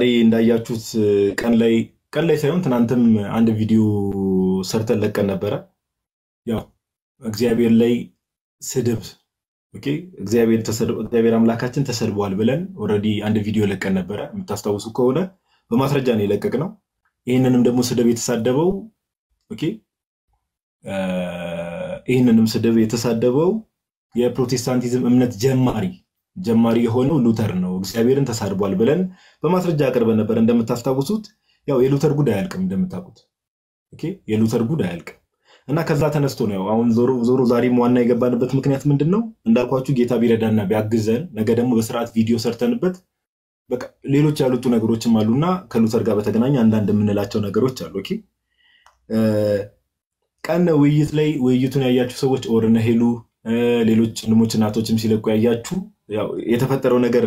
زاري እንዳያችሁት ቀን ላይ ሳይሆን ትናንትም አንድ ቪዲዮ ሰርተለቀን ነበር ያው እግዚአብሔር ላይ ስድብ ኦኬ እግዚአብሔር ተሰድቦ እግዚአብሔር አምላካችን ተሰድቧል ብለን ኦሬዲ አንድ ቪዲዮ ለቀን ነበር የምታስታውሱ ከሆነ በማስረጃ ነው የለቀቅነው ይሄንንም ደግሞ ስድብ የተሳደበው ኦኬ ይሄንንም ስድብ የተሳደበው የፕሮቴስታንቲዝም እምነት ጀማሪ የሆነው ሉተር ነው እግዚአብሔርን ተሳድቧል ብለን በማስረጃ አቀርበን ነበር እንደምታስታውሱት ያው የሉተር ጉዳይ አልቀም እንደምታውቁት ኦኬ የሉተር ጉዳይ አልቀም እና ከዛ ተነስቶ ነው አሁን ዞሮ ዛሬም ዋና የገባንበት ምክንያት ምንድነው እንዳልኳችሁ ጌታ ቢረዳና ቢያግዘን ነገ ደግሞ በስርዓት ቪዲዮ ሰርተንበት በቃ ሌሎች ያሉት ነገሮችም አሉና ከሉተር ጋር በተገናኘ አንዳንድ የምንላቸው ነገሮች አሉ ኦኬ ቀን ውይይት ላይ ውይይቱን ያያችሁ ሰዎች ኦርነ ሄሉ ሌሎች ንሞች እናቶችም ሲለቁ ያያችሁ ያው የተፈጠረው ነገር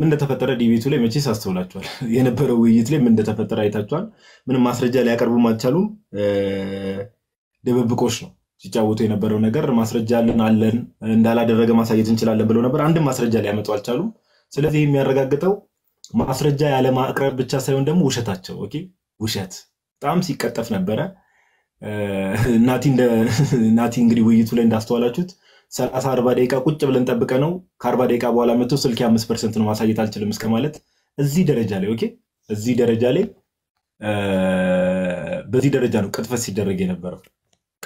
ምን እንደተፈጠረ ዲቪቱ ላይ መቼስ አስተውላችኋል የነበረው ውይይት ላይ ምን እንደተፈጠረ አይታችኋል ምንም ማስረጃ ላይ ያቀርቡ ማቻሉ ደብብቆሽ ነው ሲጫወቱ የነበረው ነገር ማስረጃ አለን እንዳላደረገ ማሳየት እንችላለን ብለው ነበር አንድም ማስረጃ ላይ ያመጡ አልቻሉም ስለዚህ የሚያረጋግጠው ማስረጃ ያለ ማቅረብ ብቻ ሳይሆን ደግሞ ውሸታቸው ኦኬ ውሸት በጣም ሲከተፍ ነበር ናቲ እንግዲህ ውይይቱ ላይ እንዳስተዋላችሁት 30 40 ደቂቃ ቁጭ ብለን ተጠብቀ ነው ከ40 ደቂቃ በኋላ መጥቶ ስልክ 5% ነው ማሳየት አልችልም እስከማለት እዚህ ደረጃ ላይ ኦኬ እዚህ ደረጃ ላይ በዚህ ደረጃ ነው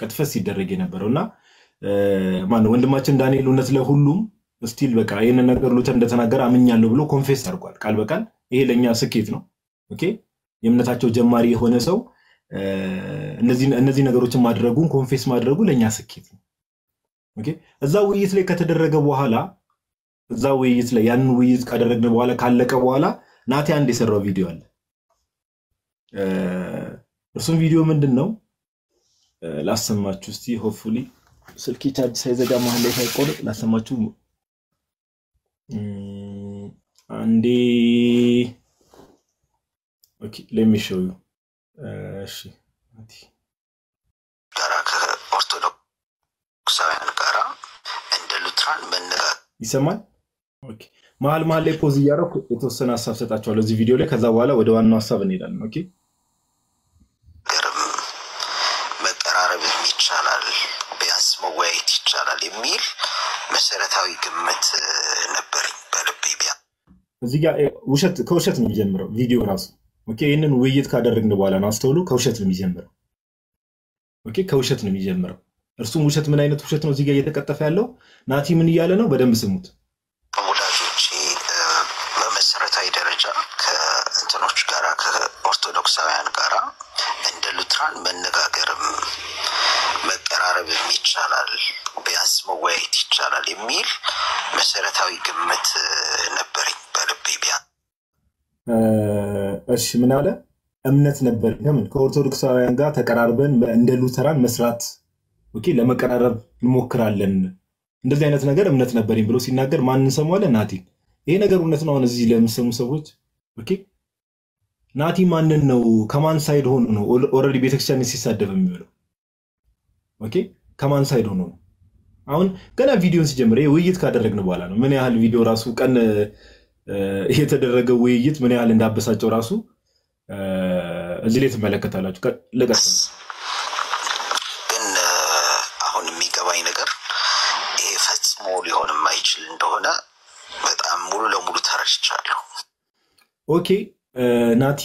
ቅጥፈት ሲደረግ የነበረውና ማነው ወንድማችን ዳንኤል እውነት ለሁሉም ስቲል በቃ ይሄን ነገር ሉተር እንደተናገረ አምኛለሁ ብሎ ኮንፌስ አድርጓል ቃል በቃል ይሄ ለኛ ስኬት ነው ኦኬ የእምነታቸው ጀማሪ የሆነ ሰው እነዚህ ነገሮችን ማድረጉን ኮንፌስ ማድረጉ ለኛ ስኬት ነው ኦኬ እዛው ውይይት ላይ ከተደረገ በኋላ እዛው ውይይት ላይ ያን ውይይት ካደረግን በኋላ ካለቀ በኋላ ናቲ አንድ የሰራው ቪዲዮ አለ እርሱም ቪዲዮ ምንድነው ላሰማችሁ እስቲ ሆፕፉሊ ስልክ ቻርጅ ሳይዘጋ ማለት ላይ ሳይቆርጥ ላሰማችሁ አንዴ ኦኬ let me show you እሺ አቲ ካራካ ኦርቶዶክስ አንካራ እንደ ሉትራን በነጋ ይሰማል ኦኬ ማል ፖዝ ያረኩ የተወሰነ ሐሳብ ሰጣችኋለሁ እዚህ ቪዲዮ ላይ ከዛ በኋላ ወደ ዋናው ሐሳብ እንሄዳለን ኦኬ መጠራረብ ይቻላል ቢያንስ መወያየት ይቻላል የሚል መሰረታዊ ግምት ነበርኝ በልቤ ቢያ እዚህ ጋር ከውሸት ነው የሚጀምረው ቪዲዮ ራሱ ኦኬ ይሄንን ውይይት ካደረግን በኋላ ናስተውሉ ከውሸት ነው የሚጀምረው እርሱም ውሸት ምን አይነት ውሸት ነው እዚህ ጋር እየተከተፈ ያለው ናቲ ምን እያለ ነው በደንብ ስሙት ወላጆች በመሰረታዊ ደረጃ ከእንተኖች ጋራ ከኦርቶዶክሳውያን ጋራ እንደ ሉትራን መነጋገርም መጠራረብም ይቻላል ቢያንስ መወያየት ይቻላል የሚል መሰረታዊ ግምት ነበርኝ በልቤ ቢያ እሺ ምን አለ እምነት ነበር ለምን ከኦርቶዶክሳውያን ጋር ተቀራርበን እንደ ሉተራን መስራት ኦኬ ለመቀራረብ እንሞክራለን እንደዚህ አይነት ነገር እምነት ነበርኝ ብሎ ሲናገር ማንን ሰማለ ናቲ ይሄ ነገር እውነት ነው እነዚህ ለምሰሙ ሰዎች ኦኬ ናቲ ማንን ነው ከማን ሳይድ ሆኖ ነው ኦሬዲ ቤተክርስቲያን ሲሳደብ የሚለው ኦኬ ከማን ሳይድ ሆኖ ነው አሁን ገና ቪዲዮን ሲጀምር ውይይት ካደረግን በኋላ ነው ምን ያህል ቪዲዮ ራሱ ቀን የተደረገው ውይይት ምን ያህል እንዳበሳጨው ራሱ እዚህ ላይ ተመለከታላችሁ ለቀጥታ ግን አሁን የሚገባኝ ነገር ይሄ ፈጽሞ ሊሆን የማይችል እንደሆነ በጣም ሙሉ ለሙሉ ተረድቻለሁ ኦኬ ናቲ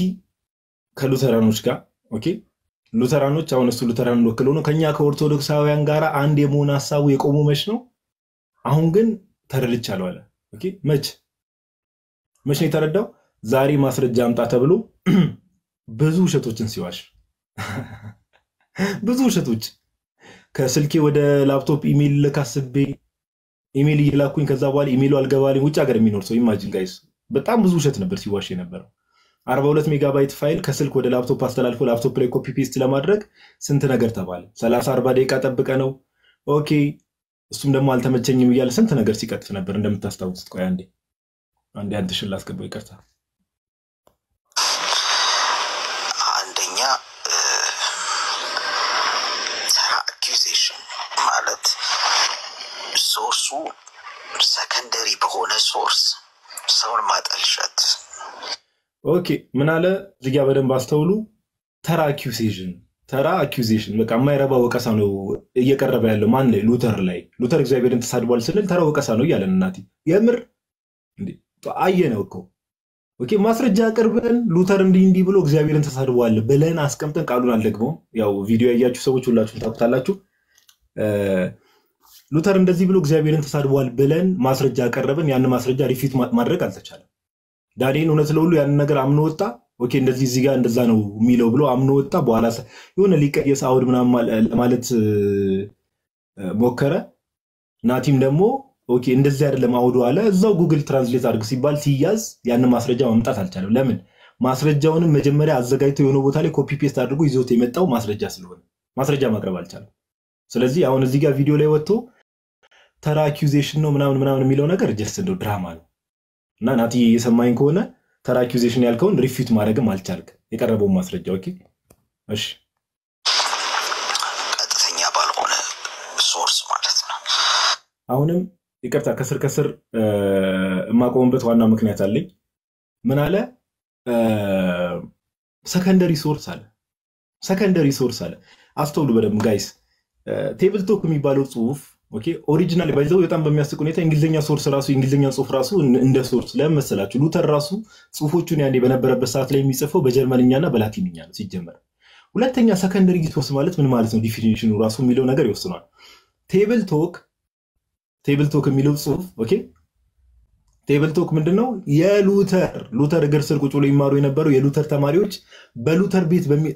ከሉተራኖች ጋር ኦኬ ሉተራኖች አሁን እሱ ሉተራን ወክሎ ነው ከኛ ከኦርቶዶክሳውያን ጋር አንድ የመሆን ሐሳቡ የቆሙ መች ነው አሁን ግን ተረድቻለሁ አለ ኦኬ መቼ ተረዳው ዛሬ ማስረጃ አምጣ ተብሎ ብዙ ውሸቶች ከስልኬ ወደ ላፕቶፕ ኢሜል ለካስቤ ኢሜል ይላኩኝ ከዛ በኋላ ኢሜሉ አልገባልኝ ውጭ ሀገር የሚኖር ሰው ኢማጂን ጋይስ በጣም ብዙ ውሸት ነበር ሲዋሽ የነበረው 42 ሜጋባይት ፋይል ከስልክ ወደ ላፕቶፕ አስተላልፎ ላፕቶፕ ላይ ኮፒ ፔስት ለማድረግ ስንት ነገር ተባለ 30 40 ደቂቃ ተጠብቀ ነው ኦኬ እሱም ደግሞ አልተመቸኝም ይላል ስንት ነገር ሲከጥፍ ነበር እንደምታስታውሱት ቆይ አንዴ አንተሽን ላስገባው ይቀርታ አንደኛ ተራ አክዩዜሽን ማለት ሶርሱ سكندري بغونه سورس سون ما تلشت اوكي من على زيغا بدن باستولو ተራ አክዩዜሽን በቃ ማይረባ ወቀሳ ነው እየቀረበ ያለው ማን ላይ ሉተር እግዚአብሔርን ተሳድቧል ስለል ተራ ወቀሳ ነው ያለን እናቲ የምር እንዴ አየነው እኮ ኦኬ ማስረጃ አቀርበን ሉተር እንዲህ ብሎ እግዚአብሔርን ተሳድቧል ብለን አስቀምጠን ቃሉን አልደግሞ ያው ቪዲዮ ያያችሁ ሰዎች ሁላችሁም ታውቃላችሁ ሉተር እንደዚህ ብሎ እግዚአብሔርን ተሳድቧል ብለን ማስረጃ አቀረበን ያን ማስረጃ ሪፊት ማድረግ አልተቻለም ዳዴን ሆነ ስለሁሉ ያን ነገር አምኖ ወጣ ኦኬ እንደዚህ እዚህ ጋር እንደዛ ነው ሚለው ብሎ አምኖ ወጣ በኋላ የሆነ ሊቀየስ አውድ ምናም ማለት ሞከረ ናቲም ደግሞ ኦኬ እንደዚህ አይደለም አውዱ አለ እዛው ጉግል ትራንስሌት አድርግ ሲባል ሲያዝ ያን ማስረጃ ማምጣት አልቻለም ለምን ማስረጃውን መጀመሪያ አዘጋጅቶ የሆነ ቦታ ላይ ኮፒ ፔስት አድርጎ ይዞት የመጣው ማስረጃ ስለሆነ ማስረጃ ማቅረብ አልቻለም ስለዚህ አሁን እዚህ ጋር ቪዲዮ ላይ ወጥቶ ተራ አክዩዜሽን ነው ምናም ምናም ሚለው ነገር ጀስት እንደው ድራማ ነው እና ናቲ የሰማኝ ከሆነ ترى accusation يالكون ريفيت مارجع مالشارك يكرربو مصر الجوكي إيش؟ هذا ثنيا بالقوله source مالتنا. أهونم يكرر كسر ما قوم بتواننا مكنية تالي من على secondary source على secondary source على أستوعب بدم guys table توك مي بالو صوف أوكي original بيزاو يتم بمياسكوني تا إنجليزية source راسو إنجليزية source راسو إند source لا مثلا لوتر راسو صوفه شو يعني بنا برب ساعات لين ميسافو بجرمانية أنا بلاتينية سيجمر ولا تاني secondary جيت وسمالت من مارسون definition وراسو ميلو نجار يوصلون table talk ميلو صوف أوكي table talk من دنو يا لوتر جرسر كتولي مارو ينبرو يا لوتر تماريوش بلوتر بيت بمي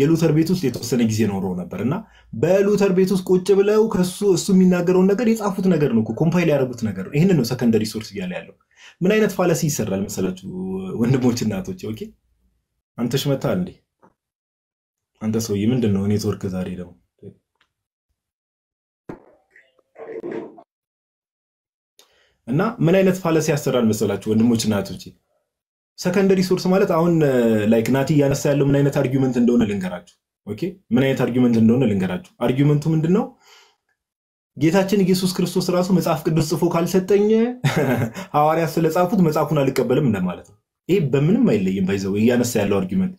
የሉተር ቤት ውስጥ የተወሰነ ጊዜ ነው ሆኖ ነበርና በሉተር ቤት ውስጥ ቁጭ ብለው ከሱ የሚናገረው ነገር የጻፉት ነገር ነው ኮምፓይል ያደረጉት ነገር ነው ይሄን ነው ሰከንደሪ ሶርስ ይያለ ያለው ምን አይነት ፋላሲ ይሰራል መሰላችሁ ወንድሞች እናቶች ኦኬ አንተ ሽመታ እንዴ አንተ ሰውዬ ምንድነው ኔትወርክ ዛሬ ነው እና ምን አይነት ፋላሲ ያሰራል መሰላችሁ ወንድሞች እናቶች secondary source ማለት አሁን ላይክ ናቲ ያነሳ ያለው ምን አይነት አርጊዩመንት እንደሆነ ልንገራችሁ ኦኬ ምን አይነት አርጊዩመንት እንደሆነ ልንገራችሁ አርጊዩመንቱ ምንድነው ጌታችን ኢየሱስ ክርስቶስ ራሱ መጽሐፍ ቅዱስ ጽፎ ካልሰጠኝ ሐዋርያ ስለጻፉት መጽሐፉን አልቀበልም እንደማለት ነው ይሄ በምንም አይለይም ባይዘው ያነሳ ያለው አርጊዩመንት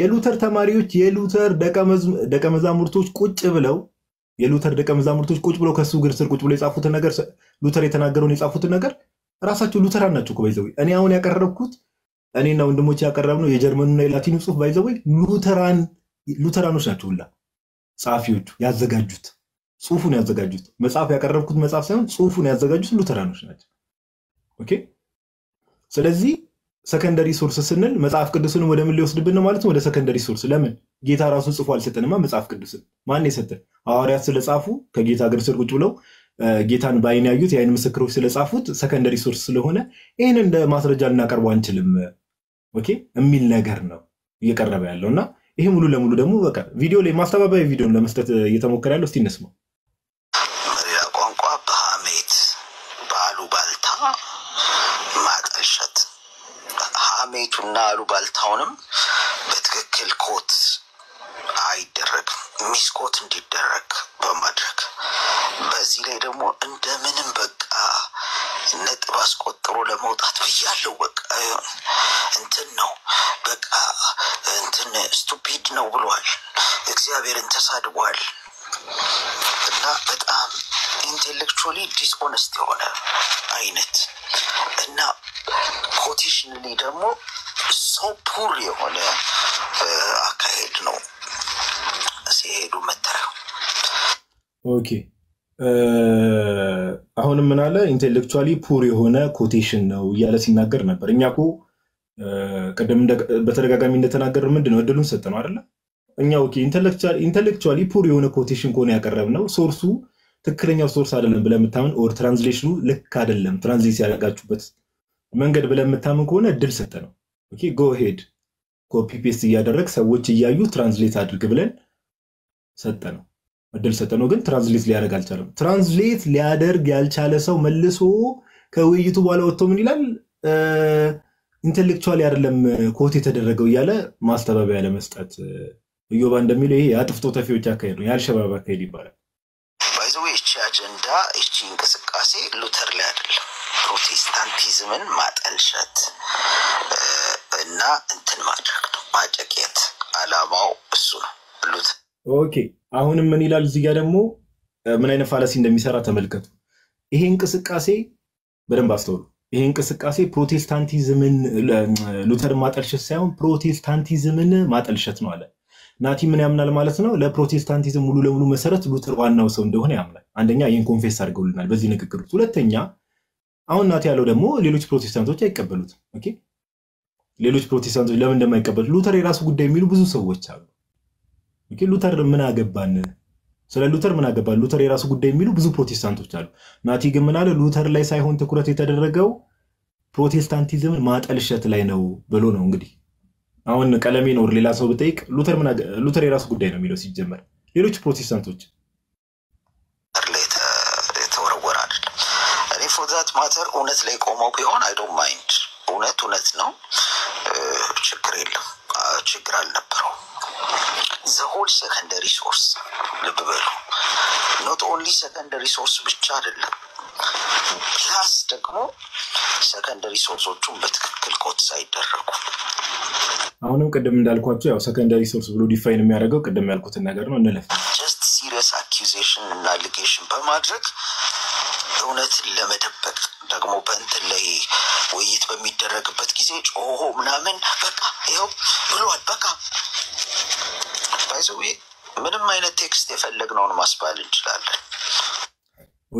የሉተር ተማሪዎች የሉተር ደቀመዛሙርቶች ቁጭ ብለው የሉተር ደቀመዛሙርቶች ቁጭ ብለው ከሱ ግር ስር ቁጭ ብለው የጻፉት ነገር ሉተር የተናገረውን የጻፉት ነገር ራሳቸው ሉተራን ናቸው ባይዘው እኔ አሁን ያቀረብኩት أنا عندما أقول لك أنا أقول لك أنا أقول لك أنا أقول لك أنا أقول لك أنا أقول لك أنا أقول لك أنا أقول لك أنا أقول لك أنا أقول لك أنا أقول لك أنا أقول لك أنا أقول لك أنا أقول لك أنا ጌታን ባይን ያዩት ያይን መስክሮች ስለጻፉት secondary source ስለሆነ ይሄን እንደ ማስረጃ እናቀርብ አንችልም ኦኬ እሚል ነገር ነው እየቀረበ ያለውና ይሄ ሙሉ ለሙሉ ደግሞ በቃ ቪዲዮ ላይ ማስተባበያ ቪዲዮ ለመስጠት እየተሞከረ ያለው እስቲ እንስማ ቋንቋ በሐሜት በአሉባልታ ማጥሸት ሐሜቱና አሉባልታውንም በትክክል ኮት አይደረግም ሚስኮት እንዲደረግ በማድረግ በዚህ ላይ ደግሞ እንደምንም በቃ ነጥብ አስቆጥሮ ለመውጣት ብያለው በቃ እንትን ነው በቃ እንትን ስቱፒድ ነው ብሏል እግዚአብሔርን ተሳድቧል እና በጣም ኢንተሌክቹአሊ ዲስሆነስት የሆነ አይነት እና ኮቲሽንሊ ደግሞ ሶፑር የሆነ አካሄድ ነው ሲሄዱ መተራው ኦኬ አሁንም ምን አለ ኢንተሌክቹአሊ ፑር የሆነ ኮቴሽን ነው ያለ ሲናገር ነበር እኛኮ ቀደም በተደጋጋሚ እንደተናገረ ምንድነው እድሉን ሰጠነው አይደል እኛ ኦኬ ኢንተሌክቹአሊ ፑር የሆነ ኮቴሽን ኮን ያቀረብነው ሶርሱ ትክክለኛው ሶርስ አይደለም ብለምታምን ኦር ትራንስሌሽኑ ልክ አይደለም ትራንስሌት ያደረጋችሁበት መንገድ ብለምታምን ኮነ እድል ሰጠነው ኦኬ ጎ ሄድ ኮፒ ፔስት ያደረክ ሰዎች ይያዩ ትራንስሌት አድርግ ብለን ሰጠነው እድል ሰጠነው ግን ትራንስሌት ሊያደርግ አልቻለም ትራንስሌት ሊያደርግ ያልቻለ ሰው መልሶ ከውይይቱ በኋላ ወጥቶ ምን ይላል ኢንተሌክቹአሊ አይደለም ኮት የተደረገው ያለ ማስተባበያ ለመስጠት እዮባ እንደሚለው ይሄ አጥፍቶ ተፊዎች አካሄዱ ያልሸባባ አካሄድ ይባላል ባይዘው ይቻ አጀንዳ እቺ እንቅስቃሴ ሉተር ላይ አይደለም ፕሮቴስታንቲዝምን ማጠልሸት እና እንትን ማድረግ ነው ማጨቄት አላማው እሱ ነው ሉተር ኦኬ አሁን ምን ይላል እዚህ ጋር ደግሞ ምን አይነት ፋላሲ እንደሚሰራ ተመልከቱ ይሄ እንቅስቃሴ በደንብ አስተውሉ ይሄ እንቅስቃሴ ፕሮቴስታንቲዝምን ሉተር ማጠልሸት ሳይሆን ፕሮቴስታንቲዝምን ማጠልሸት ነው አለ ናቲ ምን ያምናል ማለት ነው ለፕሮቴስታንቲዝም ሙሉ ለሙሉ መሰረት ሉተር ዋናው ሰው እንደሆነ ያምናል አንደኛ ይሄን ኮንፌስ አድርገውልናል በዚህ ንግግሩ ሁለተኛ አሁን ናቲ ያለው ደግሞ ሌሎች ፕሮቴስታንቶች አይቀበሉት ኦኬ ሌሎች ፕሮቴስታንቶች ለምን እንደማይቀበሉ ሉተር የራሱ ጉዳይ የሚሉ ብዙ ሰዎች አሉ ኦኬ ሉተር ምን አገባን ስለ ሉተር ምን አገባን ሉተር የራሱ ጉዳይ የሚሉ ብዙ ፕሮቴስታንቶች አሉ ናቲ ግን ምን አለ ሉተር ላይ ሳይሆን ትኩረት የተደረገው ፕሮቴስታንቲዝም ማጠልሸት ላይ ነው ብሎ ነው እንግዲህ አሁን ቀለሜ ኖር ሌላ ሰው በጠይቅ ሉተር ምን ሉተር የራሱ ጉዳይ ነው የሚለው ሲጀመር ሌሎች ፕሮቴስታንቶች ተወረወራ አይደለም እኔ for that matter እውነት ላይ ቆመው ቢሆን I don't mind እውነት ነው ችግር የለም ችግር አልነበረው the whole secondary source ልብ በሉ not only secondary source ብቻ አይደለም ፕላስ ደግሞ secondary sourceዎቹን በትክክል ኮድ ሳይደረጉ አሁንም ቀደም እንዳልኳችሁ ያው secondary source ብሎ ዲፋይን የሚያደርገው ቀደም ያልኩት ነገር ነው እንደለፈ just serious accusation and allegation በማድረግ እውነትን ለመደበቅ ደግሞ በእንትን ላይ ወይት በሚደረግበት ጊዜ ጮሆ ምናምን በቃ ይሄው ብሏል በቃ ባይዘው ምንም አይነት ቴክስት የፈለግነውን ማስባል እንችላለን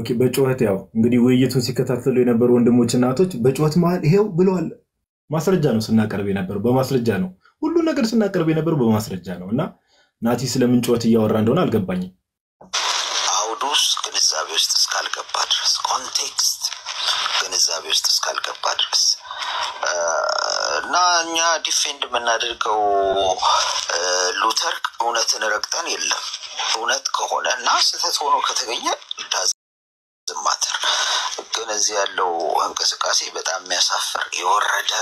ኦኬ በጮህት ያው እንግዲህ ወይይቱን ሲከታተሉ የነበሩ ወንድሞች እናቶች በጮህት ማለት ይሄው ብሏል ማስረጃ ነው ስናቀርብ የነበረው በማስረጃ ነው ሁሉ ነገር ስናቀርብ የነበረው በማስረጃ ነውና ናቲ ስለምን ጮት ይያወራ እንደሆነ አልገባኝም አውዱስ ግንዛቤ ውስጥ ስካልገባ ድረስ ኮንቴክስት ግንዛቤ ውስጥ ስካልገባ ድረስ ናኛ ዲፌንድ መናደርገው ሉተር እውነትን ረግጠን የለም እውነት ከሆነና ስህተት ሆኖ ከተገኘ ማተር እነዚህ ያለው አንቀስቃሴ በጣም የሚያሳፍር ይወረደ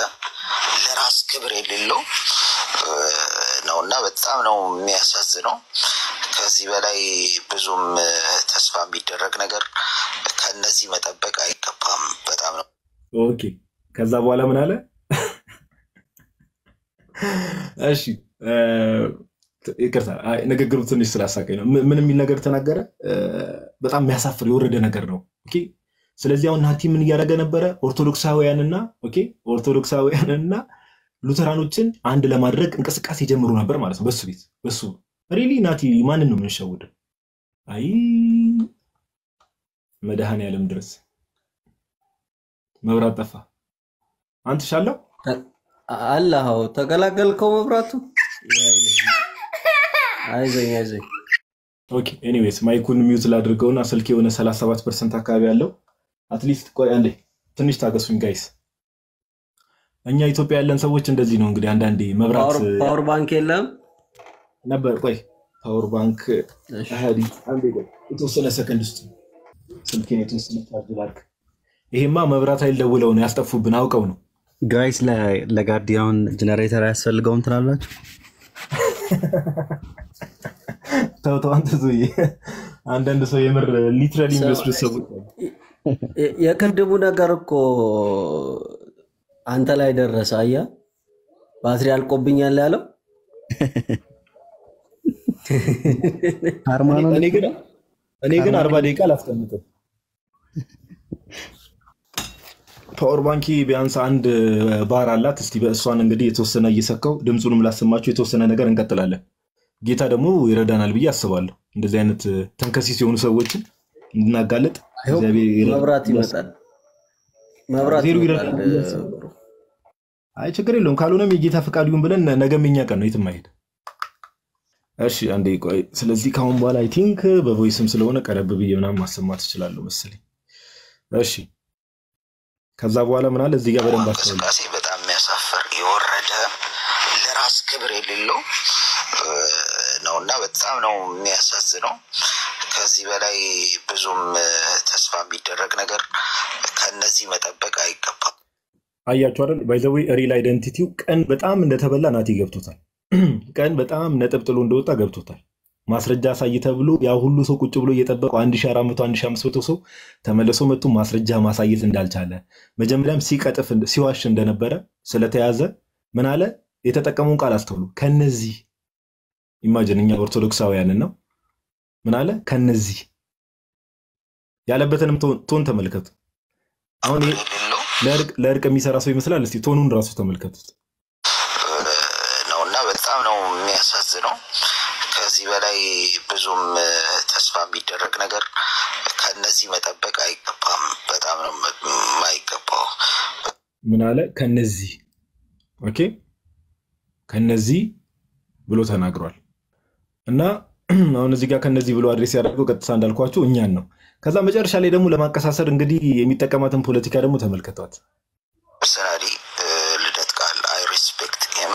ለራስ ክብር የሌለው ነውና በጣም ነው የሚያሳዝነው ከዚህ በላይ ብዙም ተስፋ የሚደረግ ነገር ከነዚህ መጠበቅ አይከፋም በጣም ነው ኦኬ ከዛ በኋላ ምን አለ እሺ ይቅርታ ንግግሩ ትንሽ ስላሳቀኝ ነው ምንም ይነገር ተናገረ በጣም የሚያሳፍር ይወረደ ነገር ነው ኦኬ ስለዚህ አሁን ናቲ ምን ያደረገ ነበር ኦርቶዶክሳውያንና ኦኬ ኦርቶዶክሳውያንና ሉተራኖችን አንድ ለማድረግ እንቅስቃሴ ጀምሩ ነበር ማለት ነው በሱ ቤት በሱ ሪሊ ናቲ ማንን ነው የምንሸውድ አይ መድሃን ያለም ድረስ መብራት ጠፋ አንተ ሻለው አላህ ተገላገልከው መብራቱ አይዘኝ ኦኬ ኤኒዌይስ ማይኩን ሚውት ላድርገውና ስልክ የሆነ 37% አካባቢ ያለው at least ቆይ አንዴ ትንሽ ታገሱኝ guys እኛ ኢትዮጵያ ያለን ሰዎች እንደዚህ ነው እንግዲህ አንድ አንዴ መብራት ፓወር ባንክ የለም ነበር ቆይ ፓወር ባንክ አሃዲ አንዴ ቆይ የተወሰነ ሰከንድ ውስጥ ስልኬን የተወሰነ ቻርጅ ላድርግ ይሄማ መብራት ኃይል ደውለው ነው ያስጠፉብን አውቀው ነው guys ለጋርዲያን ጀነሬተር ያስፈልገውን ትላላችሁ ታውታው አንተዚህ አንደንድ ሰው የምር ሊትራሊ የሚወስዱ ሰዎች የከንደቡ ነገር እኮ አንተ ላይ ደረሰ አያ ባትሪ አልቆብኛል ያለው አርማኖ እኔ ግን 40 ደቂቃ ላስቀምጥ ፓወር ባንክ ቢያንስ አንድ ባር አላት እስቲ በእሷን እንግዲህ የተወሰነ እየሰካው ድምጹንም ላስማችሁ የተወሰነ ነገር እንቀጥላለን ጌታ ደግሞ ይረዳናል ብዬ አስባለሁ እንደዚህ አይነት ተንከሲስ የሆኑ ሰዎች እንድናጋለጥ መብራት ይመጣል መብራት አይ ችግር የለውም ካልሆነም የጌታ ፍቃድ ይሁን ብለን ነገምኛ ቀን ነው ይትማይድ እሺ አንዴ ቆይ ስለዚህ ካሁን በኋላ አይ ቲንክ በቮይስም ስለሆነ ቀረብ ብዬ ምናምን ማሰማት ይችላል መሰለኝ እሺ ከዛ በኋላ ምን አለ እዚህ ጋር በደንብ አስተውሉ በጣም የሚያሳፍር ይወረደ ለራስ ክብር የሌለው ነውና በጣም ነው የሚያሳዝነው ከዚህ በላይ ብዙም ተስፋ የሚደረግ ነገር ከነዚህ መጠበቅ አይከፋም አያችሁ አይደል ባይ ዘ ዌይ ሪል አይደንቲቲው ቀን በጣም እንደተበላ ናቲ ገብቶታል ቀን በጣም ነጥብ ጥሎ እንደወጣ ገብቶታል ማስረጃ ሳይይተ ብሎ ያው ሁሉ ሰው ቁጭ ብሎ እየተጠበቀው 1400 1500 ሰው ተመለሶ መጥቶ ማስረጃ ማሳየት እንዳልቻለ መጀመሪያም ሲቀጥፍ ሲዋሽ እንደነበረ ስለተያዘ ምን አለ የተጠቀመውን ቃል አስተውሉ ከነዚህ ኢማጂንኛ ኦርቶዶክሳውያን ነው ምን አለ ከነዚህ ያለበተንም ቶን ተመልከቱ አሁን ለርቅ የሚሰራ ሰው ይመስላል እስቲ ቶኑን ራሱ ተመልከቱት ነውና በጣም ነው የሚያሳዝነው ከዚህ በላይ ብዙም ተስፋ የሚደረግ ነገር ከነዚህ መጠበቅ አይገባም በጣም ነው የማይገባው ምን አለ ከነዚህ ኦኬ ከነዚህ ብሎ ተናግሯል እና አሁን እዚህ ጋር ከነዚህ ብሎ አድሬስ ያደርገው ቀጥታ እንዳልኳችሁ እኛን ነው ከዛ መጨረሻ ላይ ደግሞ ለማቀሳሰር እንግዲህ የሚጠቀማትን ፖለቲካ ደግሞ ተመልከቷት ፐርሰናሊ ልደት ቃል አይ ሪስፔክት ሂም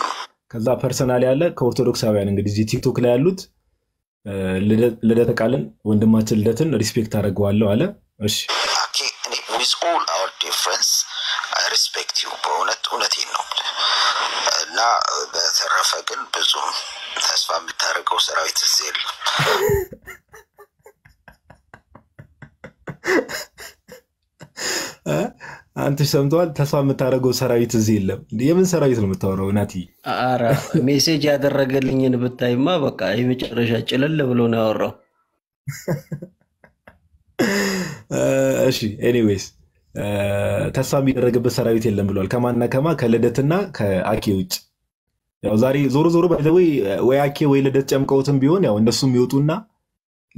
ከዛ ፐርሰናሊ ያለ ከኦርቶዶክሳውያን እንግዲህ እዚህ ቲክቶክ ላይ ያሉት ልደት ቃልን ወንድማችን ልደትን ሪስፔክት አደርገዋለሁ አለ እሺ ኦኬ ዊዝ ኦል አወር ዲፈረንስ አይ ሪስፔክት ዩ በእውነት እውነቴን ነው እና በተረፈ ግን ብዙ ተስፋ የምታረጋው ሰራዊት ዘል አንተ ሰምቷል ተስፋ የምታረጋው ሰራዊት ዘል የምን ሰራዊት ነው የምታወራው ናቲ አራ ሜሴጅ ያደረገልኝን ብታይማ በቃ የመጨረሻ ጭለል ብሎ ነው ያወራው እሺ ኤኒዌይስ ተስፋ የሚደረግበት ሰራዊት የለም ብሏል ከማና ከማ ከለደትና ከአኪውጭ ያው ዛሬ ዞሮ ባይዘወይ ወይ አኪ ወይ ለደት ጨምቀውትም ቢሆን ያው እነሱም ይወጡና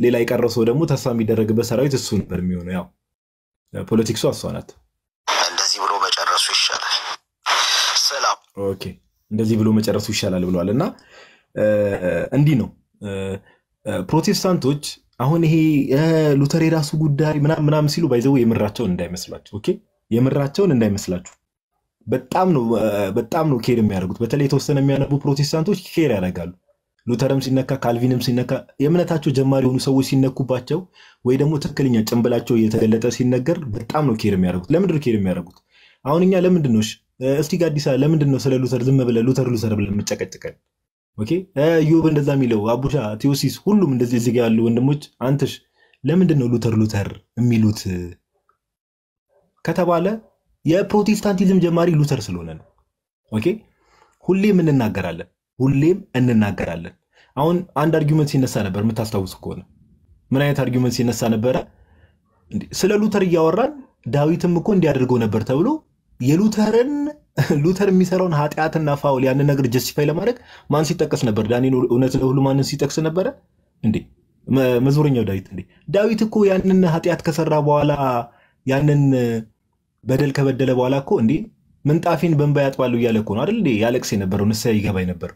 ሌላ ይቀርሶ ደግሞ ተስፋ የሚደረግበት ሰራዊት እሱ ነበር የሚሆነው ያው ፖለቲክሱ አሷናት እንደዚህ ብሎ መጨረሱ ይሻላል ሰላም ኦኬ እንደዚህ ብሎ መጨረሱ ይሻላል ብሏልና እንዲህ ነው ፕሮቴስታንቶች አሁን ይሄ ሉተር የራሱ ጉዳይ ምናም ሲሉ ባይዘው የምራቸውን እንዳይመስላችሁ ኦኬ የምራቸውን እንዳይመስላችሁ በጣም ነው ኬር የሚያደርጉት በተለይ የተወሰነ የሚያነቡ ፕሮቴስታንቶች ኬር ያደርጋሉ ሉተርም ሲነካ ካልቪንም ሲነካ የእምነታቸው ጀማሪ የሆኑ ሰዎች ሲነኩባቸው ወይ ደግሞ ትክክለኛ ጭምብላቸው እየተገለጠ ሲነገር በጣም ነው ኬር የሚያደርጉት ለምን ድር ኬር የሚያደርጉት አሁንኛ ለምንድን ነው እስቲ ጋዲሳ ለምንድን ነው ስለ ሉተር ዝም ብለ ሉተር ብለ መጨቀጨቀን ኦኬ ዩብ እንደዛ የሚለው አቡሻ ቲዮሲስ ሁሉም እንደዚህ እዚህ ጋር ያሉ ወንድሞች አንተሽ ለምንድን ነው ሉተር የሚሉት ከተባለ የፕሮቴስታንቲዝም ጀማሪ ሉተር ስለሆነ ነው ኦኬ ሁሌም እንናገራለን አሁን አንድ አርጊዩመንት ሲነሳ ነበር መታስተውሱ ከሆነ ምን አይነት አርጊዩመንት ሲነሳ ነበር ስለ ሉተር ያወራን ዳዊትም እኮ እንዲያደርገው ነበር ተብሎ የሉተርን ሉተር የሚሰራውን ኃጢያትና ፋውል ያን ነገር ጀስቲፋይ ለማድረግ ማን ሲጠቀስ ነበር ዳንኤል እውነት ለሁሉ ማን ሲጠቅስ ነበር እንዴ መዝሙረኛው ዳዊት እንዴ ዳዊት እኮ ያንን ኃጢያት ከሰራ በኋላ ያንን በደል ከበደለ በኋላ እኮ እንዴ ምንጣፊን በእንባ ያጥባሉ ያለኮ ነው አይደል ያለክስ የነበረው ንስሐ ይገባይ ነበር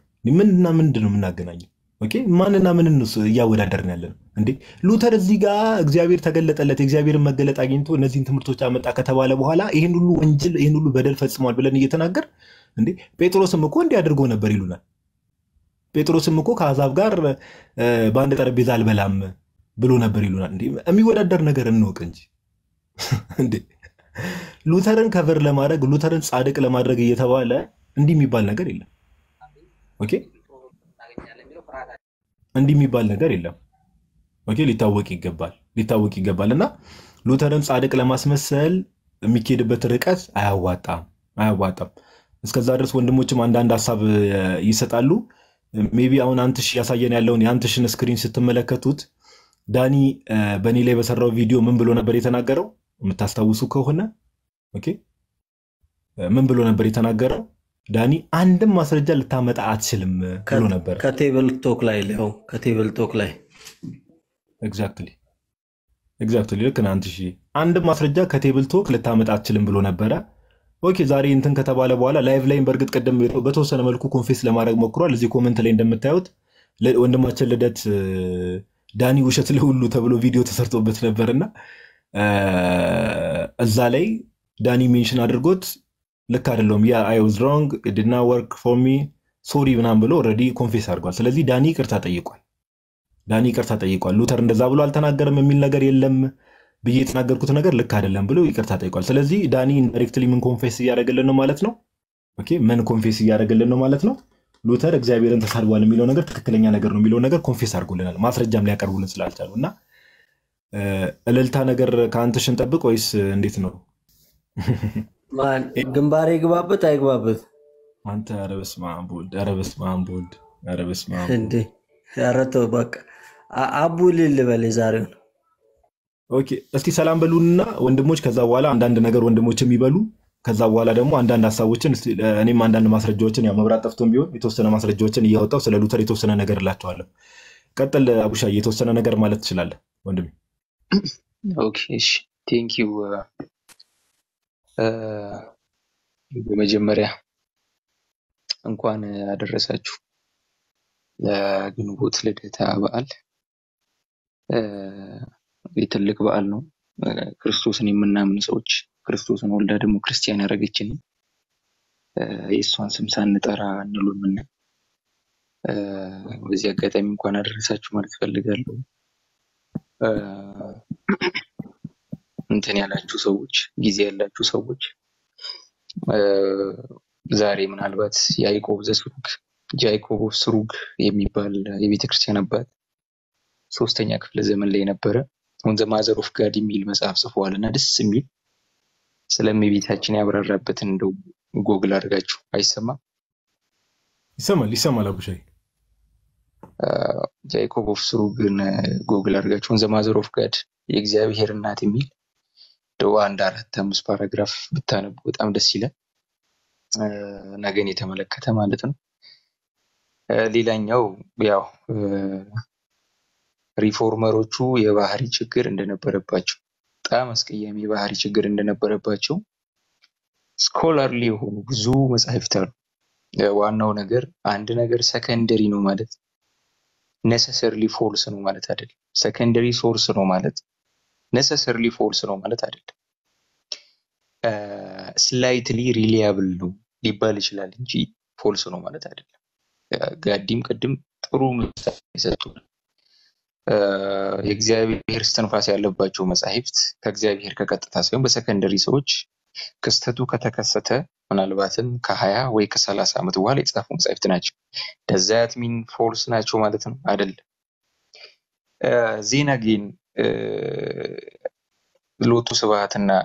ምንድነው የምናገናኘው ኦኬ ማንና ምን እንስ ያወዳደርን ያለን እንዴ ሉተር እዚህ ጋር እግዚአብሔር ተገለጠለት እግዚአብሔር መገለጥ አግኝቶ እነዚህን ትምርቶች አመጣ ከተባለ በኋላ ይሄን ሁሉ ወንጀል ይሄን ሁሉ በደል ፈጽሟል ብለን እየተናገር እንዴ ጴጥሮስም እኮ እንዲያደርገው ነበር ይሉናል ጴጥሮስም እኮ ከአዛብ ጋር በአንድ ጠረጴዛ አልበላም ብሎ ነበር ይሉናል እንዴ የሚወዳደር ነገር እንወቅ እንጂ እንዴ ሉተርን ከቨር ለማድረግ ሉተርን ጻድቅ ለማድረግ እየተባለ እንዲህ የሚባል ነገር የለም ኦኬ እንዲህ የሚባል ነገር የለም ኦኬ ሊታወቅ ይገባልና ሉተርን ጻድቅ ለማስመሰል የሚከድበት ርቀት አያዋጣም እስከዛ ድረስ ወንድሞችም አንድ ሐሳብ ይሰጣሉ ሜቢ አሁን አንተሽ ያሳየን ያለውን ያንተሽን ስክሪን ስትመለከቱት ዳኒ በኔ ላይ በሰራው ቪዲዮ ምን ብሎ ነበር የተናገረው ምታስተውሱ ከሆነ ኦኬ ምን ብሎ ነበር የተናገረው ዳኒ አንድም ማስረጃ ለታመጣ አትችልም ብሎ ነበር ከቴብል ቶክ ላይ ኤግዛክትሊ ለከን አንተሽ አንድም ማስረጃ ከቴብል ቶክ ለታመጣ አትችልም ብሎ ነበር ኦኬ ዛሬ እንትን ከተባለ በኋላ ላይቭ ላይም በርግጥ ቀደም በተወሰነ መልኩ ኮንፌስ ለማድረግ ሞክሯል እዚህ ኮሜንት ላይ እንደምታዩት ወንድማችን ልደት ዳኒ ውሸት ለሁሉ ተብሎ ቪዲዮ ተሰርቶበት ነበርና እዛ ላይ ዳኒ ሜንሽን አድርጎት ልክ አይደለም ያ I was wrong it did not work for me sorry ምናምን ብሎ already confess አድርጓል ስለዚህ ዳኒ ይቅርታ ጠይቋል ሉተር እንደዛ ብሎ አልተናገረም የሚል ነገር የለም ብዬ ተናገርኩት ነገር ልክ አይደለም ብሎ ይቅርታ ጠይቋል ስለዚህ ዳኒ indirectly ምን confess ያደርግልን ነው ማለት ነው ኦኬ ምን confess ያደርግልን ነው ማለት ነው لوثر إخباريا أنت صار وان ميلون نجار تكلمني أنا كرنو ميلون نجار كونفيس أرقولنا ما أفرج جملة كرقولنا سلالة تقولنا أللتها نجار كانتش نتبقى كويس نديتناه ما جنباري قبابة تاي قبابة أنت أربس ما عمود أربس ما عمود أربس ما عمود أرتو بق أبو للي بالزارين أوكي أستي سلام بلونا وندموج كذا ولا عندنا نجار وندموج ميبلو كذا ولا دمو عندنا سوتشن يعني ما عندنا مصر جوتشن يا مبرات أفتون بيو يتوصلنا مصر جوتشن يهوتا وصل لوتر يتوصلنا نجار لا توالم كتل أبو شاي يتوصلنا نجار مالت شلال وندمي أوكي thank you بمجمرة أنكوان أدرسات شو لجنوبات لديتها بقال يتلك بقالنا كريستوس نيمنا من سوتش كريستوس نولد دمو كريستيان رجتشني يسوع سمسان نترى نلول منا وزي كذا أنكوان أدرسات شو مرتفع لجالو እንተን ያላችሁ ሰዎች ጊዜ ያላችሁ ሰዎች ዛሬ ምናልባት ያዕቆብ ዘስሩግ ያዕቆብ ስሩግ የሚባል የቤተ ክርስቲያን አባት ሶስተኛ ክፍለ ዘመን ላይ ነበር ወን ዘማዘር ኦፍ ጋድ የሚል መጽሐፍ ጽፏልና ደስ የሚል ስለሚቤታችን ያብራራበት እንደው ጎግል አድርጋችሁ አይሰማም ይሰማል አቡሻይ ያዕቆብ ስሩግን ጎግል አድርጋችሁ ወን ዘማዘር ኦፍ ጋድ የእግዚአብሔር እናት የሚል وأن دارت تامس باراغراف بتانب وتأمد السيلة ناقيني تملك تمالتن ليلان يو ريفورمروچو يباهري چكر اندنا برباچو تامس كيام يباهري چكر اندنا برباچو سكولارلي هونو بزو مساحفتار وانو نگر عند نگر سكندري نو مالت necessarily false نو مالت عدل secondary source نو مالت necessarily false ነው ማለት አይደል slightly reliable ነው ሊባል ይችላል እንጂ false ነው ማለት አይደል ጋዲም ቀድም ጥሩ ምሳሌ ሰጥቷል የእግዚአብሔር ስተንፋስ ያለባቸው መጻሕፍት ከእግዚአብሔር ከቀጥታ ሳይሆን በሰከንደሪ ሰዎች ክስተቱ ከተከሰተ ምናልባትም ከ20 ወይ ከ30 ዓመት በኋላ የተጻፉ መጻሕፍት ናቸው does that mean false ናቸው ማለት ነው አይደል ዜና ግን لوتو سباعتنا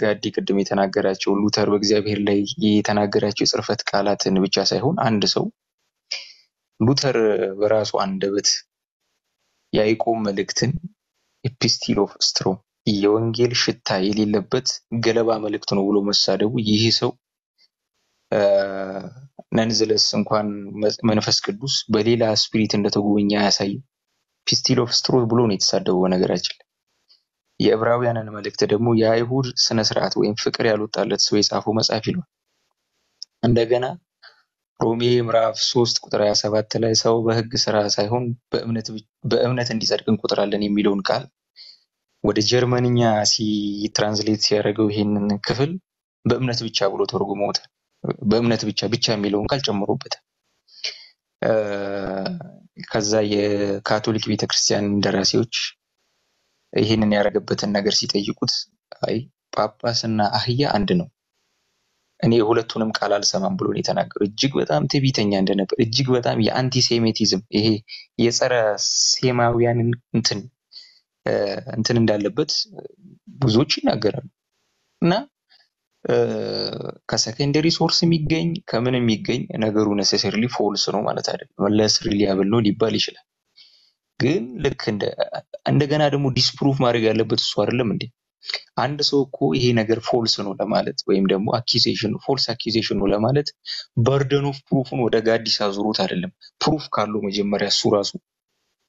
قادي قدمي تناقراتشو لوتر بقزابهر لي تناقراتشو صرفت كالاتن بجاسايهون عندسو لوتر براسو عندبت يايقوم ملكتن epistle of straw يوانجيل شتاي لي لبت قلبا ملكتن ولو مسادو يهيسو ننزلس انكوان منفس كدوس بليلا سبريتن لتقوين ياسايو Epistle of straw بلون يتصدقوا نجراجل. يابراوي أنا الملك تدمو يايهود سنسرعت وين فكر يالو تالت سويس عفو مسافيلو. عندنا رومي مراف سوست كتراع سبات تلاي سو بهج سرعة سايهم بأمنة تنديسركن كتراع لني ميلون كال. وده جرمانيا سي ترانسليت يارجو هين كفل بأمنة بيتشا ولو ترجو موت. بأمنة بيتشا ميلون كال جمرو بده. كذا የካቶሊክ ቤተ ክርስቲያን ደራሲዎች ይሄንን ያረጋግጡትን ነገር ሲጠይቁት አይ ጳጳስና አህያ አንድ ነው እኔ ሁለቱንም ቃል አልሰማም ብሎ እየተናገሩ እጅግ በጣም ትዕቢተኛ እንደነበር እጅግ በጣም የአንቲሴሚቲዝም ይሄ የጸረ ሴማውያን እንትን እንዳለበት ብዙዎች ይናገራሉ እና ከሰከንደሪ ሶርስ የሚገኝ ከምን የሚገኝ ነገሩ necessarily false ነው ማለት አይደለም less reliable ነው ሊባል ይችላል ግን ልክ እንደገና ደግሞ disprove ማድረግ ያለበት እሱ አይደለም እንዴ አንድ ሰው እኮ ይሄ ነገር false ነው ለማለት ወይም ደግሞ accusation false accusation ነው ለማለት burden of proof ነው ወደ ጋዲስ አዙሩት አይደለም proof ካለው መጀመሪያ እሱ ራሱ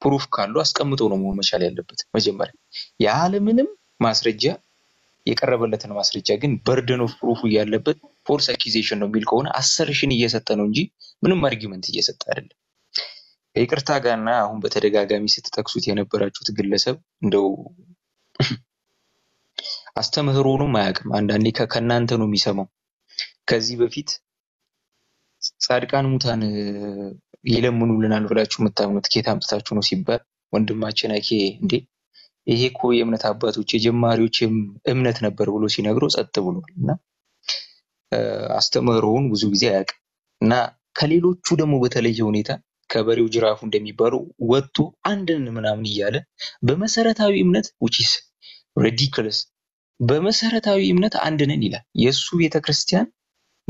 proof ካለው አስቀምጦ ነው መቻል ያለበት መጀመሪያ ያለ ምንም ማስረጃ የቀረበለትን ማስረጃ ግን burden of proof ያለበት false accusation ነው ቢል ከሆነ assertion እየሰጠ ነው እንጂ ምንም argument እየሰጠ አይደለም ይቅርታ ጋርና አሁን በተደጋጋሚ ስትጠቅሱት የነበራችሁት ግለሰብ እንደው አስተምህሮንም አያውቅም አንዳንዴ ከከናንተ ነው የሚሰማው ከዚህ በፊት ጻድቃን ሙታን ይለምኑልናል ብላችሁ መታምኑት ከታምጣችሁ ነው ሲባል ወንድማችን አኬ እንዴ ይሄ እኮ የእምነት አባቶች የጀማሪዎችም እምነት ነበር ብሎ ሲነግሩ ጸጥ ብሏልና አስተምሮውን ብዙ ጊዜ ያቀና ከሌሎቹ ደግሞ በተለየ ሁኔታ ከበሪው ጅራፉ እንደሚበረው ወጥቶ አንድን ምናምን ይያለ በመሰረታዊ እምነት which is ridiculous በመሰረታዊ እምነት አንድነን ይላል ኢየሱስ ቤተክርስቲያን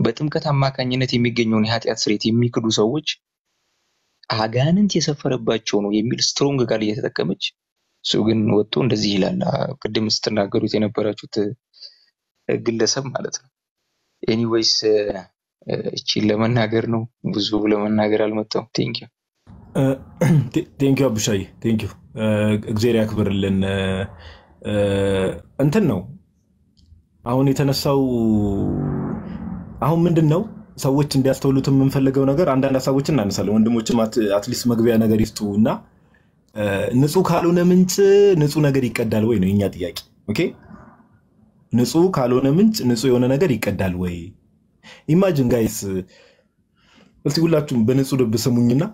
በጥምቀት አማካኝነት የሚገኙን ኃጢአት ስርየት የሚክዱ ሰዎች አጋንንት የሰፈረባቸው ነው የሚል ስትሮንግ ቃል እየተጠቀመች ሱግን ወጥቶ እንደዚህ ይላል ቀደም ስትናገሩት የነበራችሁት ግለሰብ ማለት ነው anyways እቺን ለመናገር ነው ብዙ ለመናገር አልመጣው thank you thank you አብሻይ thank you እግዚአብሔር ያክብርልን እንትን ነው አሁን የተነሳው አሁን ምንድነው ሰዎች እንዲያስተውሉትም እንፈልገው ነገር አንዳንድ ሐሳቦችን እናነሳለን ወንድሞችም አትሊስት መግቢያ ነገር ይስጡና ንጹህ ካልሆነ ምንጭ ንጹህ ነገር ይቀዳል ወይ ነው የኛ ጥያቄ ኦኬ ንጹህ ካልሆነ ምንጭ ንጹህ የሆነ ነገር ይቀዳል ወይ Imagine guys እስቲ ሁላችሁም በንጹህ ልብ ስሙኝና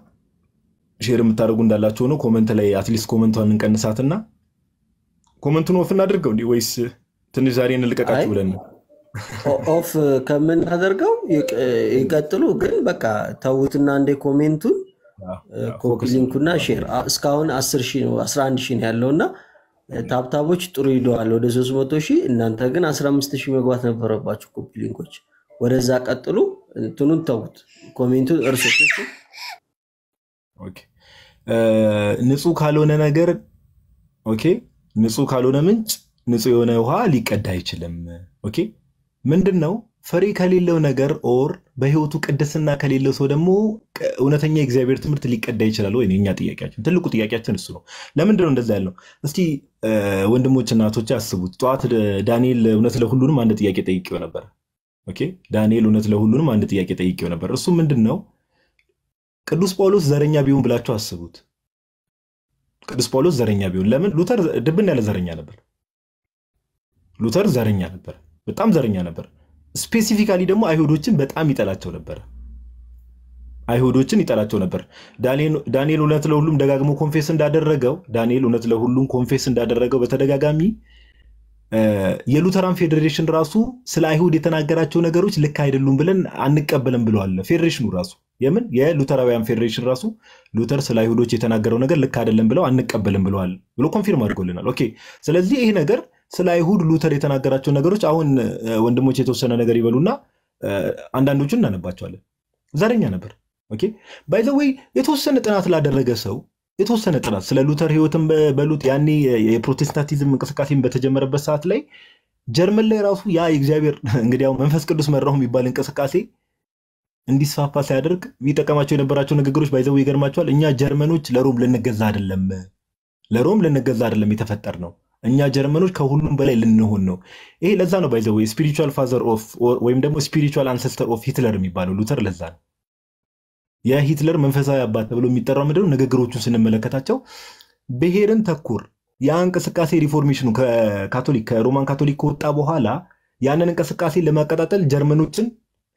ሼር የምታደርጉ እንዳላችሁ ነው ኮሜንት ላይ at least ኮሜንቱን እንቀንሳትና ኮሜንቱን ኦፍ እናድርገው እንዴ ወይስ ትንሽ ዛሬ እንልቀቃችሁ ብለን ኦፍ ከምን አደርገው ይቀጥሉ ግን በቃ ታውትና እንደ ኮሜንቱን ኮፒ ሊንኩና ሼር እስካሁን 10000 ነው 11000 ያለውና ታብታቦች ጥሩ ይደዋል ወደ 300000 እናንተ ግን 15000 መግባት ነበረባችሁ ኮፒ ሊንኮች ወደዛ ቀጥሉ እንትኑን ተውት ኮሜንቱ እርሱት ኦኬ ንጹህ ካልሆነ ነገር ኦኬ ንጹህ ካልሆነ ምንጭ ንጹህ የሆነ ውሃ ሊቀዳ አይችልም ኦኬ ምንድነው ፈሪ ከሌለው ነገር ኦር በህይወቱ ቅድስና ከሌለው ሰው ደግሞ እውነተኛ እግዚአብሔር ትምህርት ሊቀዳ ይችላል ወይ ነኛ ጥያቄያችን ትልቁ ጥያቄያችን እሱ ነው ለምንድን ነው እንደዛ ያለው እስቲ ወንድሞች እናቶች አስቡት ጧት ዳንኤል እውነት ለሁሉንም አንድ ጥያቄ ጠይቄው ነበር ኦኬ ዳንኤል እውነት ለሁሉንም አንድ ጥያቄ ጠይቄው ነበር እሱ ምንድነው ቅዱስ ጳውሎስ ዘረኛ ቢሆን ብላችሁ አስቡት ቅዱስ ጳውሎስ ዘረኛ ቢሆን ለምን ሉተር ድብን ያለ ዘረኛ ነበር ሉተር ዘረኛ ነበር በጣም ዘረኛ ነበር ስፔሲፊካሊ ደግሞ አይሁዶችን በጣም ይጠላቸው ነበር አይሁዶችን ይጠላቸው ነበር ዳንኤል እውነት ለሁሉም ደጋግሞ ኮንፌስ እንዳደረገው ዳንኤል እውነት ለሁሉም ኮንፌስ እንዳደረገው በተደጋጋሚ የሉተራን ፌዴሬሽን ራሱ ስለ አይሁድ የተናገራቸው ነገሮች ልክ አይደሉም ብለን አንቀበልም ብለዋል ፌዴሬሽኑ ራሱ የምን የሉተራውያን ፌዴሬሽን ራሱ ሉተር ስለ አይሁዶች የተናገረው ነገር ልክ አይደለም ብለው አንቀበልም ብለዋል ብሎ ኮንፊርም አድርጎልናል ኦኬ ስለዚህ ይሄ ነገር ስለ አይሁድ ሉተር የተናገራቸው ነገሮች አሁን ወንድሞች የተወሰነ ነገር ይበሉና አንዳንዶቹን እናነባቸዋለን ዘረኛ ነበር ኦኬ ባይ ዘ ዌይ የተወሰነ ጥናት ላደረገ ሰው የተወሰነ ጥናት ስለ ሉተር ህይወቱን በሉት ያኔ የፕሮቴስታንቲዝም እንቅስቃሴን በተጀመረበት ሰዓት ላይ ጀርመን ላይ ራሱ ያ የእግዚአብሔር እንግዲያው መንፈስ ቅዱስ መራሁም ይባል እንቅስቃሴ እንዲስፋፋ ሲያደርግ ይተቀማቸው የነበራቸው ንግግሮች ባይዘው ይገርማቸዋል እኛ ጀርመኖች ለሮም ልንገዛ አይደለም የተፈጠር ነው እኛ ጀርመኖች ከሁሉም በላይ ልንሆን ነው ይሄ ለዛ ነው ባይዘው ስፒሪቹዋል ፋዘር ኦፍ ወይም ደግሞ ስፒሪቹዋል አንሰስተር ኦፍ ሂትለር የሚባለው ሉተር ለዛ ነው ያ ሂትለር መንፈሳዊ አባት ተብሎ የሚጠራው ምድር ንግግሮቹን ስንመለከታቸው በሄረን ተኩር ያን ከስካሴ ሪፎርሜሽኑ ከካቶሊክ ከሮማን ካቶሊክ ወጣ በኋላ ያንን ከስካሴ ለማቀጣጠል ጀርመኖችን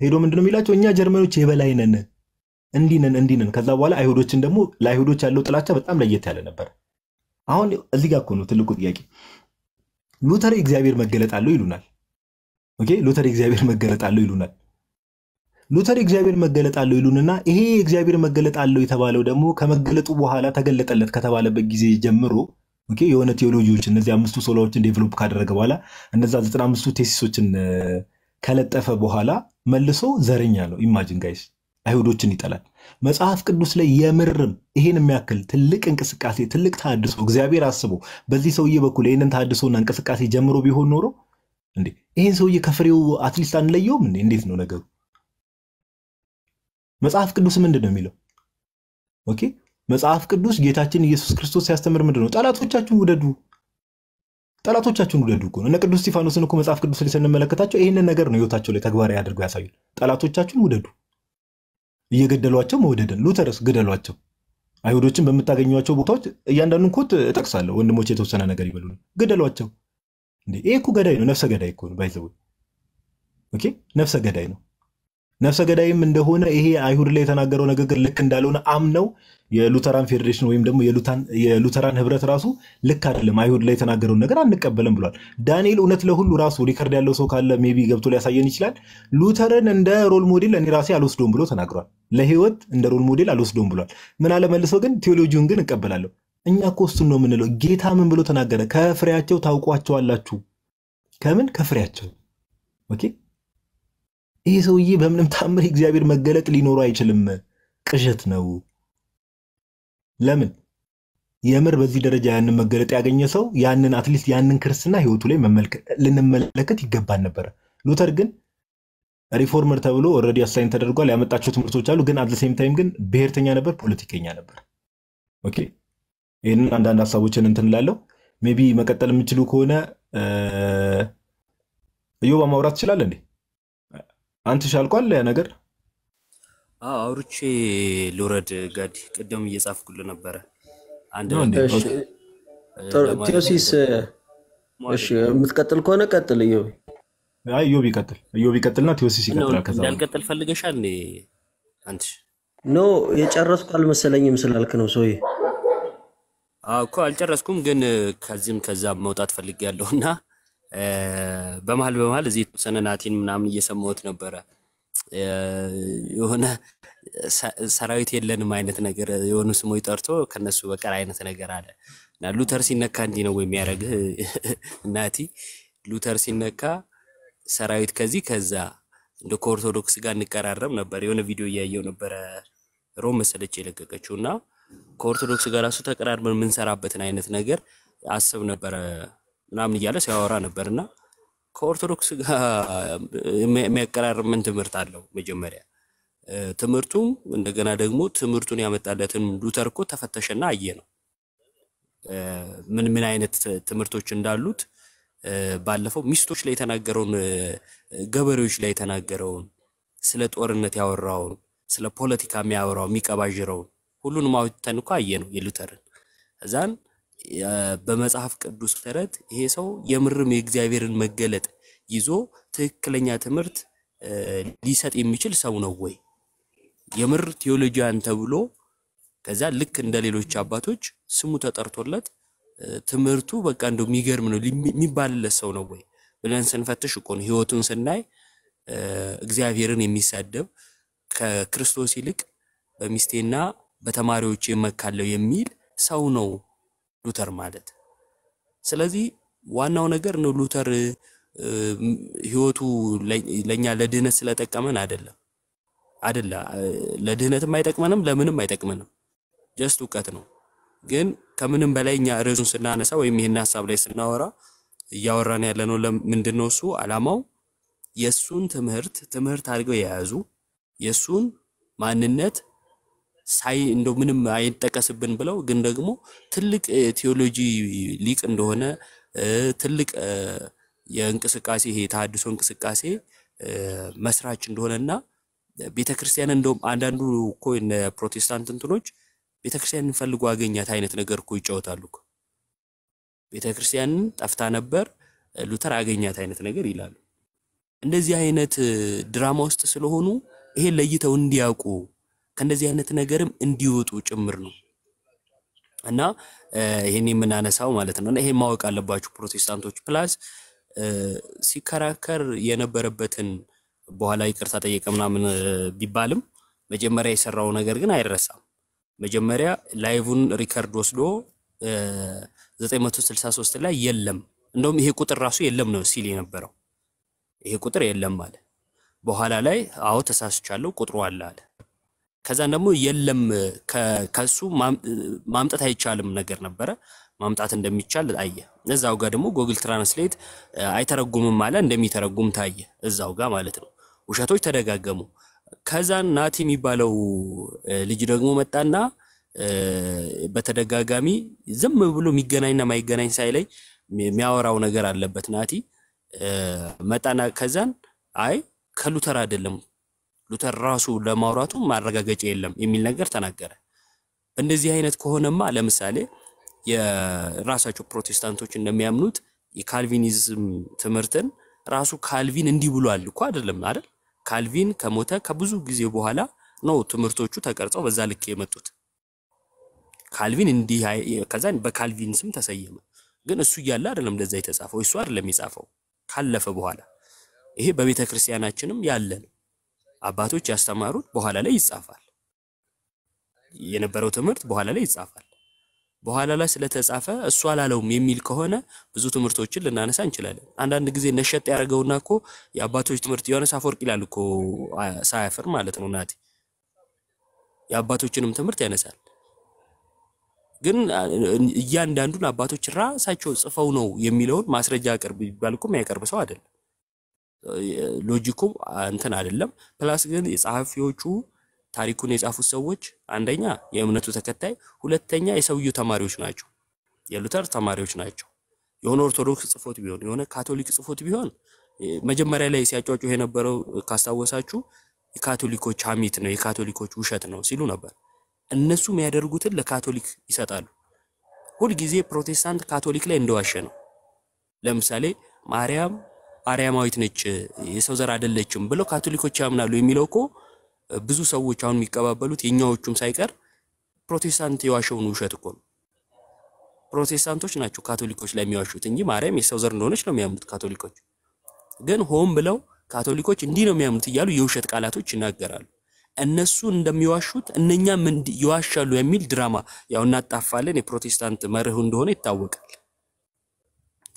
ሄዶ ምንድነው የሚላቸው እኛ ጀርመኖች የበላይ ነን እንዲነን ከዛ በኋላ አይሁዶችን ደግሞ ለአይሁዶች ያለው ጥላቻ በጣም ለየት ያለ ነበር አሁን እዚህ ጋር ቆኖ ትልቁ ጥያቄ ሉተር እግዚአብሔር መገለጥ አለው ይሉናል ኦኬ ሉተር እግዚአብሔር መገለጥ አለው ይሉናል ሉተር እግዚአብሔር መገለጥ አለው ይሉንና ይሄ እግዚአብሔር መገለጥ አለው የተባለው ደግሞ ከመገለጡ በኋላ ተገለጠለት ከተባለበት ጊዜ ጀምሮ ኦኬ የሆነ ቴዎሎጂዎች እነዚህ 5 ሶላዎችን ዴቨሎፕ ካደረገ በኋላ እነዛ 95 ቴሲሶችን ከለጠፈ በኋላ መልሶ ዘረኛ ነው ኢማጂን ጋይስ አይሁዶችን ይጣላል መጽሐፍ ቅዱስ ላይ የምርም ይሄን የሚያክል ትልቅ እንቅስቃሴ ትልቅ ታድሶ እግዚአብሔር አስቦ በዚህ ሰውዬ በኩል ይሄንን ታድሶና እንቅስቃሴ ጀምሮ ቢሆን ኖሮ እንዴ ይሄን ሰውዬ ከፍሬው አትሊስት አንለየውም እንዴ እንዴት ነው ነገሩ መጽሐፍ ቅዱስ ምንድነው የሚለው ኦኬ መጽሐፍ ቅዱስ ጌታችን ኢየሱስ ክርስቶስ ሲያስተምር ምንድነው ጣላቶቻችሁን ውደዱ እኮ ነው እና ቅዱስ እስጢፋኖስን እኮ መጽሐፍ ቅዱስ ላይ ስንመለከታቸው ይሄንን ነገር ነው ህይወታቸው ላይ ተግባራዊ አድርገው ያሳዩት ጣላቶቻችሁን ውደዱ እየገደሏቸው መውደድን ሉተርስ ገደሏቸው አይሁዶችን በመታገኙዋቸው ቦታዎች እያንዳንዱን ኮት ተጠቅሳለሁ ወንድሞቼ የተወሰነ ነገር ይበሉን ገደሏቸው እንዴ ይሄ እኮ ገዳይ ነው ነፍሰ ገዳይ እኮ ነው ባይዘው ኦኬ ነፍሰ ገዳይ ነው ነፍሰ ገዳይም እንደሆነ ይሄ አይሁድ ላይ ተናገረው ንግግር ልክ እንዳልሆነ አምነው የሉተራን ፌዴሬሽን ወይም ደግሞ የሉተራን ህብረት ራሱ ልክ አይደለም አይሁድ ላይ ተናገረው ነገር አንቀበለም ብሏል ዳንኤል እውነት ለሁሉ ራሱ ሪከርድ ያለው ሰው ካለ ሜቢ ገብቶ ሊያሳየን ይችላል ሉተርን እንደ ሮል ሞዴል እኔ ራሴ አልወስደውም ብሎ ተናግሯል ለህይወት እንደ ሮል ሞዴል አልወስደውም ብሏል ምን አለ መልሶ ግን ቴዎሎጂውን ግን እቀበላለሁ እኛ ኮስቱን ነው ምን ነው ጌታ ምን ብሎ ተናገረ ከፍሬያቸው ታውቋቸዋላችሁ ከምን ከፍሬያቸው ኦኬ ይሄ ሰውዬ በምንም ታምር እግዚአብሔር መገለጥ ሊኖር አይችልም ቅዠት ነው ለምን የምር በዚህ ደረጃ ያንን መገለጥ ያገኘ ሰው ያንን አትሊስት ያንን ክርስትና ህይወቱ ላይ ለነመለከት ይገባን ነበር ሉተር ግን ሪፎርመር ተብሎ ኦሬዲ አሳይን ተደርጓል ያመጣቸው ትምህርቶች አሉ ግን አት ሴም ታይም ግን ብሔርተኛ ነበር ፖለቲከኛ ነበር ኦኬ ይሄን አንዳንድ ሐሳቦችን እንትንላለው ሜቢ መቀጠል የምትችሉ ከሆነ እዮባ ማውራት ይችላል እንዴ አንተ ሻልቋል ያ ነገር አውርቼ ሎረድ ጋዲ ቀደም እየጻፍኩል ነበር አንድ ቲዮሲስ እሺ የምትቀጥል ከሆነ ቀጥል እዮብ አይ እዮብ ይቀጥልና ቲዮሲስ ይቀጥላል ከዛ እንዳልቀጥል ፈልገሻል እንዴ አንተ ኖ የጨረስኩ አልመሰለኝም ስላልክ ነው ሶይ አኮ አልጨረስኩም ግን ከዚህም ከዛ መውጣት ፈልጋለሁና በመሃል እዚህ ተሰነናቲን ምናምን እየሰማሁት ነበር የሆነ ሰራዊት የለንም አይነት ነገር የሆኑ ስሞይ ጠርቶ ከነሱ በቀር አይነት ነገር አለ እና ሉተር ሲነካ እንዲ ነው ወይ የሚያረግ እናቲ ሉተር ሲነካ ሰራዊት ከዚህ ከዛ እንደ ኦርቶዶክስ ጋር ንቀራረም ነበር የሆነ ቪዲዮ ያያየው ነበር ሮም መሰለች የለቀቀችውና ከኦርቶዶክስ ጋር አሱ ተቀራርበን ምን ሰራበትን አይነት ነገር አስብ ነበር ምናምን ይያለ ሲያወራ ነበርና ከኦርቶዶክስ ጋር የሚያቀራርብ ምን ትምህርት አለው መጀመሪያ ትምህርቱም እንደገና ደግሞ ትምህርቱን ያመጣለትን ሉተር እኮ ተፈተሸና አየ ነው ምን አይነት ትምህርቶች እንዳሉት ባለፈው ሚስቶች ላይ ተናገረውን ገበሬዎች ላይ ተናገረውን ስለ ጦርነት ያወራውን ስለ ፖለቲካ የሚያወራው የሚቀባጅረው ሁሉንም አውጥተን እኮ አየ ነው የሉተርን እዛን በመጽሐፍ ቅዱስ ተረት ይሄ ሰው የምርም የእግዚአብሔርን መገለጥ ይዞ ትክክለኛ ትምህርት ሊሰጥ የሚችል ሰው ነው ወይ የምር ቴዎሎጂያን ተብሎ ከዛ ልክ እንደሌሎች አባቶች ስሙ ተጠርቶለት ትምህርቱ በቃ እንደሚገርም ነው የሚባልለት ሰው ነው ወይ ብለን ስንፈትሽ እኮ ነው ህይወቱን ስናይ እግዚአብሔርን የሚሳደብ ከክርስቶስ ይልቅ በሚስቴና በተማሪዎች የመካለው የሚል ሰው ነው ሉተር ማለት ስለዚህ ዋናው ነገር ነው ሉተር ህይወቱ ለኛ ለድህነት ስለተጠቀመን አይደለም ለድህነትም አይጠቅመንም ለምንም አይጠቅመንም just እውቀት ነው ግን ከምንም በላይኛ ርዕሱን ስናነሳ ወይም ይሄን ሐሳብ ላይ ስናወራ ያወራን ያለነው ለምንድነው እሱ አላማው የሱን ትምህርት አድርገው ያያዙ የሱን ማንነት ሳይ እንደው ምንም አይጠቀስብን ብለው ግን ደግሞ ትልቅ ቴዎሎጂ ሊቅ እንደሆነ ትልቅ የእንቅስቃሴ ይሄ ታድሶ እንቅስቃሴ መስራች እንደሆነና ቤተክርስቲያን እንደው አንዳንዱ እኮ እነ ፕሮቴስታንት እንትኖች ቤተክርስቲያንን ፈልጉ አገኛት አይነት ነገር እኮ ይጫወታሉ እኮ ቤተክርስቲያንን ጠፍታ ነበር ሉተር አገኛት አይነት ነገር ይላሉ እንደዚህ አይነት ድራማ ውስጥ ስለሆኑ ይሄ ለይተው እንዲያውቁ ከነዚህ አይነት ነገርም እንዲወጡ ጭምር ነው እና ይሄን ምን አነሳው ማለት ነው እና ይሄን ማወቅ አለባችሁ ፕሮቴስታንቶች ፕላስ ሲከራከር የነበረበትን በኋላ ይቅርታ ጠየቀምና ምን ቢባልም መጀመሪያ የሰራው ነገር ግን አይረሳም መጀመሪያ ላይቭን ሪከርድ ወስዶ 963 ላይ የለም እንደውም ይሄ ቁጥር ራሱ የለም ነው ሲል የነበረው ይሄ ቁጥር የለም ማለት በኋላ ላይ አው ተሳስቻለሁ ቁጥሩ አለ አለ ከዛን ደግሞ የለም ከሱ ማምጣት አይቻልም ነገር ነበር ማምጣት እንደሚቻል ታየ እዛው ጋር ደግሞ ጎግል ትራንስሌት አይተረጉምም ማለት እንደሚተረጉም ታየ እዛው ጋር ማለት ነው ውሸቶች ተደጋገሙ ከዛን ናቲ የሚባለው ልጅ ደግሞ መጣና በተደጋጋሚ ዝም ብሎ የሚገናኝና ማይገናኝ ሳይለይ የሚያወራው ነገር አለበት ናቲ መጣና ከዛን አይ ከሉተር አይደለም ሉተር ራሱ ለማውራቱ ማረጋገጫ የለም የሚል ነገር ተናገረ እንደዚህ አይነት ከሆነማ ለምሳሌ የራሳቸው ፕሮቴስታንቶች እንደሚያምኑት የካልቪኒዝም ትምህርትን ራሱ ካልቪን እንዲህ ብሏል እኮ አይደለም አይደል ካልቪን ከሞተ ከብዙ ጊዜ በኋላ ነው ትምህርቶቹ ተቀርጸው በዛ ልክ የመጡት كالفين اندي هاي كذا بكالفين سمت سيما جن السويا لا رلم لزاي تسافو يسوار لم يسافو خلف بوهلا إيه ببيت كريستياناتشنم يالله أباتو جاستمارود بوهلا ليس أفعل ينبرو تمرت بوهلا ليس أفعل بوهلا لا سلة تسافة السؤال لو ميميل كهونا بزوت مرتو تشل لنا نسان شلال أنا نجزي نشت أرجوناكو يا أباتو تمرتيان سافر إلى لكو سافر مالتنا نادي يا أباتو تشنم تمرتيان سال جن يان داندون أباتو تشرا ساتشو سفونو يميلون ماسر جاكر بالكو ماكر بسوادل لوجيكو أنتن عدلهم بلاس جن إسعاف يوجو تاريكون إسعافو سووج عندنا يمنتو تكتاي ولا تانيا يسويو تماريوش ناجو يلوتر تماريوش ناجو يهون أرثوذكس صفوت بيهون يهون كاثوليك صفوت بيهون مجمرة لا يسأجو جو هنا برو كاستاو ساتشو كاثوليكو شاميتنا يكاثوليكو شوشتنا سيلونا بر الناسو ما يدرجوت إلا كاثوليك يساتالو كل جزء بروتستانت كاثوليك لا إندواشنا لمثاله مريم أريم هاي تنتج يسوزر عدل ليتشم بلو كاثوليكو تشامنا لو يميلوكو بزو سووا تشاون ميكابا بلو تينيو تشم سايكر بروتستانت يواشون وشتكون بروتستانتوش ناتشو كاثوليكوش لا ميواشو تنجي مريم يسوزر نونش لا ميامد كاثوليكوش جن هم بلو كاثوليكوش ندينو ميامد يالو يوشت كالاتوش ناجرال الناسو ندم يواشوت النجا من يواشلو يميل دراما يا النات أفعلني بروتستانت مرهون دهوني تاوكل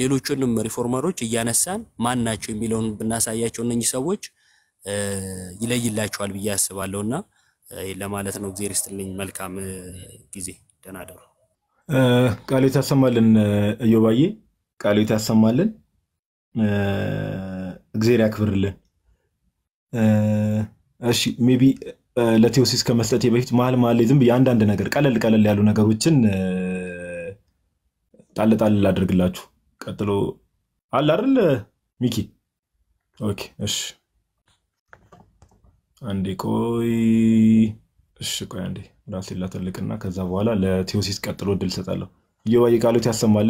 ሌሎችንም ሪፎርመሮች ያነሳን ማናቸው ሚሊዮን ብናሳያቸው እነኚህ ሰዎች ይለይላቸዋል ብዬ አስባለሁና ለማለት ነው። እግዚአብሔር ይስጥልኝ። መልካም ጊዜ ደናደሩ። ቃል ይታሰማልን። እዮባዬ ቃል ይታሰማልን። እግዚአብሔር ያክብርልን። እሺ ሜቢ ለቴዎሲስ ከመስጠት በፊት ማል ማለዝም በአንድ አንድ ነገር ቀለል ቀለል ያሉ ነገሮችን ጣል ጣል አድርግላችሁ ቀጥሎ አለ አይደል ሚኪ? ኦኬ እሺ አንዴ ቆይ እሺ ቆይ አንዴ ራስህ ላተልክና ከዛ በኋላ ለቴዎሲስ ቀጥሎ ድል ሰጣለሁ። ዮባ ይቃሉት ያሰማለ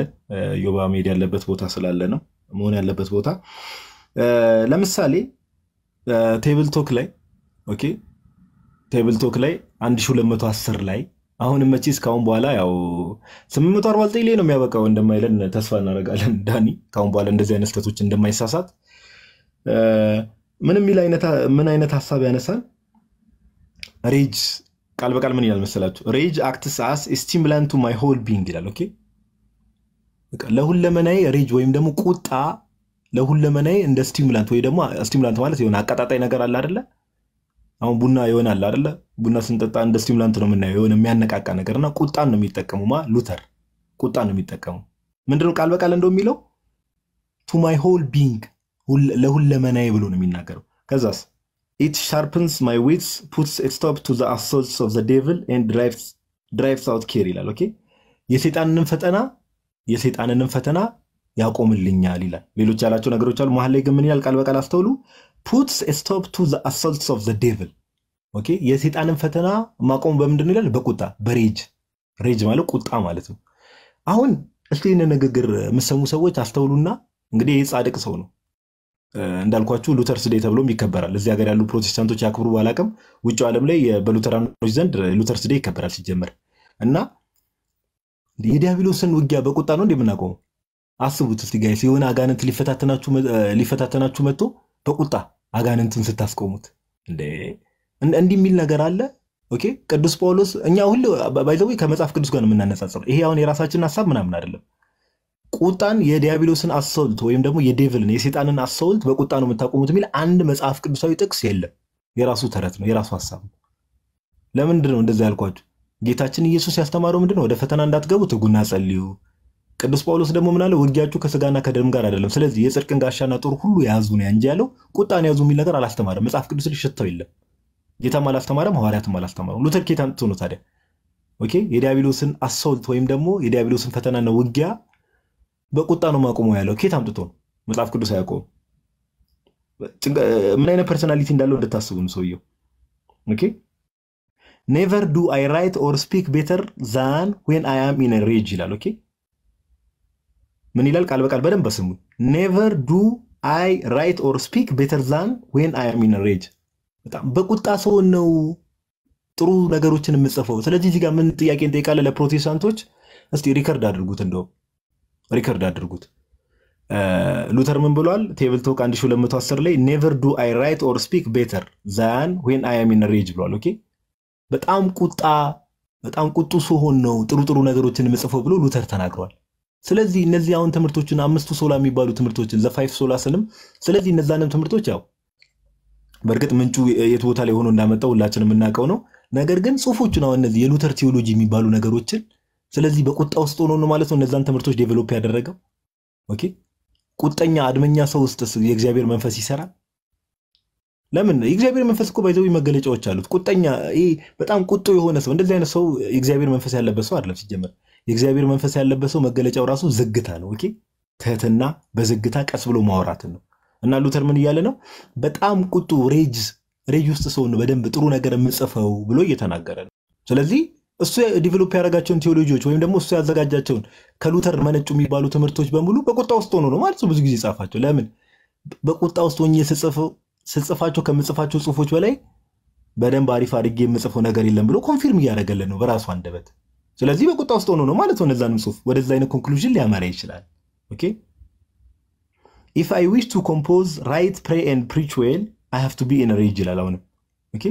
ዮባ ሜድ ያለበት ቦታ ስላለ ነው መሆን ያለበት ቦታ ለምሳሌ ቴብል ቶክ ላይ ኦኬ ቴብል ቶክ ላይ 1210 ላይ አሁን መቼስ ካሁን በኋላ ያው 849 ላይ ነው የሚያበቃው እንደማይለን ተስፋ እናደርጋለን። ዳኒ ካሁን በኋላ እንደዚህ አይነት ስህተቶች እንደማይሳሳት ምንም ይል አይነት ምን አይነት ሐሳብ ያነሳል? ሬጅ ቃል በቃል ምን ይላል መሰላችሁ? ሬጅ አክትስ አስ ስቲሙላንት ቱ ማይ ሆል ቢንግ ይላል። ኦኬ በቃ ለሁለመናይ ሬጅ ወይም ደግሞ ቁጣ ለሁለመናይ እንደ ስቲሙላንት ወይ ደግሞ ስቲሙላንት ማለት የሆነ አቀጣጣይ ነገር አለ አይደለ? አሁን ቡና ይሆናል አይደለ? ቡና ስንጠጣ እንደ ስቲሙላንት ነው የምናየው የሆነ የሚያነቃቃ ነገርና ቁጣን ነው የሚጠቀሙማ ሉተር ቁጣን ነው የሚጠቀሙ ምንድነው ቃል በቃል እንደው የሚለው to my whole being ለሁለመናዬ ብሎ ነው የሚናገረው። ከዛስ it sharpens my wits puts a stop to the assaults of the devil and drives out care ይላል። ኦኬ የሰይጣንንም ፈተና ያቆምልኛል ይላል። ሌሎች ያላቸው ነገሮች አሉ መሐል ላይ ግን ምን ይላል ቃል በቃል አስተውሉ puts a stop to the assaults of the devil ኦኬ የሰይጣንን ፈተና ማቆም በመምድን ይላል በቁጣ በሬጅ ሬጅ ማለት ቁጣ ማለት ነው። አሁን እስቲ ንግግር መስሙ ሰዎች አስተውሉና እንግዲህ የጻድቅ ሰው ነው እንዳልኳችሁ ሉተርስ ዴይ ተብሎም ይከበራል። እዚህ ሀገር ያሉ ፕሮቴስታንቶች ያክብሩ ባላቀም ውጭ ዓለም ላይ በሉተራኖች ዘንድ ሉተርስ ዴይ ይከበራል ሲጀመር እና የዲያብሎስን ውጊያ በቁጣ ነው እንደምናቆም አስቡት እስቲ ጋይስ የሆነ አጋንንት ሊፈታተናችሁ መጥቶ በቁጣ አጋንንትን ስታስቆሙት እንዴ እንዲህ ሚል ነገር አለ። ኦኬ ቅዱስ ጳውሎስ እኛ ሁሉ ባይዘው ከመጽሐፍ ቅዱስ ጋር ምን እናነጻጽር ይሄ አሁን የራሳችንን ሐሳብ ምናምን አይደለም። ቁጣን የዲያብሎስን አሰውልት ወይም ደግሞ የዴቪልን የሰይጣንን አሰውልት በቁጣ ነው መታቆሙት ሚል አንድ መጽሐፍ ቅዱሳዊ ጥቅስ የለም። የራሱ ተረት ነው የራሱ ሐሳብ ነው። ለምንድን ነው እንደዛ ያልኳችሁ? ጌታችን ኢየሱስ ያስተማረው ምንድነው ወደ ፈተና እንዳትገቡ ትጉና ጸልዩ። ቅዱስ ጳውሎስ ደግሞ ምን አለ ወጊያችሁ ከሥጋና ከደም ጋር አይደለም ስለዚህ የጽድቅን ጋሻና ጦር ሁሉ ያዙ ነው እንጂ ያለው ቁጣን ያዙ ሚል ነገር አላስተማረም። መጽሐፍ ቅዱስ ልሽተው የለም ጌታማ አላስተማረም ሐዋርያትም አላስተማሩም። ሉተር ኬታን ተኖ ታዲያ Okay? Yediabilusin assault ويم دمو يديابلوسن فتنا نوجع بقطانو ما قوموا يالو كيت امتتون مطاف قدس ياقوم من أين personality ندالو دتاسبون سويو. Okay? Never do I write or speak better than when I am in a rage. Okay? من يلال قلبك البدن بسمو. Never do I write or speak better than when I am in a rage. بقول تاسو إنه ترو نجاروتشن المصفو. سلتي زي كمان تياكين تيكال على بروتستانتوش. أستي ريكارد أدرغوتن دو. ريكارد أدرغوت. Luther Mambulal, table talk and Shula Mutasarle, never do I write or speak better than when I am in a rage, bro. Okay? But I'm good to so no, Truturunagarutin Mesopolu, Luther Tanagro. Selezi Nezia on Tamertuchin, Amus to Solami Balu Tamertuchin, the five solar salam, Selezi Nezanam Tamertucha. Berget Menchu, Yetutaleon Namato, Lachanamanacono, Nagargan, so Fuchuna and the Luther theology mi Balu Nagaruchin, Selezi Bakut Austono Malas on the Zantamertuch developer Rego. Okay? ቁጣኛ አድመኛ ሰው ውስጥስ የእግዚአብሔር መንፈስ ይሰራል ለምን የእግዚአብሔር መንፈስ እኮ ባይዘው ይመገለጫዎች አሉት ቁጣኛ ይሄ በጣም ቁጡ የሆነ ሰው እንደዚህ አይነት ሰው የእግዚአብሔር መንፈስ ያለበት ሰው አይደለም ሲጀመር የእግዚአብሔር መንፈስ ያለበት ሰው መገለጫው ራሱ ዝግታ ነው ኦኬ ተህትና በዝግታ ቀስ ብሎ ማውራት ነው እና ሉተር ምን ይያለ ነው በጣም ቁጡ ሬጅ ውስጥ ሰው ነው በደንብ ጥሩ ነገር የምጽፈው ብሎ እየተናገረ ነው ስለዚህ እሱ ዲቨሎፕ ያረጋቸውን ቴዎሎጂዎች ወይም ደግሞ እሱ ያዘጋጃቸውን ከሉተር መነጩ የሚባሉ ትምህርቶች በሙሉ በቁጣ ውስጥ ሆኖ ነው ማለት ብዙ ጊዜ ጻፋቸው ለምን በቁጣ ውስጥ ሆኜ ስጽፋቸው ከምጽፋቸው ጽሁፎች በላይ በደም ባሪፍ አድርጌ የምጽፈው ነገር የለም ብሎ ኮንፊርም ያረጋለ ነው በራሱ አንደበት ስለዚህ በቁጣ ውስጥ ሆኖ ነው ማለት ወነዛንም ጽሁፍ ወደዛ አይነት ኮንክሉዥን ሊያመራ ይችላል ኦኬ if I wish to compose write pray and preach well I have to be in a rage ላላውነ ኦኬ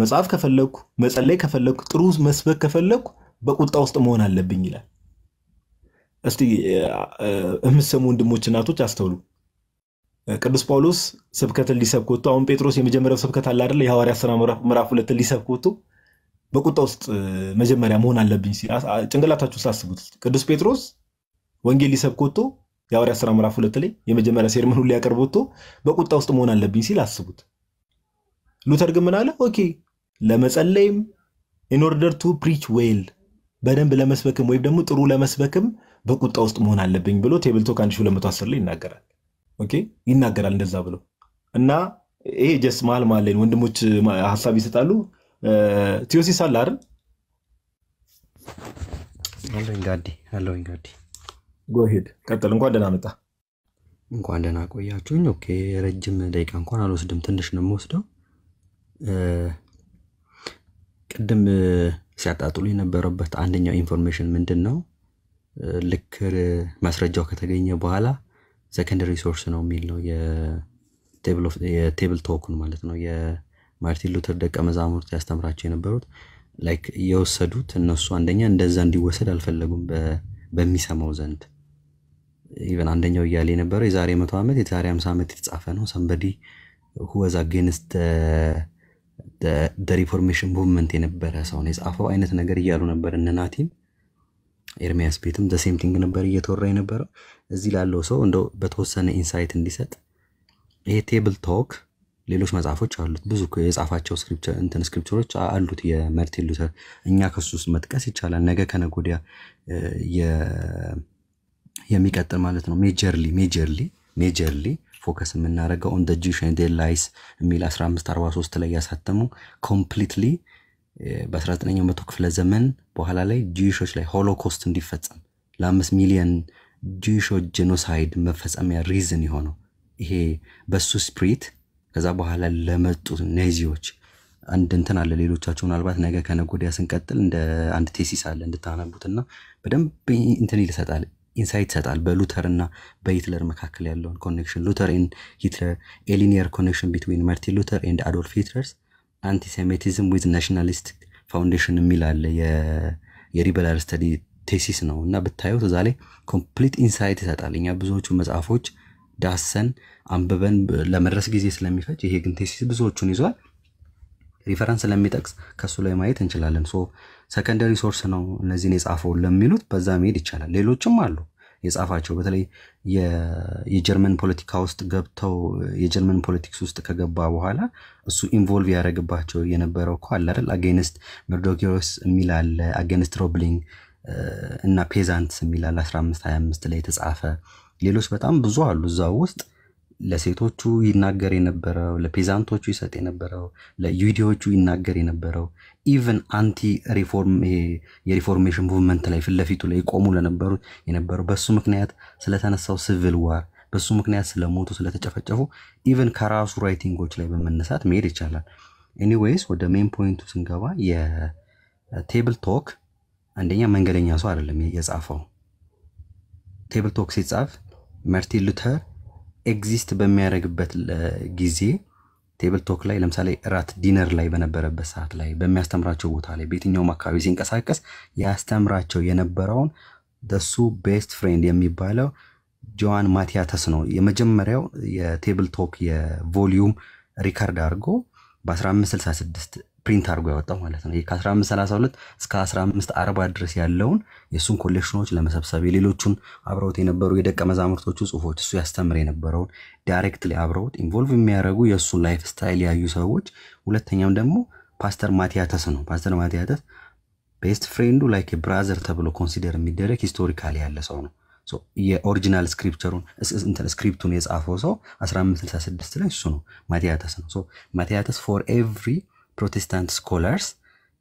መጻፍ ከፈለኩ መጸለይ ከፈለኩ ጥሩዝ መስበክ ከፈለኩ በቁጣ ውስጥ መሆን አለብኝ ይላል እስቲ እምሰሙ ወንድሞች እናቶች አስተውሉ ቅዱስ ጳውሎስ ስብከትን ሊሰብክ ወጥቶ አሁን ጴጥሮስ የመጀመሪያው ስብከት አለ አይደል የሐዋርያት ሥራ ምዕራፍ 2 ሊሰብክ ወጥቶ በቁጣ ውስጥ መጀመሪያ መሆን አለብኝ ሲል ጭንቅላታችሁ ሳስቡት ቅዱስ ጴጥሮስ ወንጌል ሊሰብክ ወጥቶ የሐዋርያት ሥራ ምዕራፍ 2 ላይ የመጀመሪያ ሰርመኑን ሊያቀርብ ወጥቶ በቁጣ ውስጥ መሆን አለብኝ ሲል አስቡት ሉተር ግን ምን አለ ኦኬ ለመጸለይም in order to preach well በደንብ ለመስበክም ወይ ደግሞ ጥሩ ለመስበክም በቁጣ ውስጥ መሆን አለብኝ ብሎ ቴብል ቶክ 1210 ላይ ይናገራል ኦኬ ይናገራል እንደዛ ብሎ እና ይሄ just ማልማል ላይ ወንድሞች ሐሳብ ይሰጣሉ ቲዮሲስ አለ አይደል አሎኝ ጋዲ go ahead ቀጥል እንኳን ደህና መጣ እንኳን ደህና ቆያችሁኝ ኦኬ ረጅም ደቂቃ እንኳን አልወስድም ትንሽ ነው የምወስደው ቀደም ሲያጣጥሉ የነበረበት አንደኛው ኢንፎርሜሽን ምንድነው ልክ ማስረጃው ከተገኘ በኋላ ሰከንደሪ ሪሶርስ ነው የሚል ነው የቴብል ቶክ ማለት ነው የማርቲን ሉተር ደቀ መዛሙርት ያስተምራቸው የነበሩት ላይክ የወሰዱት እነሱ አንደኛ እንደዛ እንዲወሰድ አልፈለጉም በሚሰማው ዘንድ ኢቨን አንደኛው ያለ የነበረ የዛሬ 100 ዓመት የዛሬ 50 ዓመት የተጻፈ ነው somebody who was against the reformation movement የነበረ ሰው ነው የጻፈው አይነት ነገር ይያሉ ነበር እናቲም ኤርሚያስ ቤትም the same thing ነበር እየተወራ የነበረው እዚህ ላለው ሰው እንደው በተወሰነ ኢንሳይት እንዲሰጥ ይሄ ቴብል ቶክ ሌሎች መጻፎች አሉት ብዙ የጻፋቸው ስክሪፕቸር እንትን ስክሪፕቸሮች አሉት የማርቲን ሉተር እኛ ከሱስ መጥቀስ ይቻላል ነገ ከነጎዲያ የሚቀጥል ማለት ነው ሜጀርሊ focus የምናረጋው on the Jewish and their lies ሚል 1543 ላይ ያሳተሙ completely በ19ኛው መቶ ክፍለ ዘመን በኋላ ላይ ጂውሾች ላይ ሆሎኮስት እንዲፈጸም ለ5 ሚሊዮን ጂውሽ ጄኖሳይድ መፈጸሚያ ሪዝን ይሆነው ይሄ በሱ ስፕሪት ከዛ በኋላ ለመጡ ናዚዎች አንድ እንትን አለ ሌሎቻቸውን አልባት ነገ ከነጎዲያ ስንቀጥል እንደ አንድ ቴሲስ አለ እንድታነቡትና በደንብ እንትን ይልሰታል ኢንሳይት ሰጣል በሉተርና በሂትለር መካከለ ያለውን ኮኔክሽን ሉተር and Hitler a linear connection between Martin Luther and Adolf Hitler's antisemitism with nationalist foundation ሚላል የሪበላር ስታዲ ቴሲስ ነውና በታየው ተዛለ ኮምፕሊት ኢንሳይት ሰጣልኛ ብዙዎቹ መጻፎች ዳሰን አንበበን ለመድረስ ጊዜ ስለሚፈጅ ይሄ ግን ቴሲስ ብዙዎቹን ይዟል ሪፈረንስ ለሚጠቅስ ከሱ ላይ ማየት እንችላለን ሶ ሰከንደሪ ሶርስ ነው እነዚህን የጻፈው ለሚሉት በዛ መሄድ ይችላል ሌሎችም አሉ يسافروا بترى يجرمن politics هاوست جبتو يجرمن politics هاوست كجبا وهلا سو involve يا رجع بحشوا ينبروا كلارل against مردوكيوس ميلال against robling إن peasants ميلال أسرام مثلاً مستليت سافر ليلوش بتأم بزوع للزاوست لسيتوتشو ينقر ينبروا لpeasantوتشو يسات ينبروا ليوديوتشو ينقر ينبروا even anti-reform reformation movement لا يفلا فيتو لا يقوموا لنبروا ينبروا بس مكنيات سلتنا سو civil war بس مكنيات سلموتو سلتجفجفو even كراس writing قلت لي بمنسات ميري شغلة anyways وده main point وسنجوا يا table talk عندنا منقلين يا صار اللي يزعفوا table talk يزعف مارتين لوثر exist بميرقبة الجزء table talk لاي لمسالي رات dinner لاي بنبرة بسات لاي بميستمراتشو وطالي بيتين يوم كاوزين كساكس يستمراتشو ينبرون the so best friend يمي بالو جوان ماتيا تسنو يمجمريو يا table talk يا volume ريكارد أرجو بس رام مثل سادست print أرجو وطبعا ولا سنة يكاس رام مثل سالت سكاس رام مثل أربعة أدرس ياللون يسون كوليشنوش لما سبسابي ليلوتشون عبروت ينبرو يدك كما زامر توجس وفوت سو يستمر ينبرون directly عبروت involved ميارجو يسون life style يا يسويج ولا تنيام دمو pastor ماتيا تسنو pastor ماتيا تس best friend ولا كي brother تبلو consider ميدرك historically على سونو so يه original scripture انت السcript نيز عفوسه أسرام مثل سادست دستلين سونو ماتيا تسنو so ماتيا تس for every Protestant scholars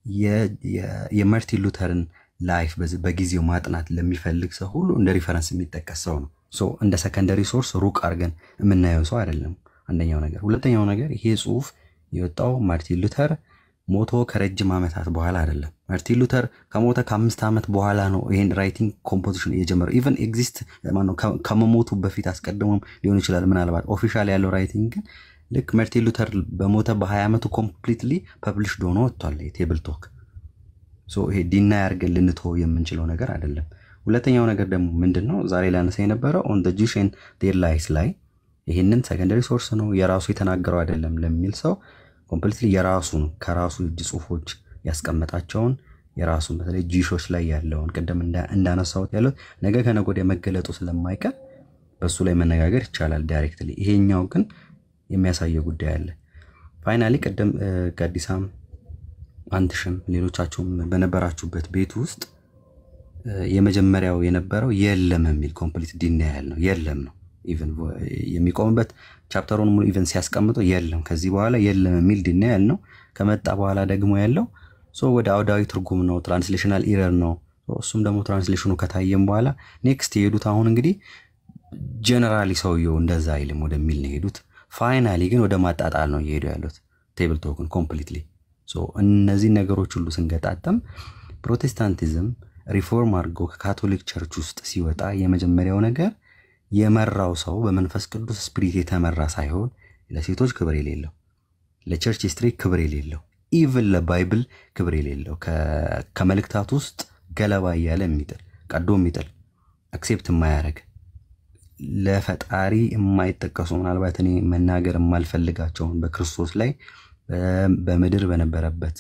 يه مارتين لوثرن life بس بجيزيو ما تنات لمي فلك سهول عند reference ميتك كسرانه so عند secondary source روك أرجن من أيام صار اللهم عند يوم نجار ولا تيوم نجار هي سوف يتأو مارتين لوثر موته كرجج ما مثات بحاله اللهم مارتين لوثر كموته كم استعمت بحاله إنه in writing composition يجمر even exist لأنه كم موته بفتاس كدمهم ليونيش لالمن على بعض officially على writing لك مارتين لوثر بموته بحياته completely published دونات طالع table talk so هدينا أرجع لنتهو يوم من شلون أقرأ على اللهم ولا تنيونا قدام من دنو زاري لنا سينا برا on the judician their lies lie هنن secondary source إنه يراسو يتناقروا على اللهم لما يلسو completely يراسون كراسو يجسوفوج يسكم متعشون يراسون مثلا جيشوش لا يعلون قدام عندنا صوت يعلو نجا كنا قدي مقلته سلام مايكل بس سليمان نجا غير شالال directly هنيو كن يمسا يقدي على finally قدام قديسام عندشم ليلو تاچوم بنبراتو بيت وسط يمجمرياو ينبرو يلم ميل كومبليت دينال نو يلم نو ايفن يميقومبت تشابترون مول ايفن سياسقمطو يلم كزي بوالا يلم ميل دينال نو كمتا بوالا دغمو يالو سو ودا اوداوي ترغوم نو ترانسليشنال ايرور نو سوسم دمو ترانسليشنو كتايم بوالا نيكست ييدوت اهون انغدي جنرالي سويو اندزا يلم ود ميل نييدوت فاينالي كن ود ماتطال نو ييدو يالوت تيبل توكن كومبليتلي so እነዚህ ነገሮች ሁሉ ስንገጣጣም ፕሮቴስታንቲዝም ሪፎርም አድርጎ ከካቶሊክ ቸርች ውስጥ ሲወጣ የመጀመሪያው ነገር የመራው ሰው በመንፈስ ቅዱስ ስፒሪት የተመራ ሳይሆን ለሴቶች ክብር የሌለው ለቸርች ሂስትሪ ክብር የሌለው ኢቭን ለባይብል ክብር የሌለው ከመልእክታት ውስጥ ገለባ ያለ የሚጥል ቀዶ የሚጥል አክሴፕት የማያደርግ ለፈጣሪ የማይጠቀሱ ምናልባት እኔ መናገር የማልፈልጋቸው በክርስቶስ ላይ በመድር በነበረበት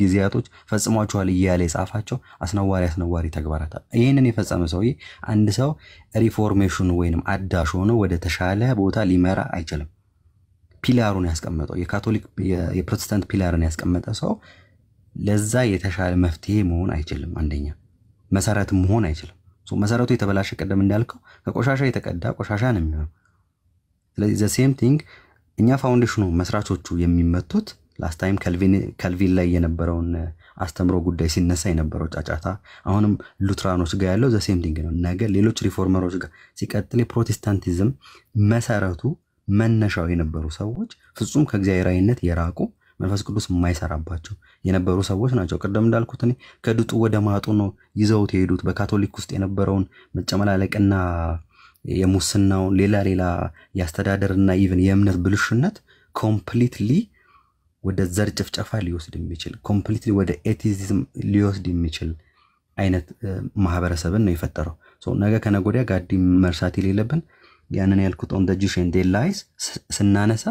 ግዚያቶች ፈጽሟቸዋል ይያለ ጻፋቸው አስነዋሪ ተግባራታ ይሄንን የፈጸመ ሰው አንድ ሰው ሪፎርሜሽን ወይንም አዳሽ ሆኖ ወደ ተሻለ ቦታ ሊመራ አይችልም ፒላሩን ያስቀመጠው የካቶሊክ የፕሮቴስታንት ፒላሩን ያስቀመጠ ሰው ለዛ የተሻለ መፍትሄ መሆን አይችልም አንደኛ መሰረት መሆን አይችልም so መሰረቱ የተበላሸ ቀደም እንዳልከው ከቆሻሻ የተቀዳ ቆሻሻ ነው የሚሆነው ስለዚህ the same thing እኛ ፋውንዴሽኑ መስራቾቹ የሚመቱት ላስት ታይም ካልቪን ላይ የነበረውን አስተምሮ ጉዳይ ሲነሳ የነበረው ጫጫታ አሁንም ሉትራኖች ጋር ያለው ዘ ሴም ቲንግ ነው ነገር ሌሎች ሪፎርመሮች ጋር ሲቀጥል ፕሮቴስታንቲዝም መሰረቱ መነሻው የነበሩ ሰዎች ፍጹም ከእግዚአብሔር አይነት የራቁ መንፈስ ቅዱስ የማይሰራባቸው የነበሩ ሰዎች ናቸው ቀደም እንዳልኩት እኔ ከድጡ ወደ ማጡ ነው ይዘውት የሄዱት በካቶሊክ ውስጥ የነበረውን መጨመላለቅና የሙስናው ሌላ ያስተዳደርና ኢቭን የእምነት ብልሹነት ኮምፕሊትሊ ወደ ዘር ጭፍጨፋ ሊወስድ የሚችል ኮምፕሊትሊ ወደ ኤቲዝም ሊወስድ የሚችል አይነት ማህበረሰብን ነው የፈጠረው ሶ ነገ ከነጎዲያ ጋዲ መርሳት ይለብን ያንን ያልኩት on the Jewish and their lies ስናነሳ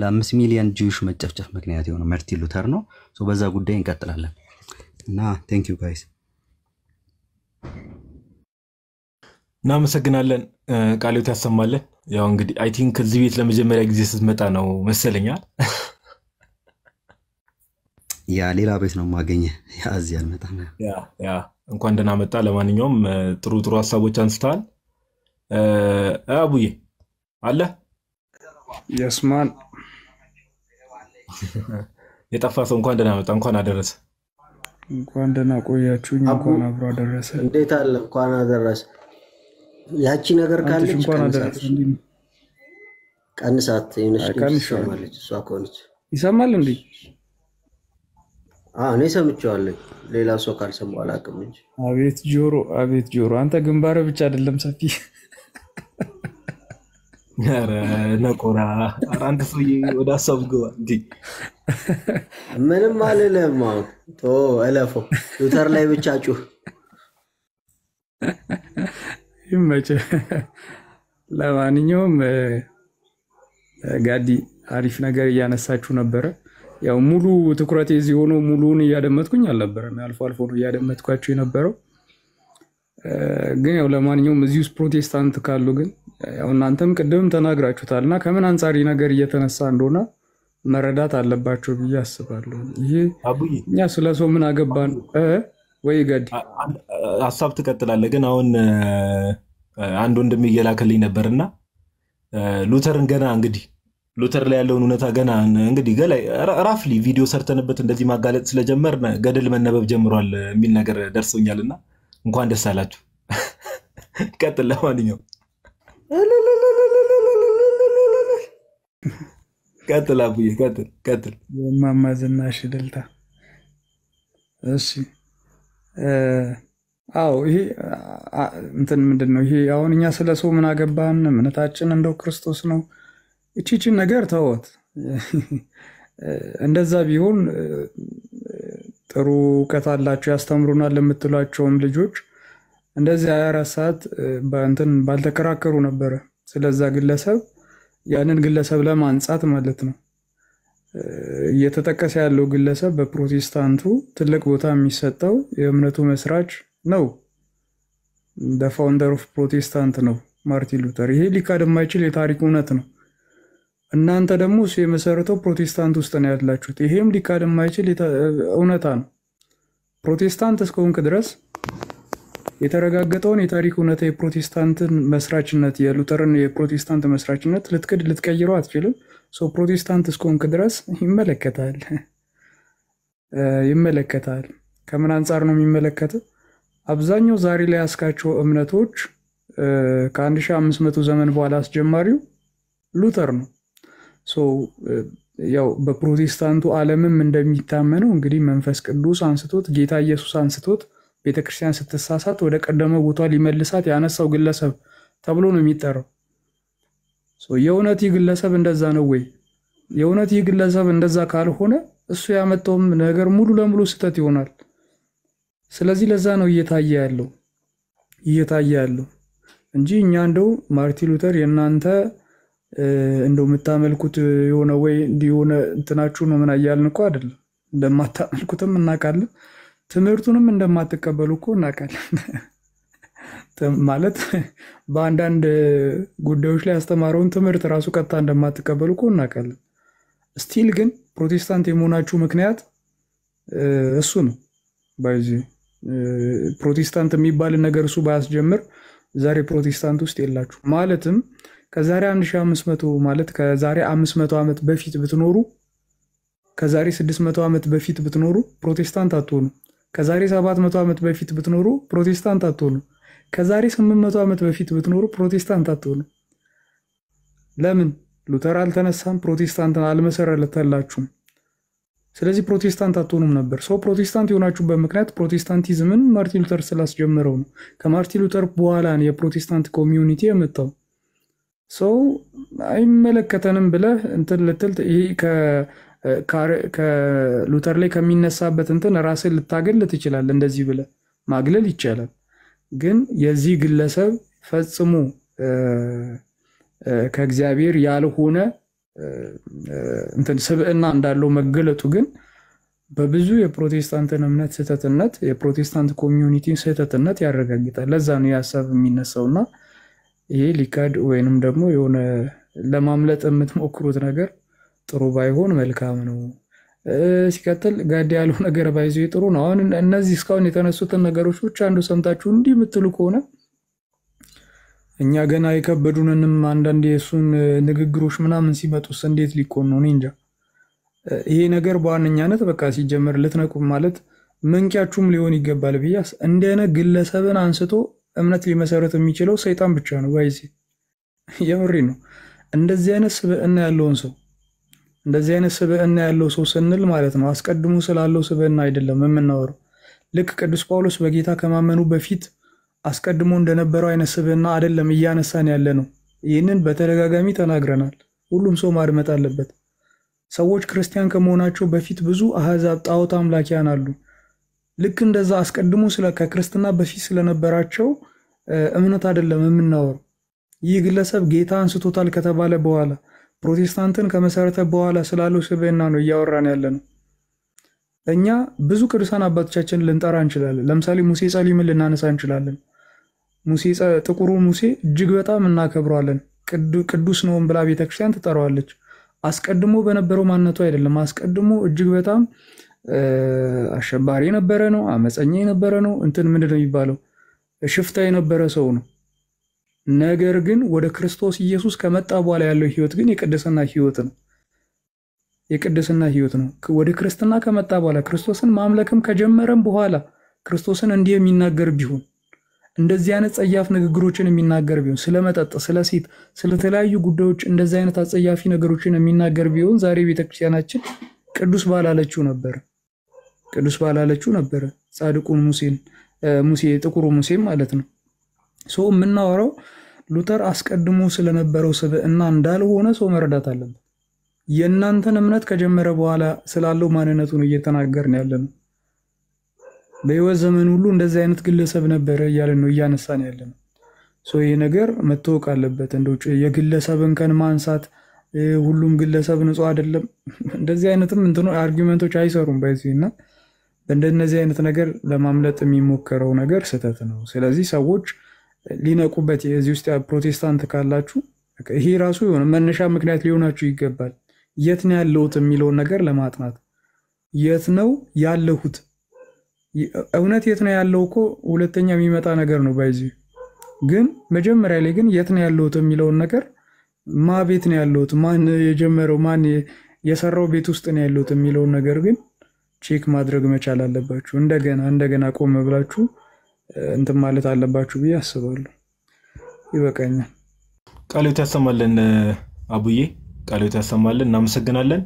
ለ5 ሚሊዮን ጂውሽ መጨፍጨፍ ምክንያት የሆነ ማርቲን ሉተር ነው ሶ በዛ ጉዳይ እንቀጥላለን እና thank you guys نامسكنالن قالوا تسمعله ያው እንግዲህ አይ ቲንክ እዚህ ቤት ለመጀመሪያ ጊዜ ስትመጣ ነው መሰለኛል ያ ሌላ ቤት ነው ማገኘ ያ እዚህ አልመጣም ያ እንኳን ደህና መጣ ለማንኛውም ጥሩ ጥሩ ሐሳቦች አንስተሃል አቡዬ አለ የስማን የጣፋሰው እንኳን ደህና መጣ እንኳን አደረሰ እንኳን ደህና ቆያችሁኝ እንኳን አብሮ አደረሰ እንዴት አለ እንኳን አደረሰ ያቺ ነገር ካለች ቀንሳት የነሽ ይሰማልች እሷ ኮንች ይሰማል እንዴ እኔ ሰምቻለሁ ሌላ ሰው ካልሰማው አላውቅም እንጂ አቤት ጆሮ አንተ ግንባረ ብቻ አይደለም ሰፊ ያረ ነቆራ አንተ ሰው ወደ ሐሳብ ግባ እንዴ ምንም አልልህማ ቶ አለፎ ዩተር ላይ ብቻ ጩህ ይመቸ ለማንኛውም ጋዲ አሪፍ ነገር ያነሳችሁ ነበር ያው ሙሉ ትኩረት እዚህ ሆኖ ሙሉን ያደመጥኩኝ አልነበረም አልፎ አልፎ ነው ያደመጥኳችሁ የነበረው ግን ያው ለማንኛውም እዚህስ ፕሮቴስታንት ካሉ ግን ያው እናንተም ቀደም ተናግራችሁታልና ከምን አንፃር ነገር እየተነሳ እንደሆነ መረዳት አለባችሁ ብዬ አስባለሁ ይሄ እኛ ስለሰው ምን አገባን ወይ ጋዲ ሐሳብ ተከተላለ ግን አሁን አንድ ወንድም ይላከልኝ ነበርና ሉተርን ገና እንግዲህ ሉተር ላይ ያለውን ሁኔታ ገና እንግዲህ ራፍሊ ቪዲዮ ሰርተንበት እንደዚህ ማጋለጥ ስለጀመርነ ገደል መነበብ ጀምሯል የሚል ነገር ደርሶኛልና እንኳን ደስ አላችሁ ቀጥል ለማንኛው ቀጥል አቡዬ ቀጥል ማማዘናሽ ደልታ እሺ ይሄ እንትን ምንድነው ይሄ አሁን እኛ ስለሰው ምን አገባን እምነታችን እንደው ክርስቶስ ነው እቺ ነገር ታወት እንደዛ ቢሆን ጥሩ ከታላችሁ ያስተምሩናል ለምትሏቸውም ልጆች እንደዚህ 24 ሰዓት በእንትን ባልተከራከሩ ነበር ስለዛ ግለሰብ ያንን ግለሰብ ለማንጻት ማለት ነው የተጠቀሰ ያለው ግለሰብ በፕሮቴስታንቱ ትልቅ ቦታ የሚሰጠው የእምነቱ መስራች ነው the founder of protestant ነው ማርቲን ሉተር ይሄ ሊካድ የማይችል የታሪክ እውነት ነው እናንተ ደግሞ ሲመሰረተው ፕሮቴስታንት ውስጥ ነው ያላችሁት ይሄም ሊካድ የማይችል እውነታ ነው ፕሮቴስታንት እስከሆንክ ድረስ የተረጋገጠውን የታሪክ እውነት የፕሮቴስታንትን መስራችነት የሉተርን የፕሮቴስታንት መስራችነት ልትቀይረው አትችልም so protestant እስከሆንክ ድረስ ይመለከታል ከምን አንፃር ነው የሚመለከተው አብዛኛው ዛሬ ላይ ያስካቸው እምነቶች ከ1500 ዘመን በኋላ አስጀማሪው ሉተር ነው so ያው በፕሮቴስታንቱ ዓለምም እንደሚታመነው እንግዲህ መንፈስ ቅዱስ አንስቶት ጌታ ኢየሱስ አንስቶት ቤተክርስቲያን ስትሳሳት ወደ ቀደመው ቦታ ሊመልሳት ያነሳው ግለሰብ ተብሎ ነው የሚጠራው so የውነት ይግለሰብ እንደዛ ነው ወይ የውነት ይግለሰብ እንደዛ ካልሆነ እሱ ያመጣው ነገር ሙሉ ለሙሉ ስተት ይሆናል ስለዚህ ለዛ ነው እየታየ ያለው እንጂ እኛ እንደው ማርቲን ሉተር የናንተ እንደው መታመልኩት የሆነ ወይ ዲሆነ እንትናችሁ ነው ምን ያያልንኮ አይደለም እንደማታመልኩትም እናቃለን ትምርቱንም እንደማትቀበሉኮ እናቃለን ማለት በአንዳንድ ጉዳዮች ላይ አስተማሩን ትምርት ራሱ ቀጣ እንደማትቀበሉኮ እናቃለን ስቲል ግን ፕሮቴስታንት የሞናቹ ምክንያት እሱ ነው ባይዚ ፕሮቴስታንት የሚባል ነገር እሱ ባያስጀምር ዛሬ ፕሮቴስታንት ውስጥ የላችሁ ማለትም ከዛሬ 1500 ማለት ከዛሬ 500 ዓመት በፊት ብትኖሩ ከዛሬ 600 ዓመት በፊት ብትኖሩ ፕሮቴስታንት አትሆኑ ከዛሬ 700 ዓመት በፊት ብትኖሩ ፕሮቴስታንት አትሆኑ ከዛሬ 800 ዓመት በፊት ብትኖሩ ፕሮቴስታንት አትሆኑ ለምን ሉተር አልተነሳም ፕሮቴስታንትን አልመሰረተላችሁም ስለዚህ ፕሮቴስታንት አትሆኑም ነበር so ፕሮቴስታንት ሆናችሁ በመክናት ፕሮቴስታንቲዝምን ማርቲን ሉተር ስላስጀመረው ነው ከማርቲን ሉተር በኋላ ነው የፕሮቴስታንት ኮሚዩኒቲ የመጣው so አይመለከተንም ብለ እንትን ለጥልት ይሄ ከሉተር ላይ ከሚነሳበት እንትን ራስን ልታገልት ይችላል እንደዚህ ብለ ማግለል ይቻላል ግን የዚህ ግለሰብ ፈጽሙ ከእግዚአብሔር ያልሆነ እንትን ስብእና እንዳለው መገለጡ ግን በብዙ የፕሮቴስታንት እምነት ሰተተነት የፕሮቴስታንት ኮሚዩኒቲን ሰተተነት ያረጋግጣል። ለዛ ነው ያሳብ የሚነሳውና ይሄ ሊካድ ወይንም ደግሞ የሆነ ለማምለጥ የምትሞክሩት ነገር ጥሩ ባይሆን መልካም ነው። ሲከተል ጋዲ ያለው ነገር ባይዙ ጥሩ ነው። አሁን እነዚህ ስካውን የተነሱት ነገሮች ብቻ አንዱ ሰምታችሁ እንዲህ ምትሉ ከሆነ እኛ ገና ይከበዱንንም አንዳንድ የሱን ንግግሮች ምናምን ሲመጡስ እንዴት ሊቆም ነው እንጃ። ይሄ ነገር በአንኛነት በቃ ሲጀመር ለተነቁም ማለት መንቂያችሁም ሊሆን ይገባል ብያስ እንደነ ግለሰብን አንስቶ እምነት ሊመሰረት የሚችለው ሰይጣን ብቻ ነው ወይስ የምሪ ነው። እንደዚህ አይነት ስብእና ያለውን ሰው እንደዚህ አይነት ስብእና ያለው ሰው ስንል ማለት ነው አስቀድሞ ስላለው ስብእና አይደለም የምናወራው። ልክ ቅዱስ ጳውሎስ በጌታ ከማመኑ በፊት አስቀድሞ እንደነበረው አይነት ስብእና አይደለም እያነሳን ያለ ነው። ይህንን በተደጋጋሚ ተናግረናል። ሁሉም ሰው ማድመጥ አለበት። ሰዎች ክርስቲያን ከመሆናቸው በፊት ብዙ አህዛብ ጣዖት አምላኪያን አሉ። ልክ እንደዛ አስቀድሞ ስለ ከክርስቲና በፊት ስለነበራቸው እምነት አይደለም የምናወራው። ይህ ግለሰብ ጌታ አንስቶታል ከተባለ በኋላ ፕሮቴስታንትን ከመሰረተ በኋላ ስላለው ስብእና ነው እያወራን ያለነው። እኛ ብዙ ቅዱሳን አባቶቻችን ልንጠራ እንችላለን። ለምሳሌ ሙሴ ጸሊምን ልናነሳ እንችላለን። ሙሴ ጥቁሩ ሙሴ እጅግ በጣም እናከብረዋለን። ቅዱስ ነው ብላ ቤተክርስቲያን ትጠራዋለች። አስቀድሞ በነበረው ማንነቱ አይደለም። አስቀድሞ እጅግ በጣም አሸባሪ የነበረ ነው፣ አመፀኛ የነበረ ነው፣ እንትን ምንድነው የሚባለው ሽፍታ የነበረ ሰው ነው። ነገር ግን ወደ ክርስቶስ ኢየሱስ ከመጣ በኋላ ያለው ህይወት ግን የቅድስና ህይወት ነው። የቅድስና ህይወት ነው። ወደ ክርስትና ከመጣ በኋላ ክርስቶስን ማምለክም ከጀመረም በኋላ ክርስቶስን እንዲህ የሚናገር ቢሆን እንደዚህ አይነት ጸያፍ ንግግሮችን የሚናገር ቢሆን ስለመጠጥ፣ ስለሴት፣ ስለተለያዩ ጉዳዮች እንደዚህ አይነት አጸያፊ ነገሮችን የሚናገር ቢሆን ዛሬ ቤተክርስቲያናችን ቅዱስ ባላለችው ነበር ጻድቁን ሙሴ ጥቁሩ ሙሴ ማለት ነው። ሰው ምናወራው ሉተር አስቀድሞ ስለነበረው ስብእና እንዳልሆነ ሰው መረዳት አለበት። የናንተን እምነት ከጀመረ በኋላ ስላለው ማንነቱ ነው እየተናገርን ያለነው። በሕይወት ዘመን ሁሉ እንደዚህ አይነት ግለሰብ ነበር ያለ ነው ያነሳን ያለነው። ሰው ይሄ ነገር መተዋወቅ አለበት። እንደው የግለሰብን ከን ማንሳት ሁሉም ግለሰብ ንጹህ አይደለም እንደዚህ አይነትም እንትኑ አርጊዩመንቶች አይሰሩም። በዚህና እንደነዚህ አይነት ነገር ለማምለጥ የሚሞከረው ነገር ስህተት ነው። ስለዚህ ሰዎች ሊነቁበት የዚህ ውስጥ ፕሮቴስታንት ካላችሁ ይሄ ራሱ የሆነ መነሻ ምክንያት ሊሆናችሁ ይገባል። የት ነው ያለሁት የሚለው ነገር ለማጥናት የት ነው ያለሁት እውነት የት ነው ያለው እኮ ሁለተኛ የሚመጣ ነገር ነው። ባይዚ ግን መጀመሪያ ላይ ግን የት ነው ያለሁት የሚለው ነገር ማቤት ነው ያለሁት ማን የጀመረው ማን የሰራው ቤት ውስጥ ነው ያለሁት የሚለው ነገር ግን ቼክ ማድረግ መቻል አለባችሁ። እንደገና ቆም ብላችሁ እንትን ማለት አለባችሁ ብዬ አስባለሁ። ይበቃኛል። ቃልዎት ያሰማልን አቡዬ፣ ቃልዎት ያሰማልን። እናመሰግናለን።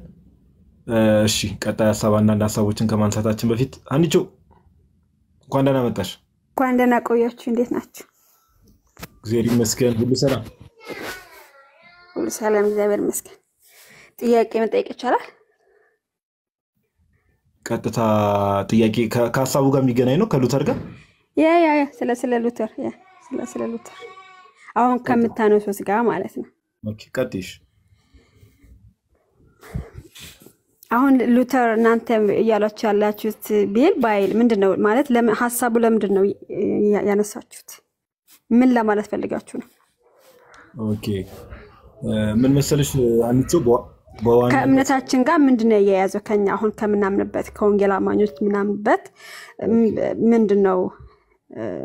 እሺ ቀጣይ ሐሳባና ሐሳቦችን ከማንሳታችን በፊት አንቺው እንኳን ደህና መጣሽ። እንኳን ደህና ቆያችሁ። እንዴት ናችሁ? እግዚአብሔር ይመስገን ሁሉ ሰላም። ሁሉ ሰላም እግዚአብሔር ይመስገን። ጥያቄ መጠየቅ ይቻላል? ቀጥታ ጥያቄ ከሐሳቡ ጋር የሚገናኝ ነው ከሉተር ጋር ያ ስለ ሉተር ስለ ሉተር አሁን ከምታነሱስ ጋር ማለት ነው። ኦኬ ቀጥይሽ። አሁን ሉተር እናንተ እያላችሁ ያላችሁት ባይል ምንድነው ማለት ሐሳቡ ለምንድን ነው ያነሳችሁት? ምን ለማለት ፈልጋችሁ ነው? ኦኬ ምን መሰለሽ አንቺ ከእምነታችን ጋር ምንድነው የያዘው ከኛ አሁን ከምናምንበት ከወንጌል አማኞች ምናምንበት ምንድነው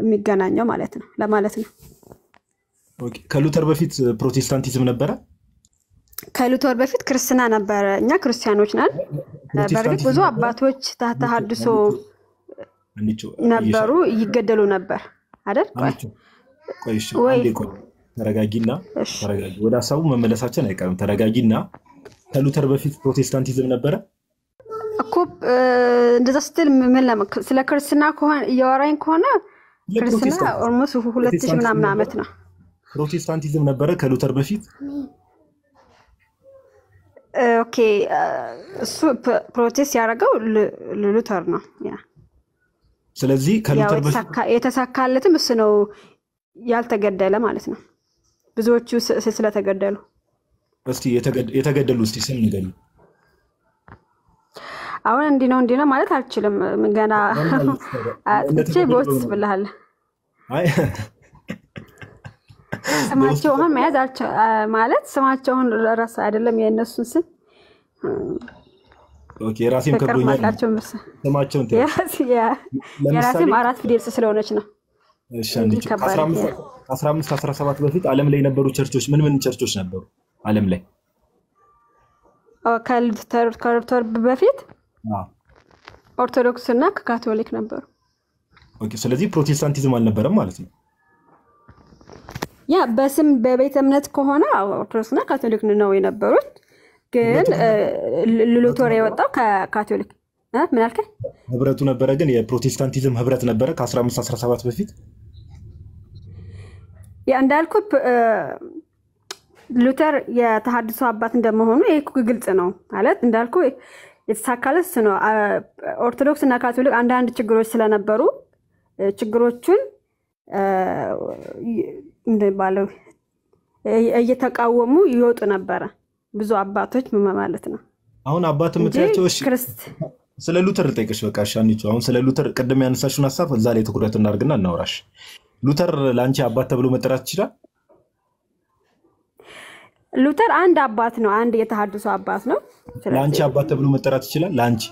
የሚገናኘው ማለት ነው ለማለት ነው። ኦኬ ከሉተር በፊት ፕሮቴስታንቲዝም ነበረ? ከሉተር በፊት ክርስትና ነበረ። እኛ ክርስቲያኖች ነን። በርግጥ ብዙ አባቶች ተሐድሶ ነበሩ ይገደሉ ነበር አይደል? ቆይሽ አንዴ ተረጋጊና ወደ ሐሳቡ መመለሳችን አይቀርም። ተረጋጊና ከሉተር በፊት ፕሮቴስታንቲዝም ነበረ? ኮፕ እንደዛ ስትል ምን ስለ ክርስትና ከሆነ እያወራኝ ከሆነ ክርስትና ኦልሞስት 2000 ምናምን ዓመት ነው። ፕሮቴስታንቲዝም ነበረ ከሉተር በፊት? ኦኬ እሱ ፕሮቴስት ያደረገው ሉተር ነው ያ። ስለዚህ ከሉተር በፊት የተሳካለትም እሱ ነው ያልተገደለ ማለት ነው። ብዙዎቹ ስለተገደሉ እስቲ የተገደሉ እስቲ ስም ንገሪኝ። أولاً دينا ما لك هالشيلم من جانا شيء بوس بالله هلا سمعت شون ما يدارش مالت سمعت شون الرأس عدلهم ينسون أوكي راسيم كبرينا سمعت شون يا يا يا راسيم أراد في درس سلونة شنا أسرام ساسرة سبعة بفيت علم لي نبرو ترتوش من ترتوش نبرو علم لي كالب تر بفيت أرثوذكس ناك كاثوليك نبرو أوكي سلذي بروتستانتيزم على نبرم مالتي يا باسم ببيت أمنات كهونا أو أرثوذكسنا كاثوليك ننوي نبروت كن للوتوري وطاق كاثوليك ها من هالك هبرتنا برجن يا بروتستانتيزم هبرتنا برك عصر مساس رسابات بفيت يا عندالكو لوتر يا تحدث صعبات عندما هون إيه قلت أنا على عندالكو يتساكلس إنه أرثوذكس إنك كاثوليك عندها تجروش سلنا برو تجروشون بالو يتقاوموا يوتنا برا ብዙ አባቶች ምን ማለት ነው አሁን አባቱ መጥያቸው እሺ ስለ ሉተር ልጠይቅሽ በቃ እሺ አንቺው አሁን ስለ ሉተር ቀደም ያነሳሽውን ሐሳብ እዛ ላይ ትኩረት እናርግና እናወራሽ ሉተር ላንቺ አባት ተብሎ መጥራት ይችላል ሉተር አንድ አባት ነው አንድ የተሐድሶ አባት ነው ላንቺ አባት ተብሎ መጥራት ይችላል ላንቺ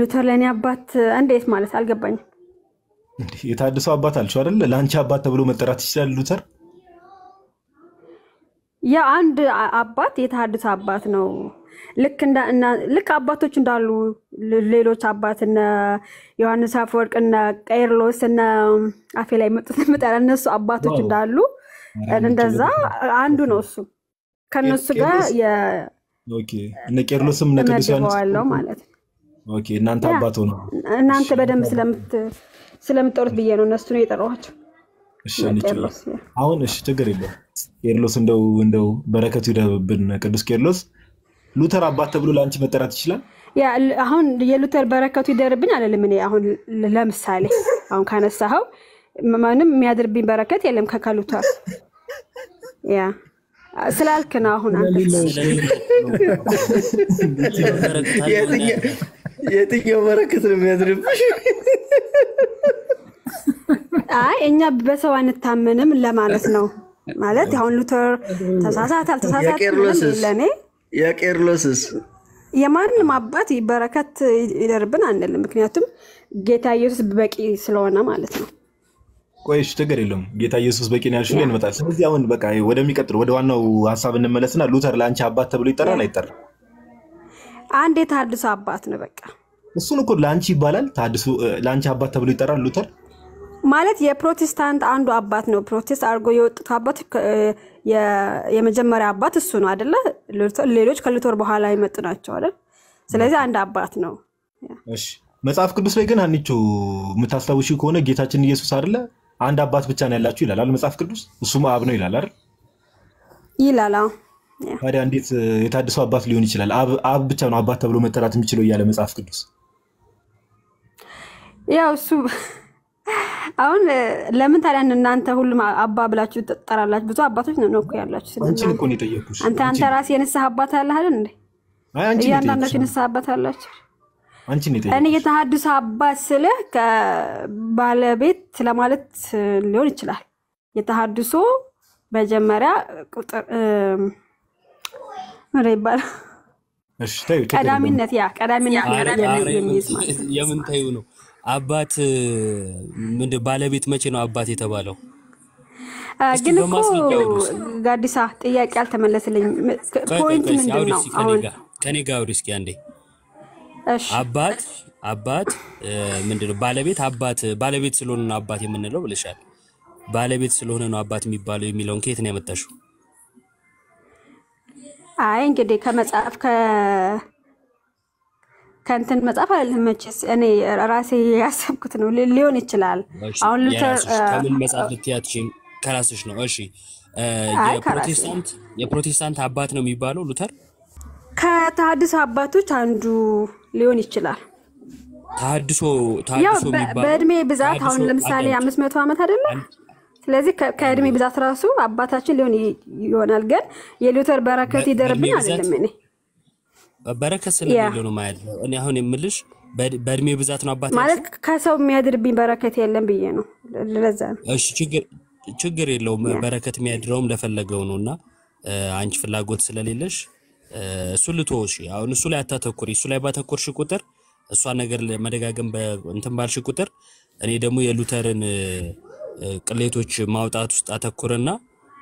ሉተር ለኔ አባት እንዴት ማለት አልገባኝም የታደሰ አባት አልሽ አይደል ላንቺ አባት ተብሎ መጠራት ይችላል ሉተር ያ አንድ አባት የታደሰ አባት ነው ልክ እንደ ልክ አባቶች እንዳሉ ሌሎች አባትና ዮሐንስ አፈወርቅ እና ቀይርሎስ እና አፈላይ መጠራነሱ አባቶች እንዳሉ እንደዛ አንዱ ነው እሱ ከነሱ ጋር ያ ኦኬ እነ ቀይርሎስም እነ ቅዱስ ዮሐንስ ማለት ኦኬ እናንተ አባቶ ነው እናንተ በደም ስለምትጠሩት ብዬ ነው እነሱ ነው የጠራዋቸው እሺ አንቺው አሁን እሺ ችግር የለም ቄርሎስ እንደው በረከቱ ይደብብን ቅዱስ ቄርሎስ ሉተር አባት ተብሎ ላንቺ መጠራት ይችላል ያ አሁን የሉተር በረከቱ ይደርብኝ አለልም እኔ አሁን ለምሳሌ አሁን ካነሳው ማንም የሚያድርብኝ በረከት የለም ከሉተር ያ ስላልክ ነው አሁን አንተ የትኛው በረከት ነው የሚያድርብሽ እኛ በሰው አንታመንም ለማለት ነው ማለት አሁን ሉተር ተሳሳተ ለኔ የቄርሎስስ የማንም አባት በረከት ይደርብን አንልም ምክንያቱም ጌታ ኢየሱስ በቂ ስለሆነ ማለት ነው ቆይሽ ችግር የለም ጌታ ኢየሱስ በቂ ነው ያልሽው እንመጣለን ስለዚህ አሁን በቃ ወደሚቀጥል ወደ ዋናው ሐሳብ እንመለስና ሉተር ላንቺ አባት ተብሎ ይጠራል አይጠራም አንዴ ታድሶ አባት ነው በቃ እሱን እኮ ላንቺ ይባላል ታድሶ ላንቺ አባት ተብሎ ይጠራል ሉተር ማለት የፕሮቴስታንት አንዱ አባት ነው ፕሮቴስት አርጎ የወጣው አባት የመጀመሪያ አባት እሱ ነው አይደለ ሌሎች ከሉተር በኋላ ይመጡ ናቸው አይደል ስለዚህ አንድ አባት ነው እሺ መጽሐፍ ቅዱስ ላይ ግን አንቺ ምታስተውሹ ከሆነ ጌታችን ኢየሱስ አይደለ አንድ አባት ብቻ ነው ያላችሁ ይላል አለ መጽሐፍ ቅዱስ እሱም አብ ነው ይላል አይደል ይላል ታዲያ እንዴት የታደሰ አባት ሊሆን ይችላል አብ ብቻ ነው አባት ተብሎ መጠራት የሚችለው ያለ መጽሐፍ ቅዱስ ያው እሱ አሁን ለምን ታዲያ እናንተ ሁሉ አባ ብላችሁ ተጠራላችሁ ብዙ አባቶች ነው እኮ ያላችሁ ስለዚህ አንቺ ነው የጠየኩሽ አንተ ራስህ የነሳህ አባት አለህ አይደል እንዴ አይ አንቺ ነው ያላችሁ የነሳህ አባት አላችሁ አንቺ ነው የጠየኩሽ እኔ የታደሰ አባት ስለህ ከባለቤት ስለማለት ሊሆን ይችላል የታደሶ በጀመሪያ ቁጥር ረይባል እሺ ታዩ ቀዳሚነት ያ ቀዳሚነት የምን ታዩ ነው አባት ምንድ ባለቤት መቼ ነው አባት የተባለው ግን እኮ ጋዲሳ ጥያቄ አልተመለሰልኝ ፖይንት ምንድነው አሁን ከኔ ጋር ሪስክ ያንዴ እሺ አባት ምንድነው ባለቤት አባት ባለቤት ስለሆነ ነው አባት የምንለው ብለሻል ባለቤት ስለሆነ ነው አባት የሚባለው የሚለውን ከየት ነው ያመጣሽው አይ እንግዲህ ከመጽሐፍ ከንተን መጽሐፍ አልመቸስ እኔ ራሴ ያሰብኩት ነው ሊሆን ይችላል አሁን ሉተር ከምን መጽሐፍ ልትያትሽን ከራስሽ ነው እሺ የፕሮቴስታንት አባት ነው የሚባለው ሉተር ከታደሰ አባቶች አንዱ ሊሆን ይችላል ታደሶ የሚባለው በእድሜ ብዛት አሁን ለምሳሌ 500 ዓመት አይደለም لذلك كارمي بذات راسو عباتاتي لون يونال جد يلوتر بركة يدربنا على مني بركة سلام لونه ما يدري أنا هون ملش برمي بذاتنا عباتاتي مالك كاسو ما يدري ببركة يلهم بيجنو لازم إيش شجر لو بركة ما يدرون لفلقونونا عنش فلقوت سلاليلش سلطوشي أو نسلعتها تكوري سلعباتها كورش كتر سوانا غير مدرجة جنب أنتم بارش كتر أنا دمو يلوترن كليتوش ما وتعطوا أتذكرنا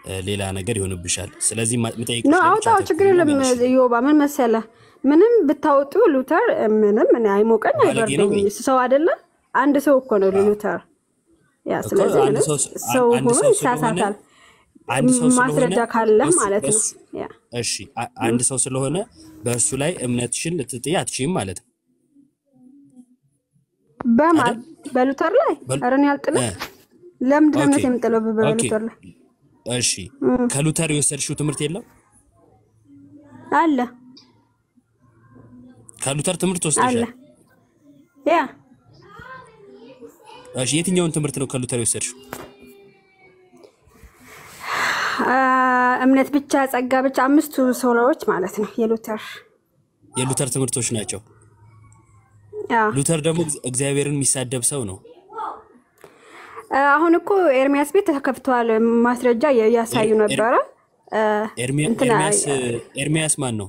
ليلا أنا جري هون بشال سلازم متعيك لا أوتاو شكرا لما يوبا من مسألة منهم بتوتو لوتر منهم من عي ممكن يجربين سواء دلنا عند سوق كنول لوتر يا سلازم سوق هون ساساتال ما سرجك هلا مالتنا يا أشي عند سوق اللي هنا بس ولاي منتشين لتتيات شيء مالتنا بمال بلوتر لاي أرني هالتنا لم تكن هناك مدينة أشي كالوتر يوسر شو تمرتي لا؟ ألا كالوتر تمرت وستجا؟ ألا يا أشي يتين يوم تمرت لو كالوتر يوسر شو؟ أمنت بتشاز أجابت عمستو سولوت معناتنا يلوتر يلوتر تمرتوش ناتشو لوتر دمو إكزابيرن ميسادب سونو هون كو إرمياس بيتكفتوا المسرجة يا سايون برا. إرمياس مانو.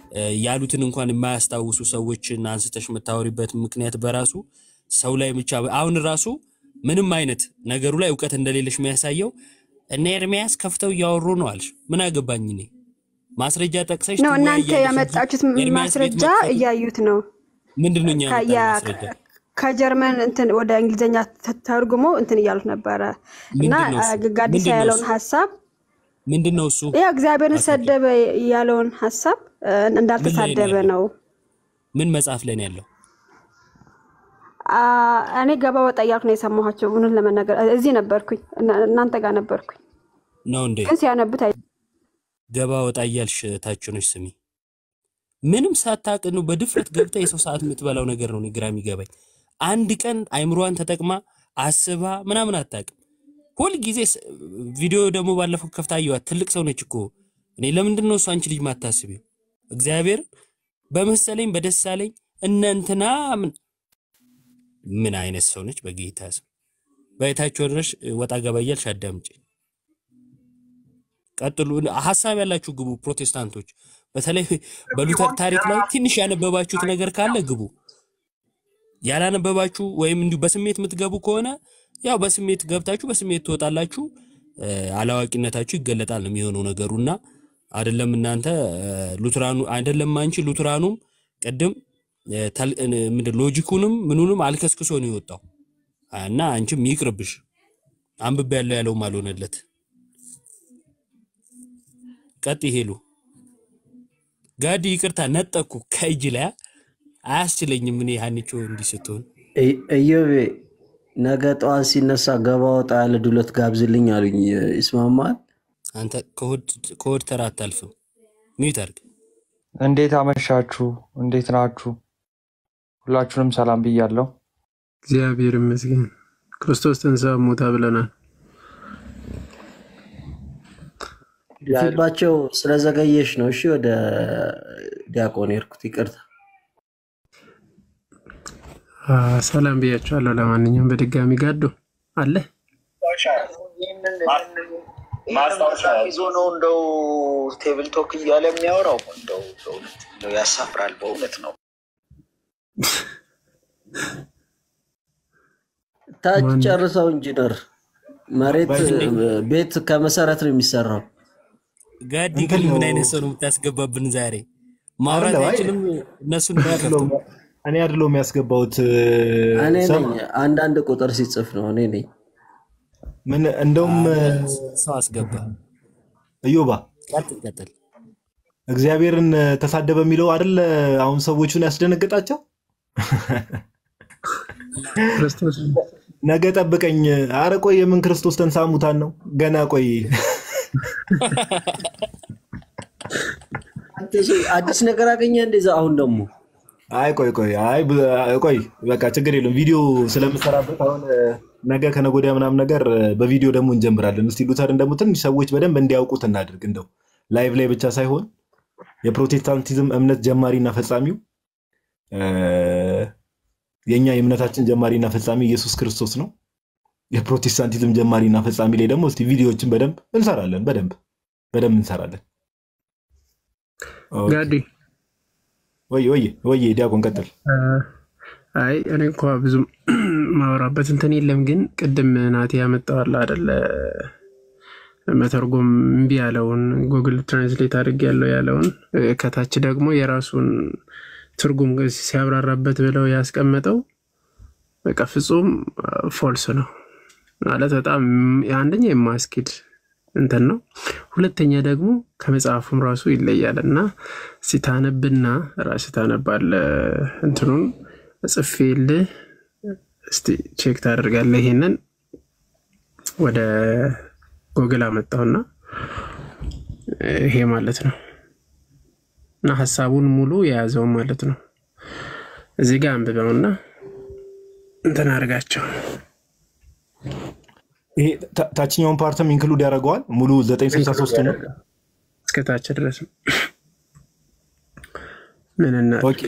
يالو تنقان ما استاوسو سويتش ناس تشمتاوري بات مكنيات براسو سولاي متشاب عون الراسو من ماينت نجرو لاي وقت ندليلش ما يسايو النير ماس كفتو ياورونو علش من أجبانيني مسرجة تكسيش نو نانتي يا مت أجس مسرجة يا يوتنو من دون يا كجرمن أنتن وده إنجليزية تترجمه أنتن يالفنا برا. نا قاعد يالون حساب. من دون نوسو. إيه إكزابيرن سدب يالون حساب. ندارت سدب ناو. من مسافة لين يالو. أنا جابوا تياركني سموها شو بنقول لما نقل زين بركوي ننتجع نبركوي. نوندي. كنسي أنا بتاعي. جابوا تيارش تاجونش سمي. منهم ساعات تاك إنه بدفرت قبل تيسو ساعات متبلون نقرنوني جرامي جابي. عندكن عمروان تتكما عصبها منا منا تتك. كل جزء فيديو دمو بالله كفتا يو تلك سوني تشكو. نيلم عندنا سانشلي ما تحسبه. إكزابير بمسالين بدس سالين إن أنتنا من عين السونج بقيه تحسب. بقيه تشورش وتعجبيل شدمج. كاتلون حسام يلا تشجبو بروتستانتوج. بس هلا بلوتر تاريخ لا تنيش أنا بباشو تناجر كله جبو. يالا أنا بباچو ويمندو بسميت متجابو كونا يا بسميت جابتاچو بسميت توت على تاچو على واقعنا تاچو قلت على ميونونا جرونا عدلا من أنتها لوترانو عدلا ما إنش لوترانوم قدم تل من اللوجيكونم منونم على كسكسوني وطا أنا إنش ميكروبش عم ببالي على مالون اللت كاتي هلو قاعد يكرتها نتاكو كايجلا أصلاً يمني هني شو عندي ستون. أيوة، نجات أصلاً نساقبات على دولة كابزلين يالوني اسمه ما؟ أنت كود 3000 ميتر. عندك عمل شاطرو، عندك ناطرو. الله يكرم سلام بيالله. زيا بيرم مسكين. كريستوس تنسى متابلنا. لا باتشو سلزة كيش نوشيو ده كونير كتيرته. سلام بيتشو الله لما نجوم بدقة ميقادو الله ما استوى زونون دو تيبل توكي يالهم يورو دو يسافر البولت نو تاج أرسو إنجنر مريت بيت كمسارات المسرب قاعد يقول من أين سنو تسقب بنزاري ما ورد يجلو نسون باكتو أنا أرلو ماسك بوت. أنا عندك كتر سيتسفنا هني. من عندهم ساس جبا. أيوبا قتل أخبرين تصدب ميلو عدل عم سويتشون أسدنا قطعتشو كريستوس نقطة بكين عارة كوي من كريستوس تنسام وثانو جنا كوي أديس نكرا كيني عند زاهون دمو أي كوي كوي أي بلا كوي بكاتجري لون فيديو سلام سرابة ثان نقطة كنا قديم نام نقدر بفيديو دمون جنبرا لنستيلو ثان دمو تاني سويتش بدن بندي أو كوتن نادر كندو لايف ليه بتشا سايهون يا بروتستانتيزم أمنت جماري نفساميو ينيا يمنتاتين جماري نفسامي يسوع كريستوس نو يا بروتستانتيزم جماري نفسامي ليه دمو استي فيديو تشم بدم انسارالن بدم انسارالن قادي ويجي داكون قتل أي أنا كوا بزوم ما ربّت إنتني اللي ممكن قدم ناتيها متطالع على مترجم بيعلون جوجل ترانسليت أرجع له يعلون كتاتش داكمو يراسون ترجم قصي سيابرا ربّت بلو ياسك أمتاو بكفزوم فالسنا على تام عندني ماسكيد እንተነው ሁለተኛ ደግሞ ከመጽሐፉም ራሱ ይለያልና ሲታነብና ራስ ታነባል እንትኑን ጽፌል እስቲ ቼክ ታደርጋለህ ይሄንን ወደ ጎግል አመጣውና ይሄ ማለት ነው እና ሐሳቡን ሙሉ ያዘው ማለት ነው እዚህ ጋር አንብበውና እንተና አርጋቸው ታችኛውን ፓርትም ኢንክሉድ ያደርገዋል ሙሉ 963 ነው እስከ ታች ድረስ ምንና ኦኬ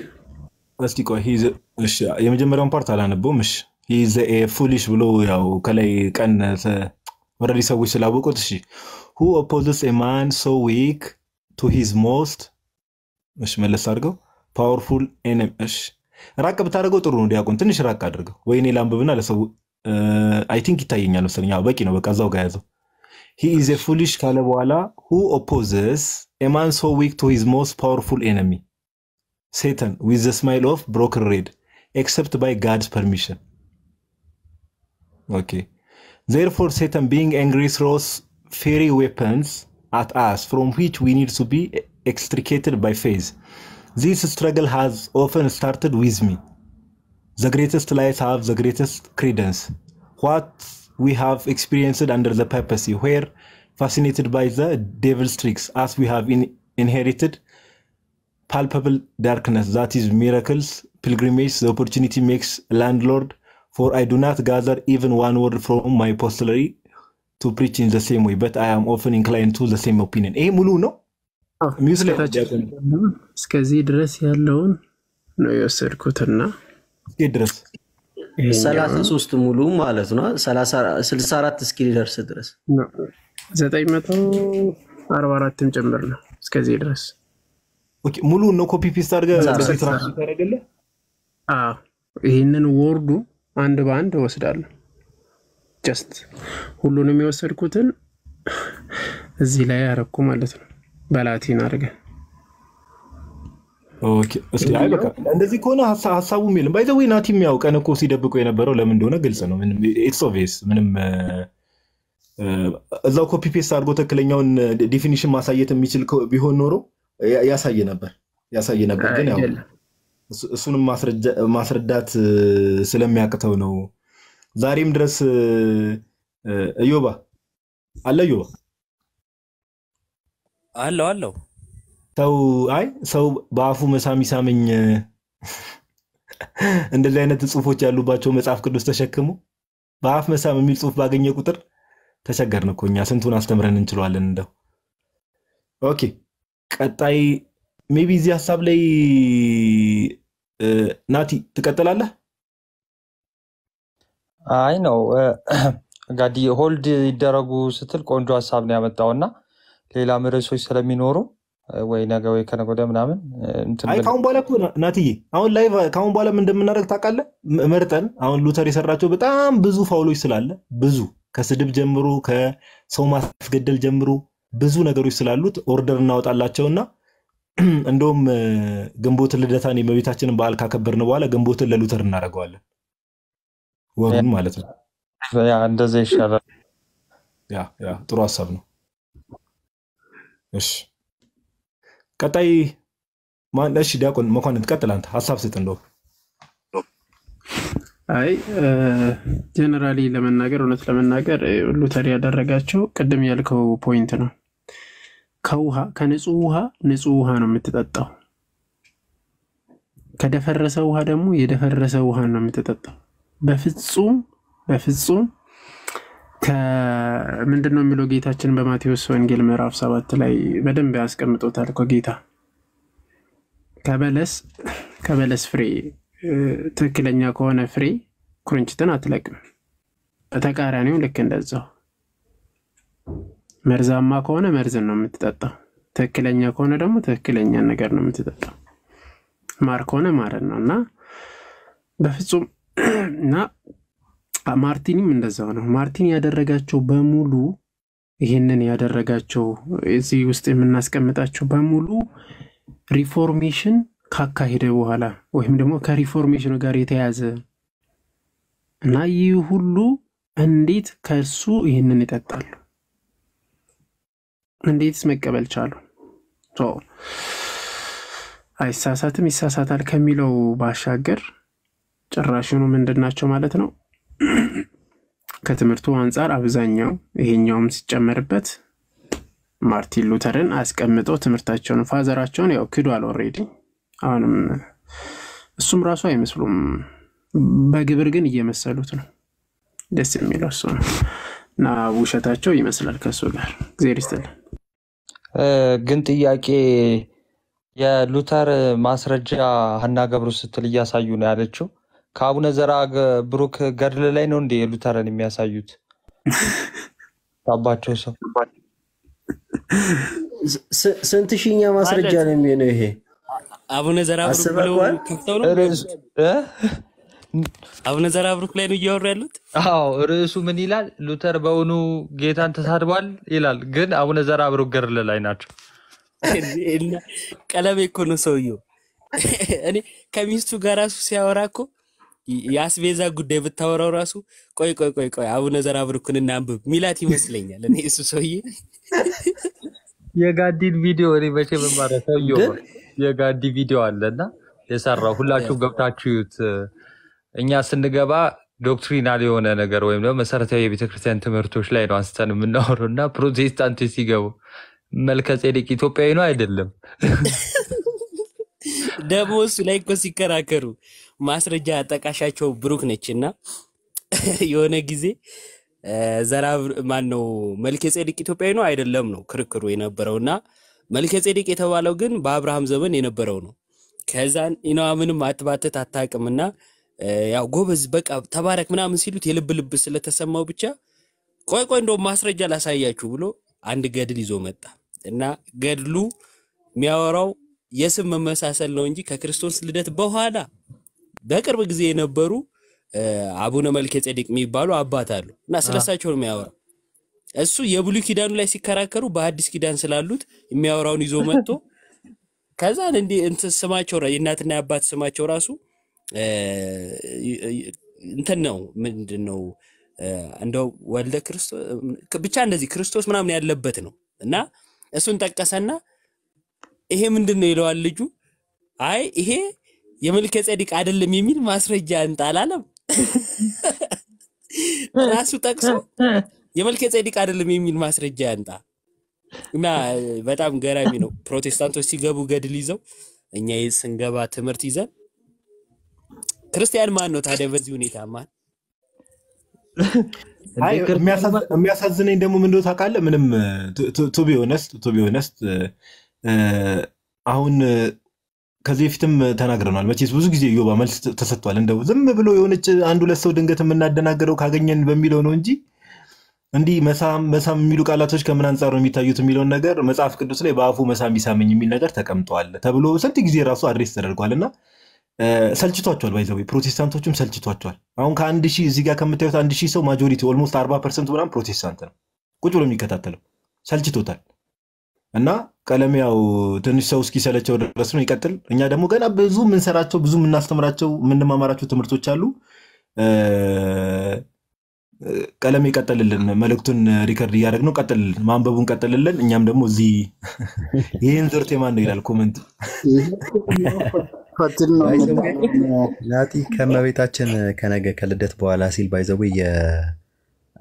እስቲ ቆይ ሂዝ እሺ የመጀመሪያውን ፓርት አላነበውም እሺ ሂዝ ኤ ፉሊሽ ብሎ ያው ከላይ ቀን ወረዲ ሰዎች ስላወቁት እሺ who opposes a man so weak to his most እሺ መለስ አድርገው powerful enemy እሺ ራቅ ብታደርገው ጥሩ ነው ዲያቆን ትንሽ ራቅ አድርገው ወይኔ ላምብብና ለሰው I think it is a He is a foolish Kalawala who opposes a man so weak to his most powerful enemy, Satan, with the smile of broken red, except by God's permission. Okay. Therefore, Satan, being angry, throws fiery weapons at us from which we need to be extricated by faith. This struggle has often started with me. The greatest lies have the greatest credence. What we have experienced under the papacy, where fascinated by the devil's tricks, as we have inherited palpable darkness, that is miracles, pilgrimage, the opportunity makes landlord, for I do not gather even one word from my postulary to preach in the same way, but I am often inclined to the same opinion. Eh, Mulu, no? Skazi dress alone. No, you sir, Kuterna. Idris. Salat sus to Mulum, Alazna, Salazar, Silsarat Skidder Sidras. No. That I met Arvarat in Chamberlain, Skazidras. Okay, Mulu no copy pistarga. Ah, in an wardu and the band was done. Just Hulunimio circuitan Zilaya Kumalat Balatin Arga. Okay. I look. And the Zikona has a woman. By the way, not him out and a cosida book in a barrel and dona Gilson. It's obvious. Local PPS are got a claim on the definition Masayet and Mitchell Bihonoro. Yes, I never. Yes, I never. Soon master that Selemiacatono. Zarim dress Yoba. Allo you. Allo, allo. So I so Bafu Mesami Samin and the Leonard Sufocha Lubacho Miss Afkadus Tashakamu Baf Mesam Mills of Baganakuter Tashagarno Kunya Santunastam ran into Alendo. Okay. Katai maybe the Sabley Nati to Catalala? I know Gadi hold the Daragu Settle Condra Sabna Matona, Leila Meresu Salaminoro. Way Nagaway can go down. I can't ball Nati. I live a count ball in the Menark Takal, Merton, our Luther is a racho, but I'm Buzu Faulusalal, Buzu, Cassadib Jembru, Somas Gedel Jembru, Buzu Nagarusalut, order not Alachona, and Dom Gambotel Datani, maybe touching Balcaca Bernawala, Gambotel Luther Naragol. Well, Malaton. Yeah, and does a shadow. Yeah, Torasavno. إيش كتاي ما ليش ده كن ما كانت كتلانت حسب ستندو أي جنرالي لما ناجر ونت لما ناجر لو تري هذا الرجاجو قدم يالكو بوينتنا كوها كنسوها نم تتطاو كدفرسوها دمو يدفرسوها نم تتطاو بفصوم ከምንድነው የሚለው ጌታችን በማቴዎስ ወንጌል ምዕራፍ 7 ላይ በደንብ ያስቀምጦታል እኮ ጌታ ከበለስ ፍሬ ትክክለኛ ከሆነ ፍሬ ኩርንችትን አትለቅም በተቃራኒው ልክ እንደዛው መርዛማ ከሆነ መርዝን ነው የምትጠጣው ትክክለኛ ከሆነ ደግሞ ትክክለኛ ነገር ነው የምትጠጣው ማር ከሆነ ማር ነውና በፍጹም ና ማርቲንም እንደዛው ነው ማርቲን ያደረጋቸው በሙሉ ይሄንን ያደረጋቸው እዚህ ውስጥ የምናስቀምጣቸው በሙሉ ሪፎርሜሽን ካካሄደ በኋላ ወይም ደግሞ ከሪፎርሜሽኑ ጋር የተያዘ እና ይህ ሁሉ እንዴት ከሱ ይሄንን ይጣጣሉ እንዴትስ መቀበል ቻሉ ሶ አይሳሳትም ይሳሳታል ከሚለው ባሻገር ጭራሹን ምንድናቸው ማለት ነው ከትምርቱ አንፃር አብዛኛው ይሄኛውም ሲጨመርበት ማርቲን ሉተርን አስቀምጦ ትምርታቸውን ፋዘራቸውን ያው ክዷል ኦሬዲ አሁንም እሱም ራሱ አይመስሉም በግብር ግን እየመሰሉት ነው ደስ የሚለው እሱ ነውና ውሸታቸው ይመስላል ከሱ ጋር እግዚአብሔር ይስጥልን ግን ጥያቄ የሉተር ማስረጃ ሐና ገብሩ ስትል ያሳዩ ነው ያለችው ካቡነ ዘራግ ብሩክ ገድል ላይ ነው እንደ ሉተርን የሚያሳዩት ታባቸው ሰው ሰንትሽኛ ማስረጃ ነው የሚሆነው ይሄ አቡነ ዘራግ ብሩክ ብለው ከፍተው ነው አቡነ ዘራግ ብሩክ ላይ ነው ያወሩ ያሉት አዎ ርዕሱ ምን ይላል ሉተር በእውኑ ጌታን ተሳድቧል ይላል ግን አቡነ ዘራግ ብሩክ ገድል ላይ ናቸው ቀለቤ እኮ ነው ሰውየው እኔ ከሚስቱ ጋር ራሱ ሲያወራኩ ያስቤዛ ጉዳይ በታወራው ራሱ ቆይ አቡነ ዘራግ ብሩክን እናንብብ ሚላት ይመስለኛል እኔ እሱ ሰውዬ የጋዲን ቪዲዮ ላይ በቸም ማረሰው ይወል የጋዲ ቪዲዮ አለና የሰራው ሁላችሁ ገብታችሁት እኛ ስንገባ ዶክትሪናል የሆነ ነገር ወይም ደግሞ መሰረታዊ የቤተ ክርስቲያን ትምህርቶች ላይ ነው አንስተን የምናወራውና ፕሮቴስታንት ሲገቡ መልከ ጼዴቅ ኢትዮጵያዊ ነው አይደለም ደሞስ ላይ ኮሲከራከሩ ማስረጃ አጣቃሻቸው ብሩክ ነችና የሆነ ጊዜ ዘራብ ማን ነው መልከ ጼዴቅ ኢትዮጵያዊ ነው አይደለም ነው ክርክሩ የነበረውና መልከ ጼዴቅ የተባለው ግን በአብርሃም ዘመን የነበረው ነው ከዛን ኢናምንም አትባተት አታቀምና ያው ጎበዝ በቃ ተባረክ ምናምን ሲሉት የልብ ልብ ስለተሰማው ብቻ ቆይ እንደው ማስረጃ ላሳያችሁ ብሎ አንድ ገድል ይዞ መጣ እና ገድሉ የሚያወራው የስም መመሳሰል ነው እንጂ ከክርስቶስ ልደት በኋላ በቅርብ ጊዜ የነበሩ አቡነ መልከ ጼዴቅ የሚባሉ አባት አሉ እና ስለሳቸው ነው የሚያወራው እሱ የብሉይ ኪዳኑ ላይ ሲከራከሩ በአዲስ ኪዳን ስላሉት የሚያወራውን ይዞ መጥቶ ከዛ እንደ ስማቸው የእናትና የአባት ስማቸው ራሱ እንትን ነው ምንድነው እንደው ወልደ ክርስቶስ ብቻ እንደዚህ ክርስቶስ ምናምን ያለበት ነው እና እሱን ተቀሰና ይሄ ምንድነው ይለዋል ልጁ አይ ይሄ የመልከ ጼዴቅ አይደለም የሚል ማስረጃ እንጣላለም ራሱ ተቀሰ የመልከ ጼዴቅ አይደለም የሚል ማስረጃ እንጣ እና በጣም ገራሚ ነው ፕሮቴስታንቶች ሲገቡ ገድል ይዘው እኛ ይስንገባ ትምርት ይዘን ክርስቲያን ማን ነው ታዲያ በዚህ ሁኔታ ማን አይ የሚያሳዝነኝ ደግሞ ምን እንደው ታቃለ ምንም to be honest አሁን ከዚህ ፍትም ተናግረናል መቼስ ብዙ ጊዜ ዮባ መልስ ተሰጥቷል እንደው ዝም ብሎ የሆነች አንዱ ለሰው ድንገት እናደናገረው ካገኘን በሚለው ነው እንጂ እንዲ መሳም የሚሉ ቃላቶች ከምን አንፃር ነው የሚታዩት የሚለው ነገር መጽሐፍ ቅዱስ ላይ በአፉ መሳም ይሳመኝ የሚል ነገር ተቀምጧል ተብሎ ስንት ጊዜ ራሱ አድሬስ ተደርጓልና ሰልጭቷቸዋል ባይዘው ፕሮቴስታንቶችም ሰልጭቷቸዋል አሁን ከ1000 እዚህ ጋር ከመታየት 1000 ሰው ማጆሪቲ ኦልሞስት 40% ብራም ፕሮቴስታንት ነው ቁጭ ብሎ የሚከታተለው ሰልጭቶታል እና ቀለሚያው ትንሽ ሰው እስኪ ሰለቸው ድረስ ነው ይቀጥል እኛ ደግሞ ገና ብዙ ምን ሰራቸው ብዙ ምን እናስተምራቸው ምን ማማራቸው ትምርቶች አሉ كلامي كتلللن ملكتون ريكارد يارجنو كتل ما ببون كتلللن نجام دمو زي ينظر تمان ديال الكومنت ناتي كم بيتاچن كناجة كلدت بوالاسيل بايزوي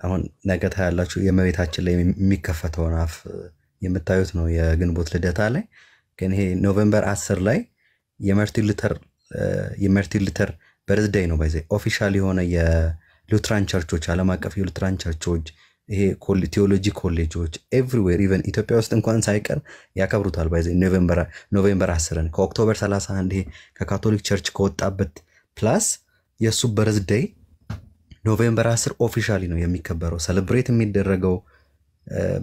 هون نجت هلا شو يوم بيتاچن لي مكفت هون في يوم التايوت نو يا جنبوت لدت عليه كان هي نوفمبر 10 لي يمرتي لتر برز دينو بايزي officially هون يا Lutheran church, Alamakafi Lutheran church, theology college, everywhere, even Ethiopia was in Kwanzaikar, Yakabrutal by November 10, October 30 and the Catholic Church code abet plus, yes, Super Day, November 10 officially no Yamikabaro, celebrate mid the rago,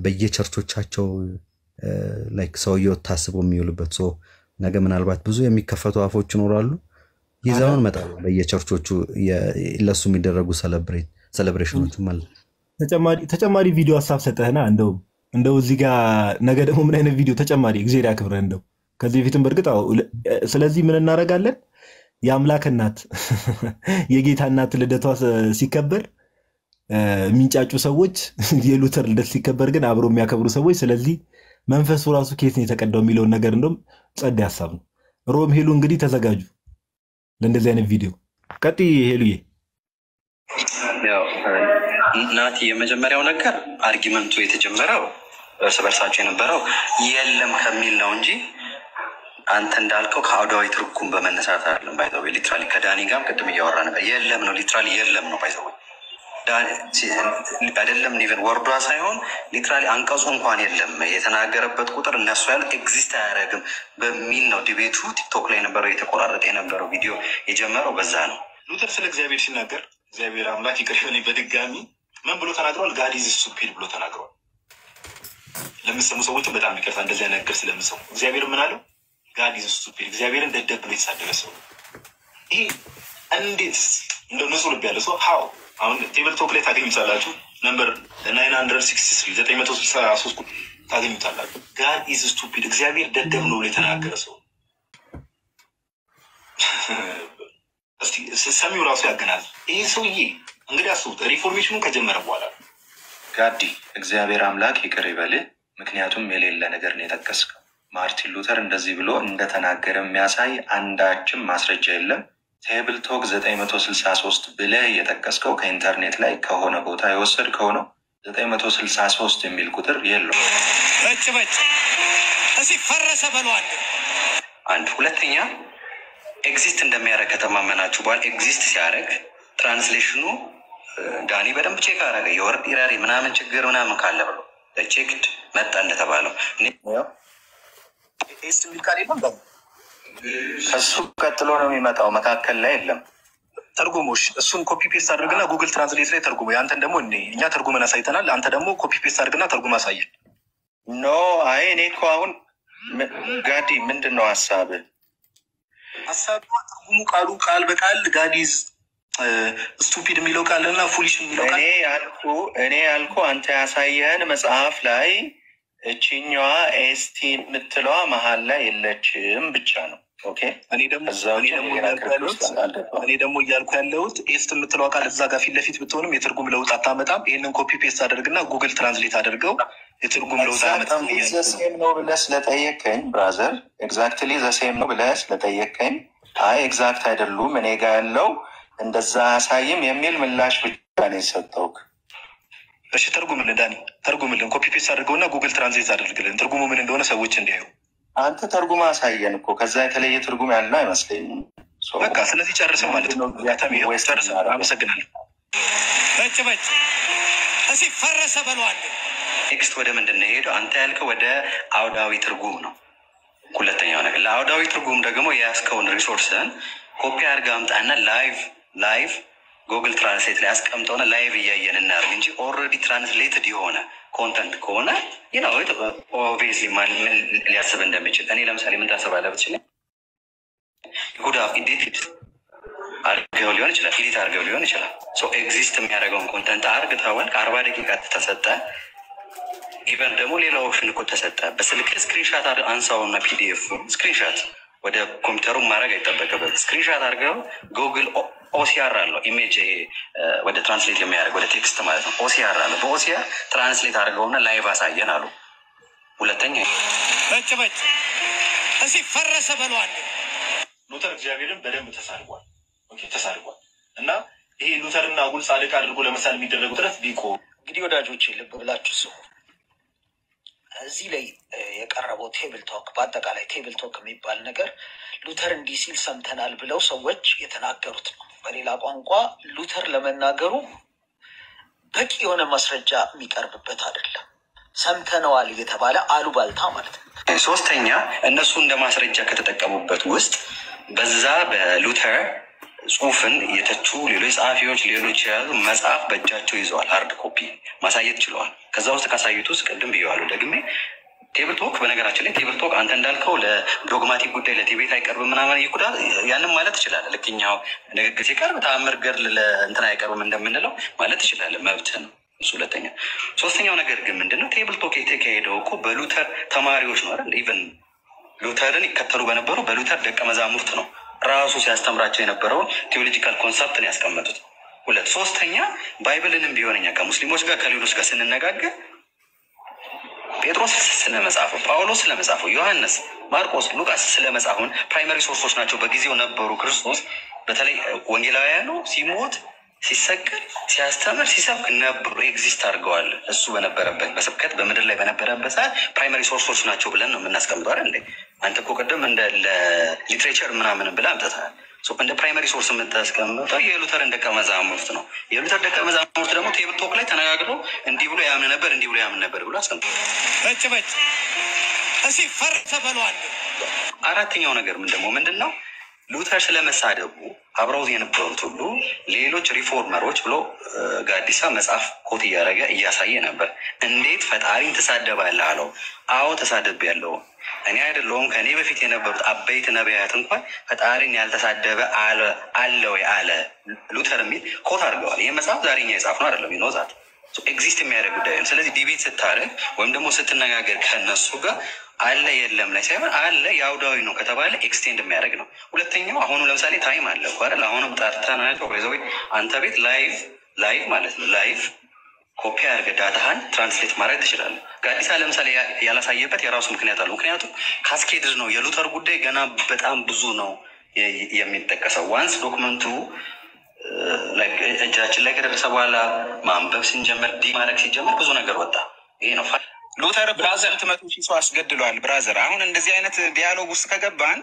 by Church, like so your Tasabo Mule, but so Nagaman Albat Buzu, Yamikafato Afochunoralu. يزاون متعب بيجي تشوفوا يا إلا سومي درجو سالبريت سالبريشن وتمال. تجمعي فيديو صعب ستهنا عندهم زيكا نقدر هم نهنا فيديو تجمعي غزير أكبر عندهم كذي فيتم بركتاو سلازي من النار قالن يا ملاك النات يجي تهنات لدتوس سيكبر مين تأجو سويت ديالو تر لدت سيكبر جن عبرو ميا كبرو سويت سلازي منفس وراسو كيسني تكدم ميلون نقدر عندهم تأدي الصعب روم هيلون قدي تزجاجو لندي زين الفيديو كاتي هلوي يا ناتي مجمرة ونكر argument تويت جمرة سبعة ساعتين برا يلهم كميل لونجي أنت ندالكو خاودو يتركون بمن ساعات لهم بايدو ليترالي كداني قام كتبي يوران يلهم نو ليترالي يلهم نو بايدو دان لبادلهم نيفن وردوا سايون ليترالي أنكاسون قاني لهم يتناقر بتقطر النسوان exist عارقم بميل نو دبيتو تيكتوك لين برا يتقرر تين برا فيديو يجمع وبزانو لوتر سلك زي بيرش ناقر زي بيرام لا تكشفني بدك جامي من بلوت أنا قرول قاريز السوبر بلوت أنا قرول لما سموسويتهم بدعمي كرت عند زي ناقر سلام سو زي بير منالو قاريز السوبر زي بيرن دد بليت سادة سو إيه أنديس إنه نزول بيا لسه how أون تيبل توكلي تادي مثالاتو نمبر 963 زي تيمتو سبعة سوسكو تادي مثالاتو قاريز السوبر زي بير دد بلوت أنا قرول سو سامي وراسو يعجناز إيه سويه عندي أسود ريفورميشنو كجمع ربوالا كادي إجزاء براملاك هيكريبله مكنياتهم مليل لنا قرني تكسك مارتن لوثر ندزي بلو إن ده تناقرم مياساي عندكم مصر جيلم تقبل توك زت أي متوصل ساسوست بلاهي تكسك وكا إنترنت لايك كهونا بوتا يوصل كهونا زت أي متوصل ساسوست ميل كتر يلو بتشبت هسي فرس بلوان عند ولتنيا exist in the America tamamana chubal exist siarek translationu dani badam check araga europe irari manamen chigger manamen kalle bro the checked metta nda tabalo ne yo is to kare bamba kasu katlo no mimataw makakkel la yellem targumosh sun copy paste adrigna google translate lay targumo yanta demo ne nya targumena saytanal anta demo copy paste adrigna targuma saye no ay ne ko awun gadi mindno hasabe أصلاً تقوموا كارو كار بكار غاديز stupid ميلو كارنا foolish ميلو كار. أنا ألكو أنت أسايهن مسافة لاي تشينيا إستي متلوا محلة إلا تشيم بتشانو. أوكي. أنا دمو يالكون لوت إستي متلوا كار زاغا في اللفيت بتوانم يترجم لوت أتامتام إنهم كوبي بيست أدرجنا جوجل ترانسليت أدرجو يترجم لوت أتامتام. The same nobles let أيكين brother. Exactly the same nobles let أيكين. هاي exact هذا اللوم من إيجان لو إن دزاس هايم يميل من لاش بتشاني صدق. أشي ترجم لنا داني ترجم لنا كوبي بيست أدرجونا جوجل ترانسليت أدرجلنا ترجموا من دونا سويتشن ديو. أنت ترجم أسهيا نكو كذاك اللي يترجم على ما مسلي. بكا سلسي تشارسوا مالتو يعتمي هو يسترسوا عم سجنان بيت هسي فرسا بلوان نكست ودا من دنير انتالك ودا عوداوي ترقومنا كل التنيانك العوداوي ترقوم دقمو ياسكون ريسورسان كوبي عرقامت انا لايف جوجل ترانسليت لاسكامت انا لايف ايايا ننار انجي already translated يونا كونتنت كونا يناوي تبقى obviously من اللي ياسب اندامجت اني لمسالي من تاسب على بتشنين يقول لك إيديت أرجعوليون إشلا إيديت أرجعوليون إشلا so exist ميا رجعون كونتنت أرجع ثوان كارباري كي كات تساتا إيفن دمولي لو فين كنت تساتا بس لك سكرين شات أرجع أنساون نا PDF سكرين شات وده كمبيوترو ما رجع يتبقى بس سكرين شات أرجعو جوجل أوسيارانلو image وده ترانسليت يميارك وده تكست مالتهم أوسيار رأنا بأوسيار ترانسليت هارجونا لايف أسايا نالو ولا تاني بيت بيت هسي فرس بلوان لوتر جابيرن بدل متسارقون أوكي تسارقون أنا هي لوترنا أقول سالك على الرجولة مثلا ميدل لوترس بيكو قديو داجوتشي لبلاتشسو زيلي يقربوا تيبل توك بعدك على تيبل توك ميبال نجر لوترن دي سيل سمتنا البلو سوتش يتناقرت በሌላ ቋንቋ ሉተር ለመናገሩ በቂ የሆነ ማስረጃ የሚቀርብበት አይደለም ሰምተናል የተባለ አሉባልታ ማለት ነው ሶስተኛ እነሱ እንደ ማስረጃ ከተጠቀሙበት ውስጥ በዛ በሉተር ጽሁፍን የተቹ ሌሎች ጻፊዎች ሌሎች ያሉ መጽሐፍ በእጃቸው ይዟል ሃርድ ኮፒ ማሳየት ይችላል ከዛ ውስጥ ካሳዩት ውስጥ ቀደም ብየዋለሁ ደግሜ ቴብል ቶክ በነገራችን ላይ ቴብል ቶክ አንተ እንዳልከው ለዶግማቲክ ጉዳይ ለቲቤት አይቀርብ ምናምን ይቁዳል ያንንም ማለት ይችላል ለክኛው ንግግር ሲቀርብ ታምር ገር ለእንትና አይቀርብም እንደምንለው ማለት ይችላል መብት ነው ሁለተኛ ሶስተኛው ነገር ግን ምንድነው ቴብል ቶክ የተካሄደው እኮ በሉተር ተማሪዎች ነው አይደል ኢቨን ሉተርን ይከተሉ በነበሩ በሉተር ደቀ መዛሙርት ነው ራሱ ሲያስተምራቸው የነበረው ቴዎሎጂካል ኮንሰፕት ነው ያስቀመጡት ሁለት ሶስተኛ ባይብልንም ቢሆንኛ ከሙስሊሞች ጋር ከሌሎች ጋር ስንነጋገር ጴጥሮስ ስለመጻፉ ጳውሎስ ስለመጻፉ ዮሐንስ ማርቆስ ሉቃስ ስለመጻፉን ፕራይመሪ ሶርሶች ናቸው በጊዜው ነበሩ ክርስቶስ በተለይ ወንጌላውያኑ ሲሞት ሲሰቀል ሲያስተምር ሲሰብክ ነበሩ ኤግዚስት አድርገዋል እሱ በነበረበት በስብከት በመድር ላይ በነበረበት ፕራይመሪ ሶርሶች ናቸው ብለን ነው እናስቀምጣው አይደል አንተ እኮ ቀደም እንደ ሊትሬቸር ምናምን ብላ አምጥተሃል ሶ እንደ ፕራይመሪ ሶርስ የምታስቀምጠው የሉተር ደቀ መዛሙርት ነው የሉተር ደቀ መዛሙርት ደግሞ ቴብል ቶክ ላይ ተነጋግረው እንዲህ ብሎ ያምን ነበር እንዲህ ብሎ ያምን ነበር ብሎ አስቀምጠው በጭ በጭ እሺ ፈርተ በሏል አራተኛው ነገር ምን ደግሞ ምንድነው ሉተር ስለመሳደቡ አብረው የነበሩት ሁሉ ሌሎች ሪፎርመሮች ብሎ ጋዲሳ መጽሐፍ ኮት ያረጋ እያሳየ ነበር እንዴት ፈጣሪን ተሳደባለህ አለው አዎ ተሳደብያለሁ እኔ አይደለም ከኔ በፊት የነበሩት አበይት ነቢያት እንኳን ፈጣሪን ያልተሳደበ አለው ያለ ሉተር ምን ኮት አርገዋል የመጽሐፍ ዛሬኛ የጻፈው አይደለም ይኖዛት ሶ ኤግዚስት የሚያደርግ ጉዳይ ስለዚህ ዲቤት ስታረግ ወይም ደግሞ ስትነጋገር ከነሱ ጋር አለ የለም ላይ ሳይሆን አለ ያውዳዊ ነው ከተባለ ኤክስቴንድ የሚያደርግ ነው ሁለተኛው አሁን ለምሳሌ ታይም አለ አይደል አሁንም ጣርታና አይተው አንተ ቤት ላይቭ ማለት ነው ላይቭ ኮፒ አድርገህ ዳታህን ትራንስሌት ማድረግ ትችላለህ ጋዲሳ ለምሳሌ ያላሳየበት የራሱ ምክንያት አለው ምክንያቱም ካስኬድ ነው የሉተር ጉዳይ ገና በጣም ብዙ ነው የሚጠቀሰው ዋንስ ዶክመንቱ like እጃችን ላይ ከደረሰ በኋላ ማንበብ ሲጀምር ዲማርክ ሲጀምር ብዙ ነገር ወጣ ይሄ ነው ሉተር ብራዘር ተመጡ ሲሶ አስገድሏል ብራዘር አሁን እንደዚህ አይነት ዲያሎግ ውስጥ ከገባን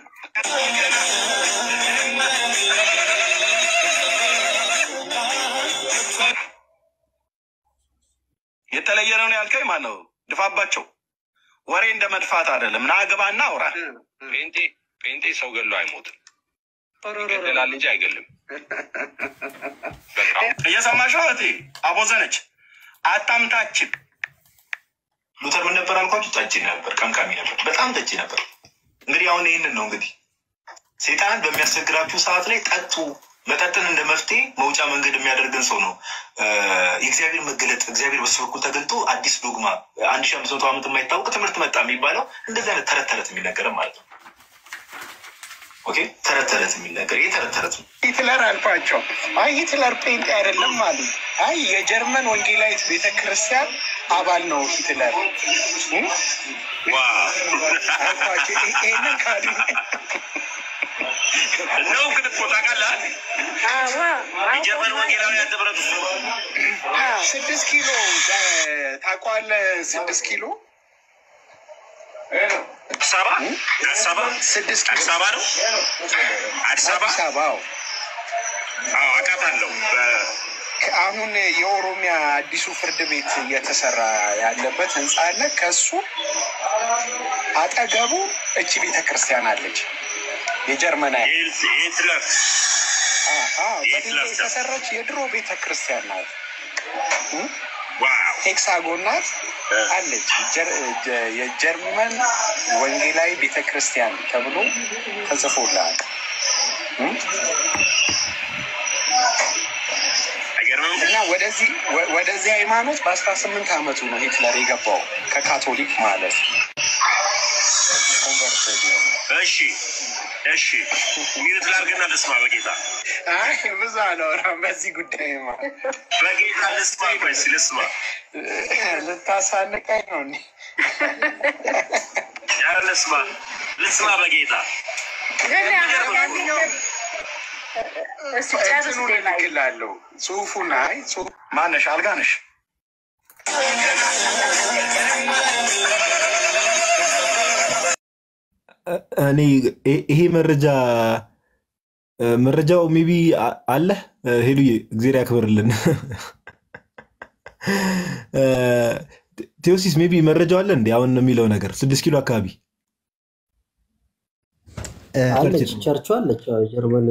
የተለየ ነው ያልከኝ ማን ነው ድፋባቸው ወሬ እንደመድፋት አይደለም ናገባና አውራ ጴንጤ ሰው ገሎ አይሞትም ገደላል እንጂ አይገልም እየሰማሽው አቲ አቦዘነች አጣምታች ሉተር ምን ነበር አልኳችሁ ጠጪ ነበር ቀምቃሚ ነበር በጣም ጠጪ ነበር እንግዲህ አሁን ይሄንን ነው እንግዲህ ሰይጣን በሚያስቸግራችሁ ሰዓት ላይ ጠጡ መጠጥን እንደመፍትሄ መውጫ መንገድ የሚያደርገን ሰው ነው የእግዚአብሔር መገለጥ እግዚአብሔር በሱ በኩል ተገልጦ አዲስ ዶግማ 1500 ዓመት የማይታወቅ ትምህርት መጣ የሚባለው እንደዛ ነው ተረተረት የሚነገር ማለት ነው ኦኬ ተረተረት የሚነገር የተረተረት ሂትለር አልፋቸው አይ ሂትለር ጴንጤ አይደለም ማለት አይ የጀርመን ወንጌላዊት ቤተክርስቲያን አባል ነው ሂትለር ዋ አፋቂ እኔ ካዲ ነው ግን ፎታካላ አዋ የጀርመን ወንጌላዊት ደብረቱ 6 ኪሎ ታቋለ 6 ኪሎ ሰባ 6 ኪሎ ሰባ ነው ሰባው አዎ አቃታለው አሁን የኦሮሚያ አዲሱ ፍርድ ቤት የተሰራ ያለበት ህንጻ አለ ከሱ አጠገቡ እቺ ቤተ ክርስቲያን አለች የጀርመናይ ሂትለር ሂትለር የተሰራች የድሮ ቤተ ክርስቲያን ናት ዋው ሄክሳጎን ናት አለች የጀርመን ወንጌላዊ ቤተ ክርስቲያን ተብሎ ተጽፎላል እና ወደዚህ ሃይማኖት በ18 አመቱ ነው ሂትለር የገባው ከካቶሊክ ማለት ነው እሺ أشي مين تلعب كنا نسمع بقيتا؟ بس أنا ورام بس يقديمه. بقيتا نسمع بس نسمع. لتحسن كأنوني. يا نسمع نسمع بقيتا. ቸርቹ አለች ጀርመን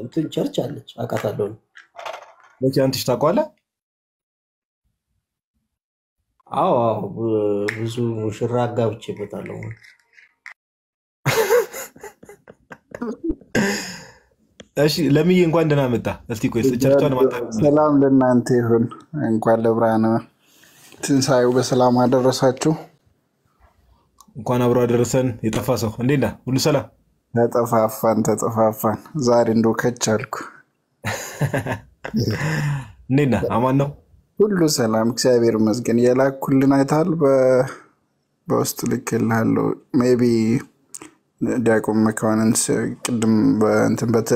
እንትን ቸርች አለች አቃታለሁ ለኪ አንተሽ ታቋለ አዎ ብዙ ሙሽራ ጋብቼ በታለው እሺ ለምዬ እንኳን ደህና መጣ እስቲ ቆይ ቸርቹን ማጣ ሰላም ለእናንተ ይሁን እንኳን ለብርሃነ ትንሳኤው በሰላም አደረሳችሁ እንኳን አብሮ አደረሰን የጠፋሰው እንዴና ሁሉ ሰላም ተጠፋፋን ተጠፋፋን ዛሬ እንደው ከቻልኩ እንዴና አማን ነው ሁሉ ሰላም እግዚአብሔር ይመስገን ያላኩልን አይታል በውስጥ ልክልሃለሁ ሜቢ ዳቆም መካንንስ ቅድም እንትን በተ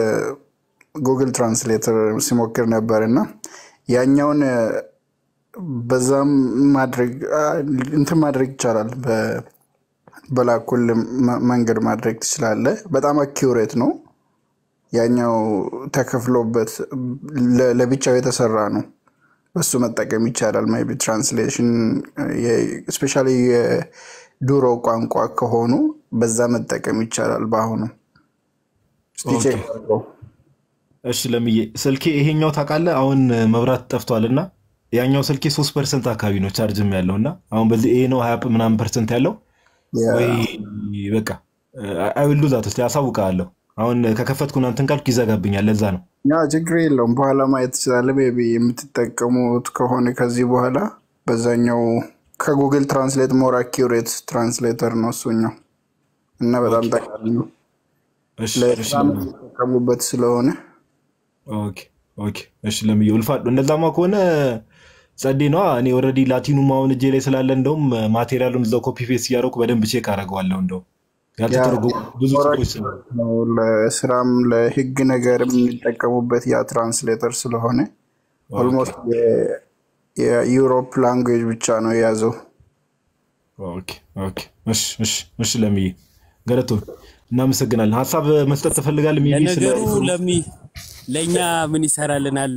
ጉግል ትራንስሌተር ሲሞክር ነበርና ያኛውን በዛም ማድረግ እንትን ማድረግ ይቻላል በላኩል መንገድ ማድረግ ይችላል በጣም አኩሬት ነው ያኛው ተከፍሎበት ለብቻው የተሰራ ነው እሱ መጠቀም ይቻላል maybe translation especially ዱሮ ቋንቋ ከሆኑ በዛ መጠቀም ይቻላል ባሁን ስቲቼ እሺ ለምዬ ስልኬ ይሄኛው ታቃለ አሁን መብራት ጠፍቷልና ያኛው ስልኬ 3% አካባቢ ነው ቻርጅም ያለውና አሁን በዚህ ይሄ ነው 20% ያለው ወይ በቃ አይውል ዱዛት እስቲ አሳውቃለሁ አሁን ከከፈትኩና እንትን ካልኩ ይዘጋብኛል ለዛ ነው ያ ችግር የለውም በኋላ ማየት ይችላል maybe የምትጠቀሙት ከሆነ ከዚህ በኋላ በዛኛው ከጉግል ትራንስሌት ሞር አኩሬት ትራንስሌተር ነው ሱኛው እና በጣም ተቃልሉ እሺ ከሙበት ስለሆነ ኦኬ ኦኬ እሺ ለምዩልፋ እንደዛማ ከሆነ ጸዴ ነው አኔ ኦሬዲ ላቲኑም አሁን እጄ ላይ ስላለ እንደው ማቴሪያሉን ዘው ኮፒ ፔስት ያረኩ በደንብ ቼክ አረጋዋለሁ እንደው ያልተተረጉ ብዙ ጽፎች ነው ለስራም ለህግ ነገርም እንጠቀሙበት ያ ትራንስሌተር ስለሆነ ኦልሞስት የዩሮፕ ላንጉዌጅ ብቻ ነው ያዘው ኦኬ ኦኬ እሺ እሺ እሺ ለምይ ገረቶ እናመሰግናለን ሐሳብ መስጠት ተፈልጋለም ይሄ ስለዚህ ለምይ ለኛ ምን ይሰራልናል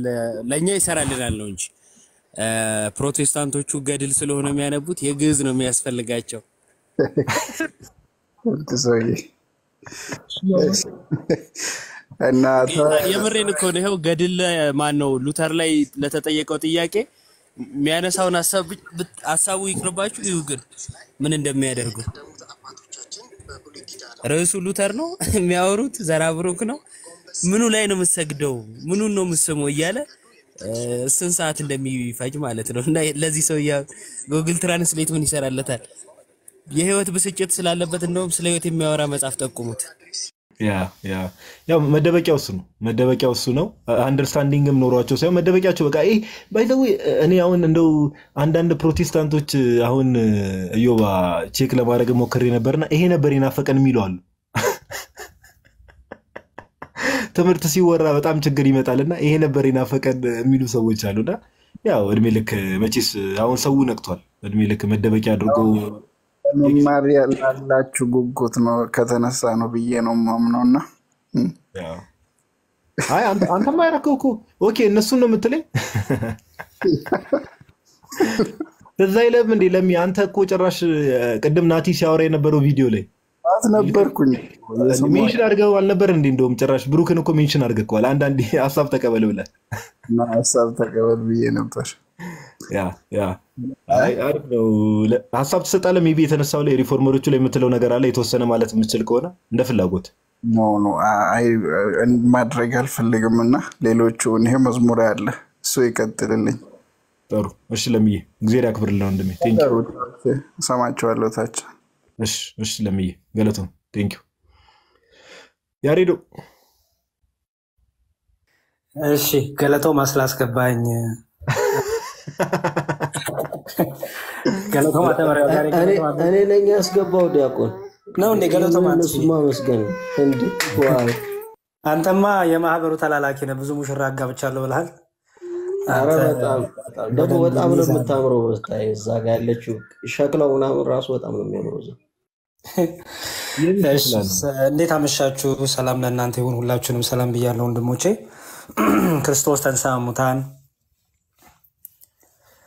ለኛ ይሰራልናል ነው እንጂ ፕሮቴስታንቶቹ ገድል ስለሆነ የሚያነቡት የግዝ ነው የሚያስፈልጋቸው እንትሰይ እና የምሬን እኮ ነው ገድል ማን ነው ሉተር ላይ ለተጠየቀው ጥያቄ የሚያነሳውን ሐሳቡ ይቅርባችሁ ይውግር ምን እንደሚያደርጉ ራሱ ሉተር ነው የሚያወሩት ዘራብሩክ ነው ምኑ ላይ ነው መስገደው ምኑ ነው መስሞ ይያለ ስንት ሰዓት እንደሚፈጅ ማለት ነው እና ለዚህ ሰው ያ Google Translate ምን ይሰራለታል የህይወት ብስጭት ስላለበት እንደውም ስለ ህይወት የሚያወራ መጽሐፍ ተቆሙት ያው መደበቂያው እሱ ነው አንደርስታንዲንግም ኖሯቸው ሳይሆን መደበቂያቸው በቃ ይሄ ባይዘው እኔ አሁን እንደው አንድ ፕሮቴስታንቶች አሁን እዮባ ቼክ ለማድረግ ሞከሬ ነበርና ይሄ ነበር የናፈቀን የሚሉአሉ ትምርት ሲወራ በጣም ችግር ይመጣልና ይሄ ነበር የናፈቀን የሚሉ ሰዎች አሉና ያው እድሜ ልክ መቼስ አሁን ሰው ነክቷል እድሜ ልክ መደበቂያ አድርጎ ማማሪያ ላላችሁ ጉጉት ነው ከተነሳ ነው ብዬ ነው ማምነውና ያው አይ አንተ ማይራከውኩ ኦኬ እነሱ ነው የምትለኝ ተዛይለም እንዴ ለሚ አንተ እኮ ጭራሽ ቅድም ናቲ ሲያወራ የነበረው ቪዲዮ ላይ አትነበርኩኝ ሜንሽን አድርገው አልነበር እንዴ እንደውም ጭራሽ ብሩክን እኮ ሜንሽን አድርገው አንድ አንድ ሐሳብ ተቀበል ብለህ እና ሐሳብ ተቀበል ብዬ ነበር ያ አይ ነው ሐሳብ ተሰጣለ ሜቢ የተነሳው ላይ ሪፎርመሮቹ ላይ የምትለው ነገር አለ የተወሰነ ማለት የምትችል ከሆነ እንደ ፍላጎት ኖ አይ ማድረግ አልፈልግምና ሌሎቹ እኔ መዝሙር ያለ እሱ ይቀጥልልኝ ጥሩ እሺ ለምዬ እግዚአብሔር ያክብርልኝ እንደም ቴንክ ዩ ሰማቻው አለታች እሺ ለምዬ ገለተው ቴንክ ዩ ያሬዶ እሺ ገለታው ማስላስከባኝ ገለታው ማተመሪያው ጋር እኔ ለኛ ያስገባው ዲያቆን ነው እንደ ገለታው ማንሱማ መስገን እንዴ ዋው አንተማ የማህበሩ ተላላኪ ነው ብዙ ሙሽራ አጋብቻለሁ ብለሃል አረ በጣም ደግሞ በጣም ነው የምታምረው ብታይ እዛ ጋር ያለችው ሸክላውና ራሱ በጣም ነው የሚያምረው እንዴት አመሻችሁ ሰላም ለእናንተ ይሁን ሁላችሁንም ሰላም ብያለሁ ወንድሞቼ ክርስቶስ ተንሥአ እሙታን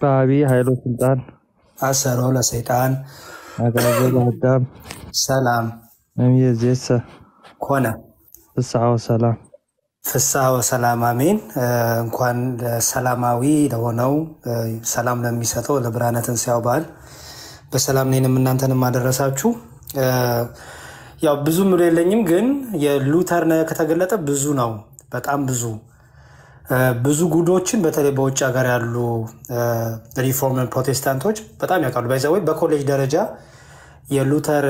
በአብይ ኃይል ወስልጣን አሰሮ ለሰይጣን አገዘ ለአዳም ሰላም እምይእዜሰ ኮነ ፍስሐ ወሰላም ፍስሐ ወሰላም አሜን እንኳን ሰላማዊ ለሆነው ሰላም ለሚሰጠው ለብርሃነ ትንሣኤው በዓል በሰላም ነንም እናንተንም አደረሳችሁ ያው ብዙ ምር የለኝም ግን የሉተር ከተገለጠ ብዙ ነው በጣም ብዙ ጉዶችን በተለይ በውጭ ሀገር ያሉ ሪፎርም ፕሮቴስታንቶች በጣም ያውቃሉ ባይዘው በኮሌጅ ደረጃ የሉተር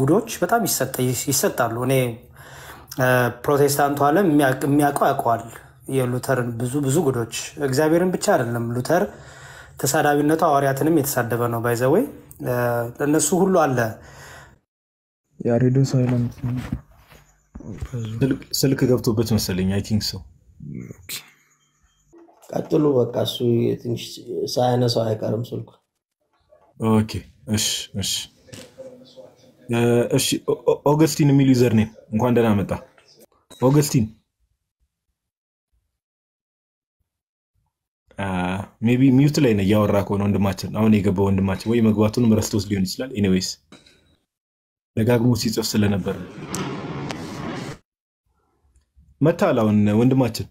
ጉዶች በጣም ይሰጣሉ እኔ ፕሮቴስታንቱ ዓለም የሚያውቀው ያውቀዋል የሉተር ብዙ ጉዶች እግዚአብሔርን ብቻ አይደለም ሉተር ተሳዳቢነቱ ሐዋርያትንም የተሳደበ ነው ባይዘው ለነሱ ሁሉ አለ ያሬዱ ሳይለንት ስልክ ገብቶበት መሰለኝ አይ ቲንክ ሶ ኦኬ ቀጥሉ በቃ እሱ ትንሽ ሳይነሳው አይቀርም ስልኩ ኦኬ እሺ ኦገስቲን የሚል ዩዘር ኔም እንኳን ደህና መጣ ኦገስቲን ሜቢ ሚውት ላይ ነው ያወራ ከሆነ ወንድማችን አሁን የገባው ወንድማችን ወይ መግባቱንም ረስቶስ ሊሆን ይችላል ኤኒዌይስ ደጋግሞ ሲጽፍ ስለነበር መታላውን ወንድማችን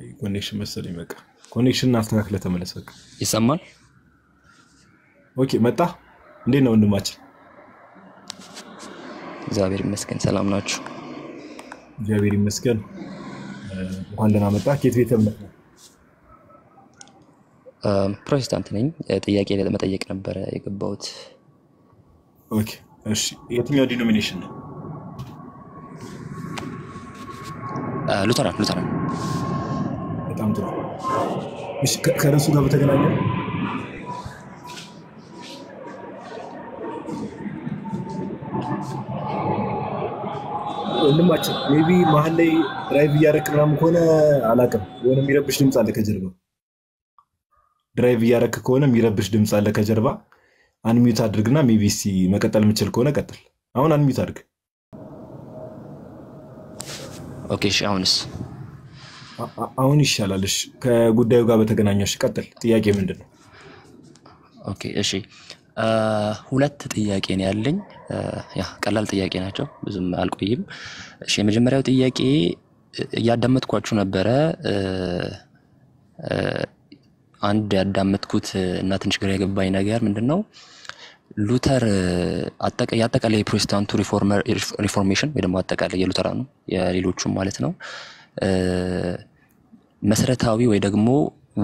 አይ ኮኔክሽን መሰለኝ በቃ ኮኔክሽን አስተካክለ ተመለሰክ ይሰማል ኦኬ መጣ እንዴ ነው ወንድማችን እግዚአብሔር ይመስገን ሰላም ናችሁ እግዚአብሔር ይመስገን እንኳን ደህና መጣ ከየት ቤተ እምነት ነው ፕሮቴስታንት ነኝ ጥያቄ ለመጠየቅ ነበር የገባሁት ኦኬ እሺ የትኛው ዲኖሚኔሽን ነው ሉተራን በጣም ጥሩ እሺ ከራሱ ጋር በተገናኘ ወንድማችን ሜቢ መሀል ላይ ድራይቭ እያደረክ ምናምን ከሆነ አላውቅም የሆነ የሚረብሽ ድምፅ አለ ከጀርባ ድራይቭ እያደረክ ከሆነ የሚረብሽ ድምፅ አለ ከጀርባ አንሚዩት አድርግና ሜቢ ሲ መቀጠል የምችል ከሆነ ቀጥል አሁን አንሚዩት አድርግ ኦኬ ሻውንስ አሁን ይሻላል እሺ ከጉዳዩ ጋር በተገናኘሽ ቀጥል ጥያቄ ምንድነው ኦኬ እሺ ሁለት ጥያቄ ነው ያለኝ ያ ቀላል ጥያቄ ናቸው ብዙም አልቆይም እሺ የመጀመሪያው ጥያቄ ያዳመጥኳችሁ ነበረ አንድ ያዳመጥኩት እና ትንሽ ግራ የገባኝ ነገር ምንድነው ሉተር ያጠቃላይ ፕሮቴስታንቱ ሪፎርመር ሪፎርሜሽን ወይ ደግሞ አጠቃላይ የሉተራኑ የሌሎቹም ማለት ነው መሰረታዊ ወይ ደግሞ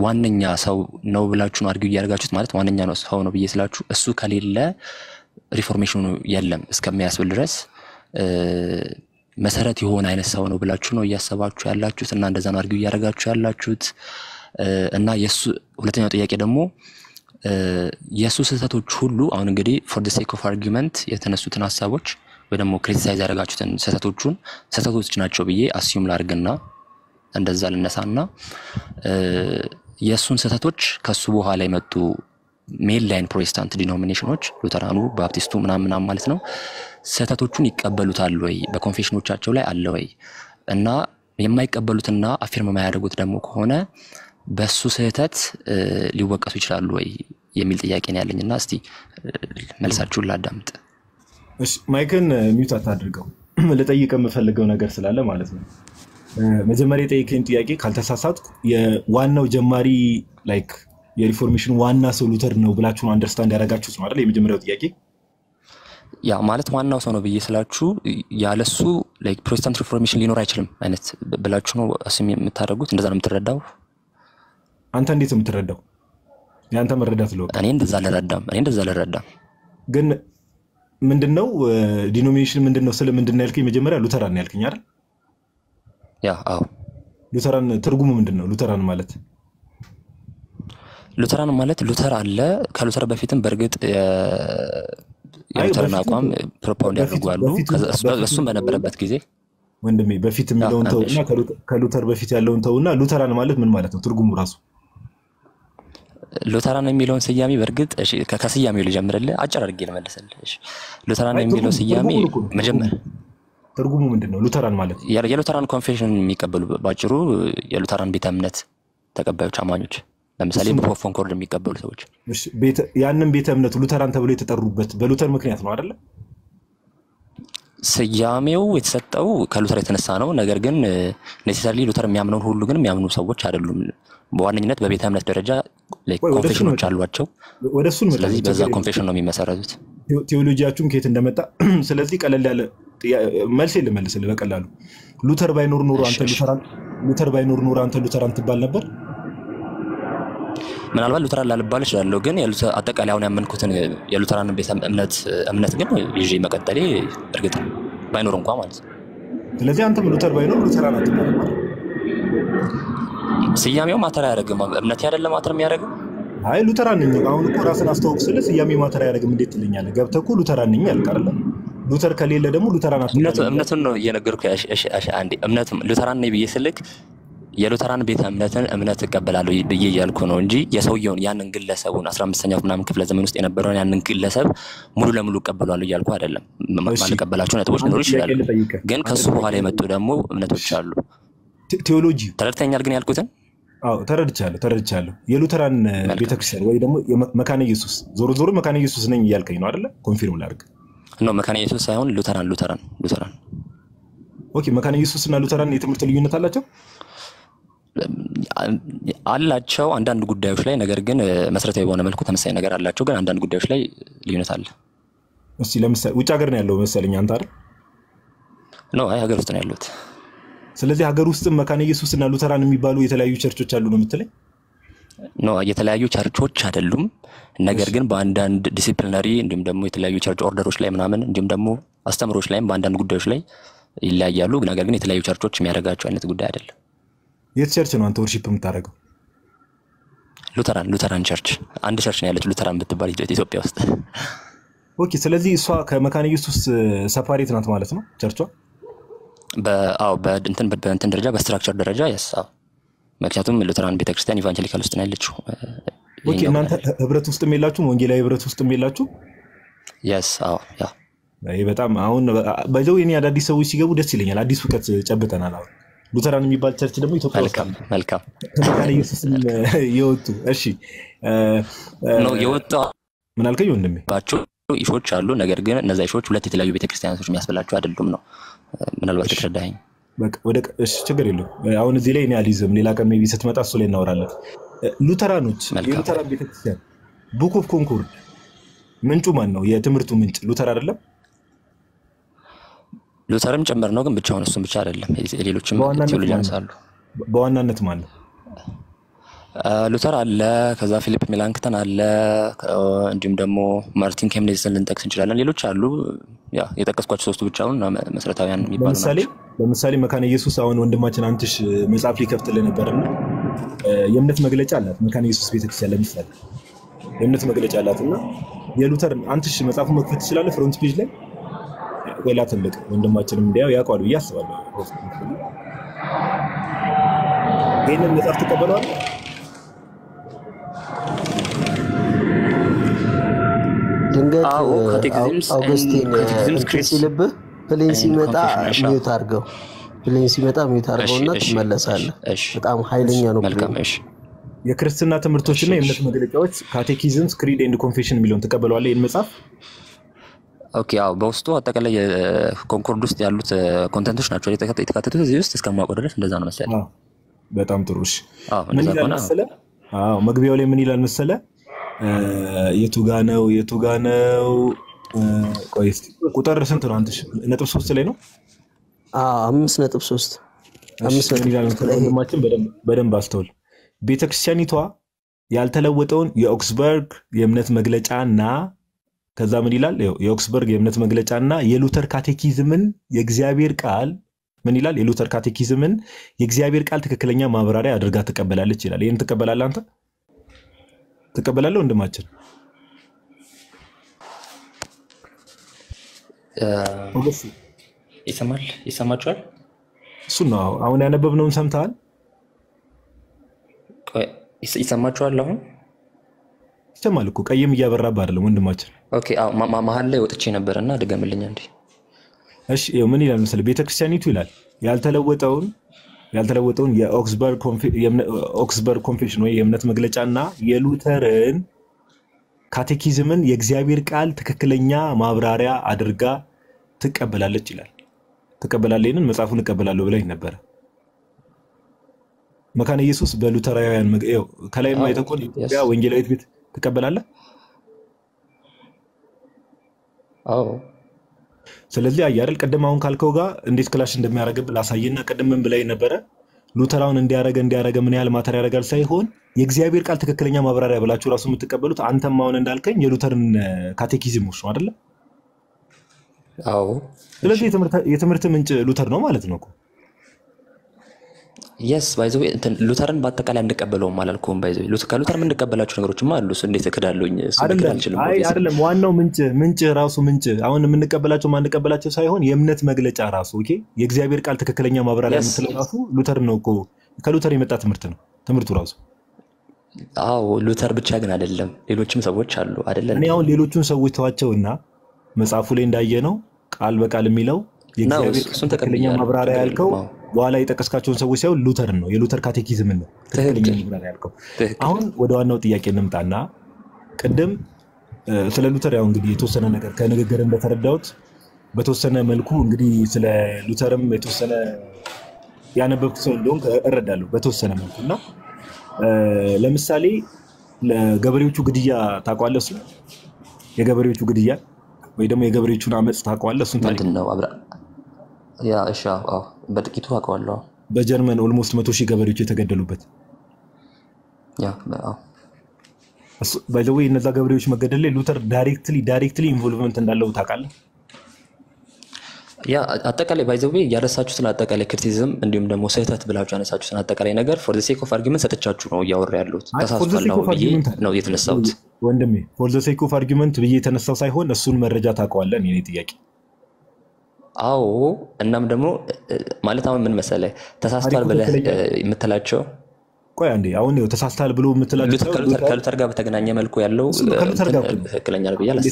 ዋንኛ ሰው ነው ብላችሁ ነው አርጊው ያርጋችሁት ማለት ዋንኛ ነው ሰው ነው ብየስላችሁ እሱ ከሌለ ሪፎርሜሽኑ የለም እስከሚያስብል ድረስ መሰረት ይሆን አይነት ሰው ነው ብላችሁ ነው ያሰባችሁ ያላችሁት እና እንደዛ ነው አርጊው ያርጋችሁ ያላችሁት እና የሱ ሁለተኛው ጥያቄ ደግሞ የኢየሱስ ስህተቶች ሁሉ አሁን እንግዲህ for the sake of argument የተነሱትን ሐሳቦች ወይ ደግሞ criticize ያደረጋችሁትን ስህተቶች ናቸው ብዬ assume ላርግና እንደዛ ልነሳና የኢየሱስን ስህተቶች ከሱ በኋላ የመጡ ሜል ላይን ፕሮቴስታንት ዲኖሚኔሽኖች ሉተራኑ ባፕቲስቱ ምናምን ማለት ነው ስህተቶቹን ይቀበሉታል ወይ በኮንፌሽኖቻቸው ላይ አለ ወይ እና የማይቀበሉትና አፊርም የማያደርጉት ደግሞ ከሆነ በሱ ስህተት ሊወቀሱ ይችላል ወይ የሚል ጥያቄ ነው ያለኝና እስቲ መልሳችሁን ላዳምጥ እሺ ማይክን ሚውት አታድርገው ለጠይቀ መፈልገው ነገር ስላለ ማለት ነው መጀመሪያ የጠይቀኝ ጥያቄ ካልተሳሳትኩ የዋናው ጀማሪ ላይክ የሪፎርሜሽን ዋና ሰው ሉተር ነው ብላችሁ አንደርስታንድ ያደረጋችሁት ነው አይደል የመጀመሪያው ጥያቄ ያ ማለት ዋናው ሰው ነው ብየስላችሁ ያለሱ ላይክ ፕሮቴስታንት ሪፎርሜሽን ሊኖር አይችልም አይነት ብላችሁ ነው አስም የምታደርጉት እንደዛ ነው የምትረዳው አንተ እንዴት የምትረዳው ያንተ መረዳት ነው እኔ እንደዛ ለረዳም ግን مندنو denomination مندنو سلة مندنا الكي مجمرة لوتران الكي نعرف يا لوتران ترجمة مندنو لوتران مالت لوتران مالت لوتر على كلوتر بفيتن برجت لوتران أقوام بروبوليا قالوا السوم أنا بربت كذي وندمي بفيت من لون تونا كلوتر بفيت على لون تونا لوتران مالت من مالت ترجمة راسه لو تراني ميلون سيامي برقد إيش ككاسيامي اللي جمر اللي أجر رجيل ملسل إيش لو تراني ميلون سيامي مجمر ترجمه من دنو لو تران مالك يا لو تران كونفيشن ميكابل باجرو يا لو تران بيتامنت تقبل شامانج لما سالم بروفون كورد ميكابل سويج مش بيت يعني بيتامنت لو تران تبلي تتربت بلو تر مكنيات ما عرلا سيامي ويتسات أو كلو ترى تنسانو نجرجن نسيسالي لو ترى ميامنون هو لجن ميامنون سويج عارلهم بوانينات ببيتامنت درجة لك كونفيشن وشالو أشوف. سلذي بذا كونفيشن نامي مسارات. تيولوجيا أشوف كيت عندما تا سلذيك على لا ملسي لا كلالو. لوثر باي نور أنت لوثر باي نور أنت لوثر أنت بالنبر. من الأول لوثر لا بالش لا لوجن يلوث أتاك على هنا من كتن يلوثر أنا بيسام أمنات جن يجي مكتالي بركت باي نورم قامات. سلذي أنت لوثر باي نور لوثر أنت بالنبر. سيامي ما ترى رجم أمنتي هذا اللي ما ترى ميرجم هاي لو ترى نيني أو نقول راسنا استوقف سلة سيامي ما ترى رجم ديت اللي نياله جاب تقول لو ترى نيني الكارلا لو ترى كليل ده مو لو ترى نات أمنتنا ينقرك إيش عندي أمنت لو ترى نبي يسلك يا لو ترى نبيت أمنت قبل على يجي الكونجي يسويون يعني نقول له سوون أسرع مستنيا فنام كفلا زمنوس إن برون يعني نقول له سب مولو مولو قبل على يجي الكوار اللهم ما نقبل عشان أتوش نروش على جن كسبوا عليه متدمو أمنتوش على تيولوجي تردت عن يالجني الكوتن تردت شالو يلو تران بيتكسر ويدا مو مكان يسوس زور مكان يسوس نين يالكين وارلا كونفيرم لارج نو مكان يسوس هون لوتران أوكي مكان يسوس نا لوتران يتمرت اليونت على شو على شو عندنا نقول ده وشلي نجرجن مسرتي وانا ملكوت هم سين نجر على شو عندنا نقول ده وشلي اليونت على مسلا مسلا وتجرني اللو مسلا ينتار نو هاي هجرتني اللوت سلذي هاجر وسط مكان يسوس نالوتران ميبالو يتلاعيو شرطة شالونو مثله؟ نو يتلاعيو شرطة شاللوم نعرجن باندان disciplinary دم دمو يتلاعيو شرط order روشلي منامن دم دمو أستم روشلي باندان good روشلي إلا يالوج نعرجن يتلاعيو شرطة شميرجع شوانة good دارل. يتشرط نو أنتورشي بمتارجو. لوتران شرط عند شرط نالت لوتران بتبالي جت إثيوبيا وسط. أوكي سلذي سواك مكان يسوس سفاري تنات مالتنا شرطة. بأنتن درجة باستراكشر درجة يس مكتوم لوتران بيتكريستيان إيفانجيليكال استنال ليش أوكي نانت هبرت وستميلاتو مونجيلا هبرت وستميلاتو يس يا أي بتأم أون بجوا يعني هذا ديسوي شيء جابوا دسيلين هذا ديسوي كات جابته أنا لون لوتران ميبال ترتشي دموي توكل ملكا يعني يسوسم يوتو أشي نو يوتو من الكيون دمي باتشو يشوت شالو نجرجنا نزايشوت ولا تتلاقيو بيتكريستيان سوش مياس بلاتشو هذا الدمنو من الوقت الشدائي. ودك إيش تقولي له؟ عون ذيلين عليهم لكن ميبي ستمتع سولين نورالك. لوترانوت. لوتران بيتكسر. بوك أوف كونكورد. من تو منو يتمرتو من لوتران لا؟ لوتران جمرنا كم بتشون السوم بتشار لا. اللي لوتشم. بوانا نتمان. لوتران لا كذا فيليب ميلان كتن على جمدمو مارتين كم نزل لنتكسر جلالنا اللي لوتشارلو. يا يتكلم كوتش سوستو بتشاون مثلا تاويان ميبالو بمثالي مكان يسوس أون وندما كان أنتش مثل أفريقيا فتلنا برمنا يمنت مقلة على مكان يسوس بيتكش على مثال يمنت مقلة على ثمنا يلوتر أنتش مثل أفهم كفتش على فرنسا بيجلي ولا تنبك وندما كان مديا ويا كارو ياس ولا هنا مثل تقبلون أوغستين بلين سيمتا ميوت أرجو النت ملسال. بتأم خيلين يانو. ملكم إيش؟ يا كريستنا تمرتوشنا يملك مقلتات كاتيكيزم كريد إند كونفيشن مليون تقبل عليه المساف. أوكي بوستو حتى كلا كونكوردوس يالوت كونتنتوش ناتشوري تكاتتو زيوس تسكما قدرة فندزان مسألة. بتأم تروش. منيلا مسألة. مقبي عليه منيلا مسألة. يتوجانو. كويس. كتار رسنت رانتش. نتبسوست لينو؟ أمس نتبسوست. أمس نتبسوست. ما تم بدم باستول. بيتكشياني توا. يالتلوتون يا أوكسبرغ يمنت مغلتش عنا كذا من يلال يوكسبرغ يمنت مغلطانا يلوتر كاتيكيزمن يغزيابير قال من يلال يلوتر كاتيكيزمن يغزيابير قال تككلنيا مابراري ادرغا تقبلالچ يلال ين تقبلال انت تقبلالو وندماچن وبسي يسمال يسماچوال سنو اون ينببنون سمتال ቆይ ይሰማችኋል አሁን ተማልኩ ቀየም ያበራባ አይደለም ወንድማችን ኦኬ አው ማማሃል ላይ ወጥቼ ነበርና ድገምልኝ እንዴ እሺ ይሄው ምን ይላል መሰለ ቤተክርስቲያኒቱ ይላል ያልተለወጠውን የኦክስበርግ ኮንፌሽን ወይ የእምነት መግለጫና የሉተርን ካቴኪዝምን የእግዚአብሔር ቃል ትክክለኛ ማብራሪያ አድርጋ ትቀበላለች ይላል ተቀበላለይንን መጽሐፉን እቀበላለሁ ብለኝ ነበር مكان يسوس بلوترايان مجيء كلام ما يتكون يا وانجيلات بيت تقبل الله أو سلذي أيار القدم معهم كالكوجا إنديس كلاشن دم يارجع بلاسايينا قدم من بلاي نبرة لوتراون إنديارجع من يال ما ترى رجال سايهون يجزيه بير كالتك كلينيا ما برا رجلا شو راسهم تقبلوا تعنتم معون إندالكين يلوترن كاتيكيزم مش مارلا أو سلذي يتمرت من لوتر نوم على تناكو Yes, by the way, Lutheran batta kalam dekabelo malal kum by the way. Lutheran man dekabela chunga rochu malu sundi sekadalu nye. Adam, one no minche rasu minche. Awan man dekabela chuma dekabela chus ayhon yemnet magle charasu okay. Yexabir kal tekakalanya mabrala mitlafu Lutheran no ko kaluthari metta tamirtano tamirtu rasu. Aw Luther bichagna adellam. Lilochum sawoch chalu adellam. Ani aw lilochum sawoch thawachau na masafule indayeno kalba kalmilau. Yexabir sun tekakalanya mabrala alko. ولا يتكسكاتون سوي سو لوتر إنه يلوتر كاتيكيزم إنه تكلمين برا لكم. أهون ودوان نوتي يا كنم تانا قدم سلا لوتر يا عندي توصلنا نقدر كأننا قدرنا بثرب دوت بتوصلنا ملكو عندي سلا لوتر بتوصلنا يعني بقصون دونك الردالو بتوصلنا ملكنا لمثالي لجبريو تجديا تقول لسون يا جبريو تجديا ويدم يا جبريو تنام استقال لسون تاني. يا إشاء بدكتوها كله. بجرمن والمسلم توشي قبل يجي تقدلوا بيت. يا بقى. بس by the way إن ذا قبل يجي ما قدرلي لوتر directly involvement إن دلوا تاكل. يا أتكلي by the way جالس أشوف سنة أتكلي criticism إن يومنا مسيطات بلا وجهنا أشوف سنة أتكلي نجار for the sake of argument ستتشارجونه يا وريال لوت. for the sake of argument نودي تنساوت. وندمي for the sake of argument بيجي تنساو سايهون نسون مرجعتها كله يعني تيجي. أو النام دمو مالتها من مسألة تساستال بله مثلاً كوي عندي أو إنه تساستال بلو مثلاً كلو ترجع بتجنانية ملكو يلو كلو ترجع كلانية ربيع لا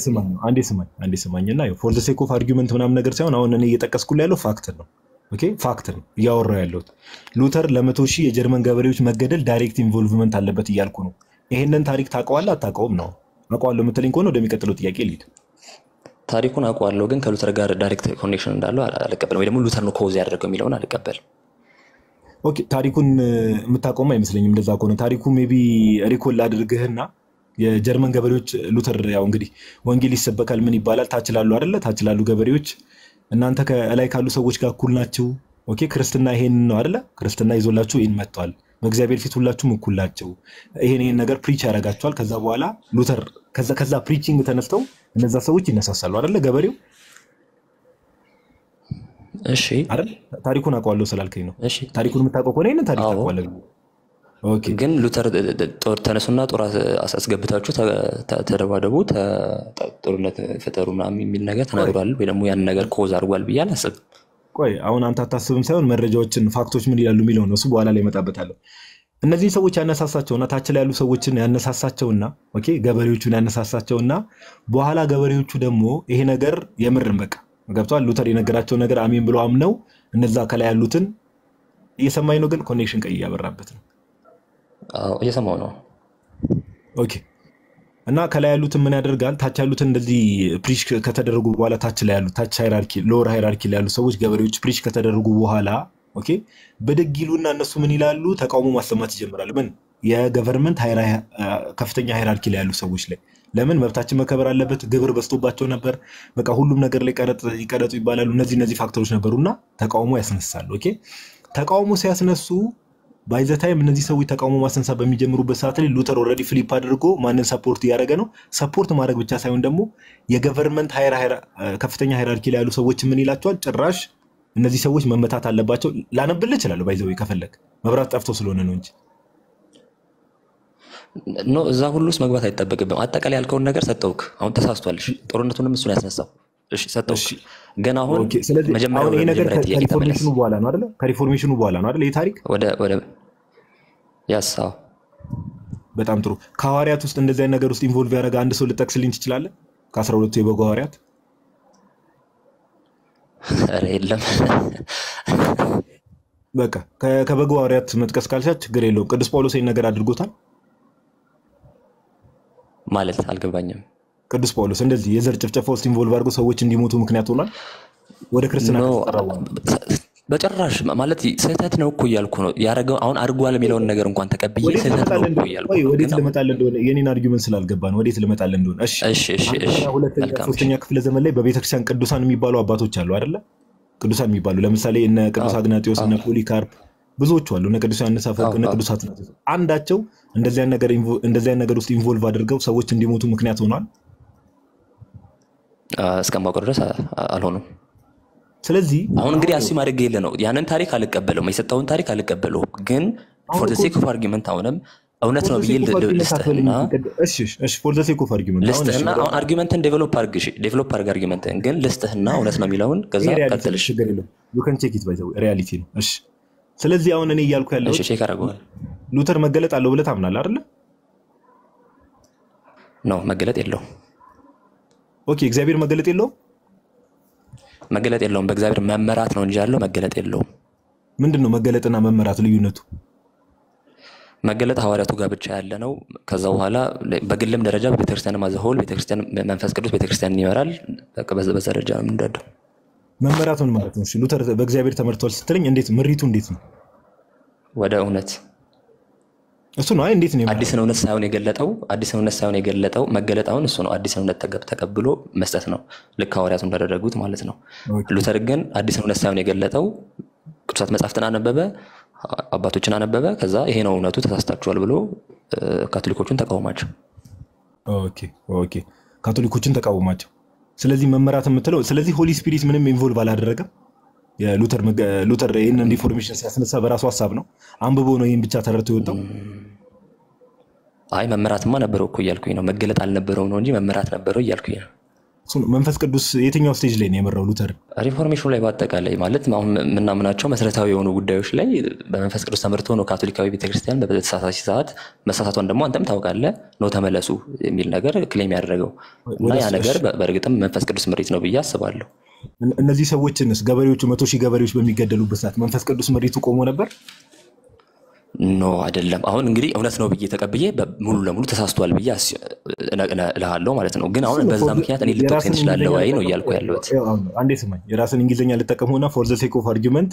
عندي سمان ينايو for the sake of argument ونام نقرسه أنا أن يتكاس كله له فاكترنا أوكي فاكترن يا ورا لوت لوثر لما توشي الجرمن جابريوش مقدل direct involvement على بتي يالكونو إهنن تاريخ تاكو ولا تاكو منو أكو على مثلاً كونو دمي كتلوتي أكيد تاريخنا أقوى اللوجين كلو ترجع direct connection دالو على كابل ويدمو لو ثانو كوزي على كميلون على كابل. أوكي تاريخنا متأكوم أي مثلاً يمد زاكونا تاريخهم يبي ريكول لاد رجعنا يا جرمن جابريوش لو ترجع وانجلي وانجلي سبب كلمني بالا تاجلالو على لا تاجلالو جابريوش نانتا كألاي كلو سويش كقولنا تشو أوكي كريستنا هين على لا كريستنا يزول تشو إن متوال مجزابير في تولات شو مقولات شو هين نجار preacher رجعت شوال كذا ولا لوثر كذا preaching تنفتو نزا سويتي نساس الوارد لا جبريو إيشي عارف تاريخنا كوالو سلال كينو إيشي تاريخنا متاعكو كونين تاريخنا كوالو أوكي جن لوثر تور تنسونا تورا أساس جبتها شو تروى دبو تورنا فترونا من نجات نورال بينا مو ينجار كوزار والبيا نسب كوي أون أنت تسوم سون مرجوتش فاكتوش من الألوميلون وسبوا على ليمة بتهلو النزيل سويتش أنا ساساتشونا تاجلالو سويتش أنا ساساتشونا أوكي جبريوتشنا أنا ساساتشونا بوهلا جبريوتشنا مو إيه نجار يمرن بكا قبتوا اللوتر ينجراتشون نجار عمين بلو عمنو النزاع كلا اللوتن يسمى ينقل كونيكشن كأيه بالرابطن يسمونه أوكي أنا كلا اللوتن من الرجال تاجلالوتن الذي بريش كتدر رجوب ولا تاجلالو تاج هيراركي لور هيراركي لالو سويتش جبريوتش بريش كتدر رجوب بوهلا أوكي بدك جيلونا الناس من يلالو تقاوموا مسلمات الجمرة لمن يا government هاي رايح كفتني هاي رالك يلالو سويش له لمن ما بتحكي ما كبر على بيت جبر بس طبعته نبر بكهولو من قرلي كارت يبالو نزي فاكتورش نبرونا تقاوموا يسنسال أوكي تقاوموا سياسنا سو by the time Nazisawita Kamomas and Sabamijamu Basatri, Luther already Philip Padrago, Man and support Yaragano, support Maragucha Sayundamu, your government higher Cafetania hierarchy, Lusawich Manila Church, Rush, Nazisawish Mamatata Labacho, Lana Bellichal by the way, Cafelec, Mabrat after Solonunch. No, Zahulus Magata Atacali Alcon Nagar Satok, Antasaswell, Toronto Sunasa. ساتوش جناهون مجموعة من الجماعات يعني كاريفورميشن وبالا نارلا كاريفورميشن وبالا نارلا يثاريك وده يس صح بتأمن ترو كهاريات وستند زين نجار وست involved في أرجان دسول التكسلين تشلالة كسر ولد تيبو كهاريات ريلم بكا كبعو كهاريات متكسكالشات غريلو كدس بولو سين نجار أدرجوتان مالت هالكبانيم كدس بولو سند زي يزر تفتح فوست involved في أرجو سويت إن ديمو توم كنياتونا وده كريستيانو بتجرش مالتي ساتنا وكوي الكونو يا رجع عون أرجو على ميلون نجارون كان تكبيه ساتنا وكوي الكونو ودي تلمة تعلندون يعني نارجومن سلال جبان ودي تلمة تعلندون أش أقول لك فوستني أكفل زمن لي ببيتك شان كدوسان ميبالو أباتو تشالو أرلا كدوسان ميبالو لمثالي إن كدوس أغناتيوس إن بولي كارب بزوج والو نكدوسان نسافر نكدوس أغناتيوس عند أشوا عند زين نجار عند زين نجار وست involved في أرجو سويت إن ديمو توم كنياتونا اسكام باكورس الهونو سلازي اون غري اسي مارك يلنو يانن تاريخ አልቀበለው ማይሰጣውን ታሪክ አልቀበለው ግን for the sake of argument አሁንም እውነት ነው ቢል ልስተና እሺ እሺ for the sake of argument ልስተና አሁን አርጊመንትን ዴቨሎፕ አርግ አርጊመንትን ግን ልስተህና እውነት ነው ቢላውን ከዛ ቀጥልሽ ገለለው you can take it by the way reality ነው እሺ ስለዚህ አሁን እኔ ይያልኩ ያለው እሺ ቼክ አረጋው ሉተር መገለጥ አለው ብለ ታምናለህ አይደል ነው መገለጥ የለው اوكي እግዚአብሔር መገለጥ የለውም መገለጥ የለውም በእግዚአብሔር መመራት ነው እንጂ ያለው መገለጥ የለውም ምንድነው መገለጥና መመራት ልዩነቱ መገለጥ ሐዋርያቱ ጋር ብቻ ያለ ነው ከዛ በኋላ በግልም ደረጃ በቤተክርስቲያን ማዘሆል ቤተክርስቲያን መንፈስ ቅዱስ ቤተክርስቲያን ይመራል በዛ ደረጃ ነው እንደደው መመራቱን ማለት ነው ሉተር በእግዚአብሔር ተመርቷል ስትልኝ እንዴት ምሪቱ እንዴት ነው ወደ እውነት እሱ ነው እንዴት ነው አዲስ እውነት ሳይሆን የገለጠው አዲስ እውነት ሳይሆን የገለጠው መገለጣውን እሱ ነው አዲስ እውነት ተቀብሎ መስጠት ነው ለካ ሐዋርያቱን ተደረጉት ማለት ነው ሉተር ግን አዲስ እውነት ሳይሆን የገለጠው ቅዱሳት መጻሕፍትን አነበበ አባቶችን አነበበ ከዛ ይሄ ነው እውነቱ ተሳስታችኋል ብሎ ካቶሊኮችን ተቃወማቸው ኦኬ ኦኬ ካቶሊኮችን ተቃወማቸው ስለዚህ መመራት የምትለው ስለዚህ ሆሊ ስፒሪት ምንም ኢንቮልቭ አላደረገ የሉተር ሉተር ይሄን ኢንፎርሜሽን ሲያስነሳ በራሱ ሐሳብ ነው አንብቦ ነው ይሄን ብቻ ተረድቶ ይወጣው አይ መመራትማ ነበረው እኮ ያልኩኝ ነው መገለጥ አልነበረው ነው እንጂ መመራት ነበረው ያልኩኝ ነው መንፈስ ቅዱስ የትኛው ስቴጅ ላይ ነው የመረው ሉተር ሪፎርሜሽን ላይ ባጠቃላይ ማለት ምንና ምናቸው መሰረታዊ የሆኑ ጉዳዮች ላይ በመንፈስ ቅዱስ ተመርቶ ነው ካቶሊካዊ ቤተክርስቲያን በተሳሳተ ሰዓት መሳሳቷን ደግሞ አንተም ታውቃለህ ነው ተመለሱ የሚል ነገር ክሌም ያደረገው እና ያ ነገር በእርግጥም መንፈስ ቅዱስ ምሪት ነው ብዬ አስባለሁ እነዚህ ሰዎችንስ ገበሬዎቹ 100 ሺህ ገበሬዎች በሚገደሉበት ሰዓት መንፈስ ቅዱስ ምሪቱ ቆሞ ነበር No, I don't know. I don't know. I don't know. For the sake of argument,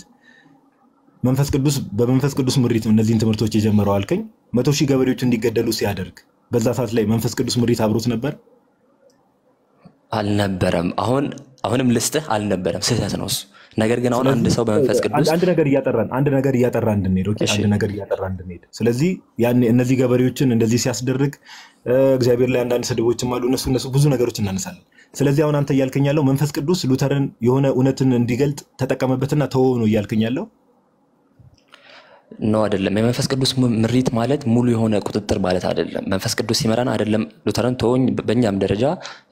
Memphis could do some reason as intermatochi and Maralking, Matoshi Gabriel and the Gadalusi Adark. But that's like Memphis could do some reason. I'll never. ነገር ገና አሁን አንድ ሰው በመንፈስ ቅዱስ አንድ ነገር ያጠራን ነው ኦኬ አንድ ነገር ያጠራን ነው ስለዚህ ያን እነዚህ ገበሬዎችን እንደዚህ ሲያስደርግ እግዚአብሔር ላይ አንድ ሰደቦችም አሉ እነሱ ብዙ ነገሮች እናነሳለን ስለዚህ አሁን አንተ ያልከኛለው መንፈስ ቅዱስ ሉተርን የሆነ እውነትን እንዲገልጥ ተጠቀመበትና ተወው ነው ያልከኛለው ነው አይደለም መንፈስ ቅዱስ ምሪት ማለት ሙሉ የሆነ ቁጥጥር ማለት አይደለም መንፈስ ቅዱስ ሲመራን አይደለም ሉተርን ተወኝ በእኛም ደረጃ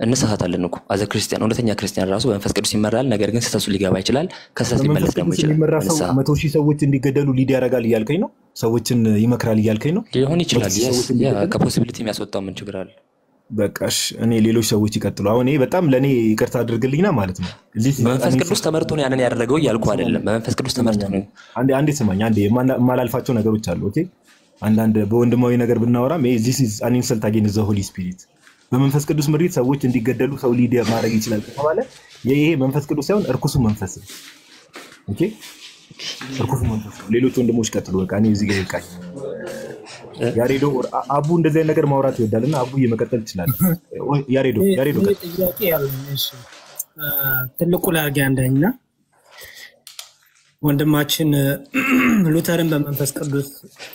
እንሰሃታለን እኮ አዘ ክርስቲያን ወለተኛ ክርስቲያን ራሱ መንፈስ ቅዱስ ይመራል ነገር ግን ስተሱ ሊገባ ይችላል ከስተስ ሊመለስ ደግሞ ይችላል ሰው 100 ሺህ ሰዎች እንዲገደሉ ሊድ ያረጋል ይያልከኝ ነው ሰዎችን ይመክራል ይያልከኝ ነው ሊሆን ይችላል ያ ከፖሲቢሊቲ የሚያስወጣው ምን ችግር አለ በቃሽ እኔ ሌሎች ሰዎች ይከተሉ አሁን ይሄ በጣም ለኔ ይቅርታ አድርግልኝና ማለት ነው መንፈስ ቅዱስ ተመርቶ ነው ያንን ያደረገው ይያልኩ አይደለም መንፈስ ቅዱስ ተመርቶ ነው አንዴ ስማኝ አንዴ ማላልፋቸው ነገሮች አሉ ኦኬ አንድ በወንድማዊ ነገር ብናወራም ይሄ this is an insult against the holy spirit በመንፈስ ቅዱስ ምሪት ሰዎች እንዲገደሉ ሰው ሊዲያ ማድረግ ይችላል ተባለ ይሄ መንፈስ ቅዱስ ሳይሆን እርኩሱ መንፈስ ነው ኦኬ እርኩሱ መንፈስ ሌሎች ወንድሞች ይከተሉ በቃ እኔ እዚህ ጋር ይቃኝ ያሬዶ አቡ እንደዚህ ነገር ማውራት ይወዳልና አቡ ይመቀጠል ይችላል ያሬዶ ጥያቄ ያለኝ እሺ ትልቁ ላርጋ አንደኛ ወንድማችን ሉተርን በመንፈስ ቅዱስ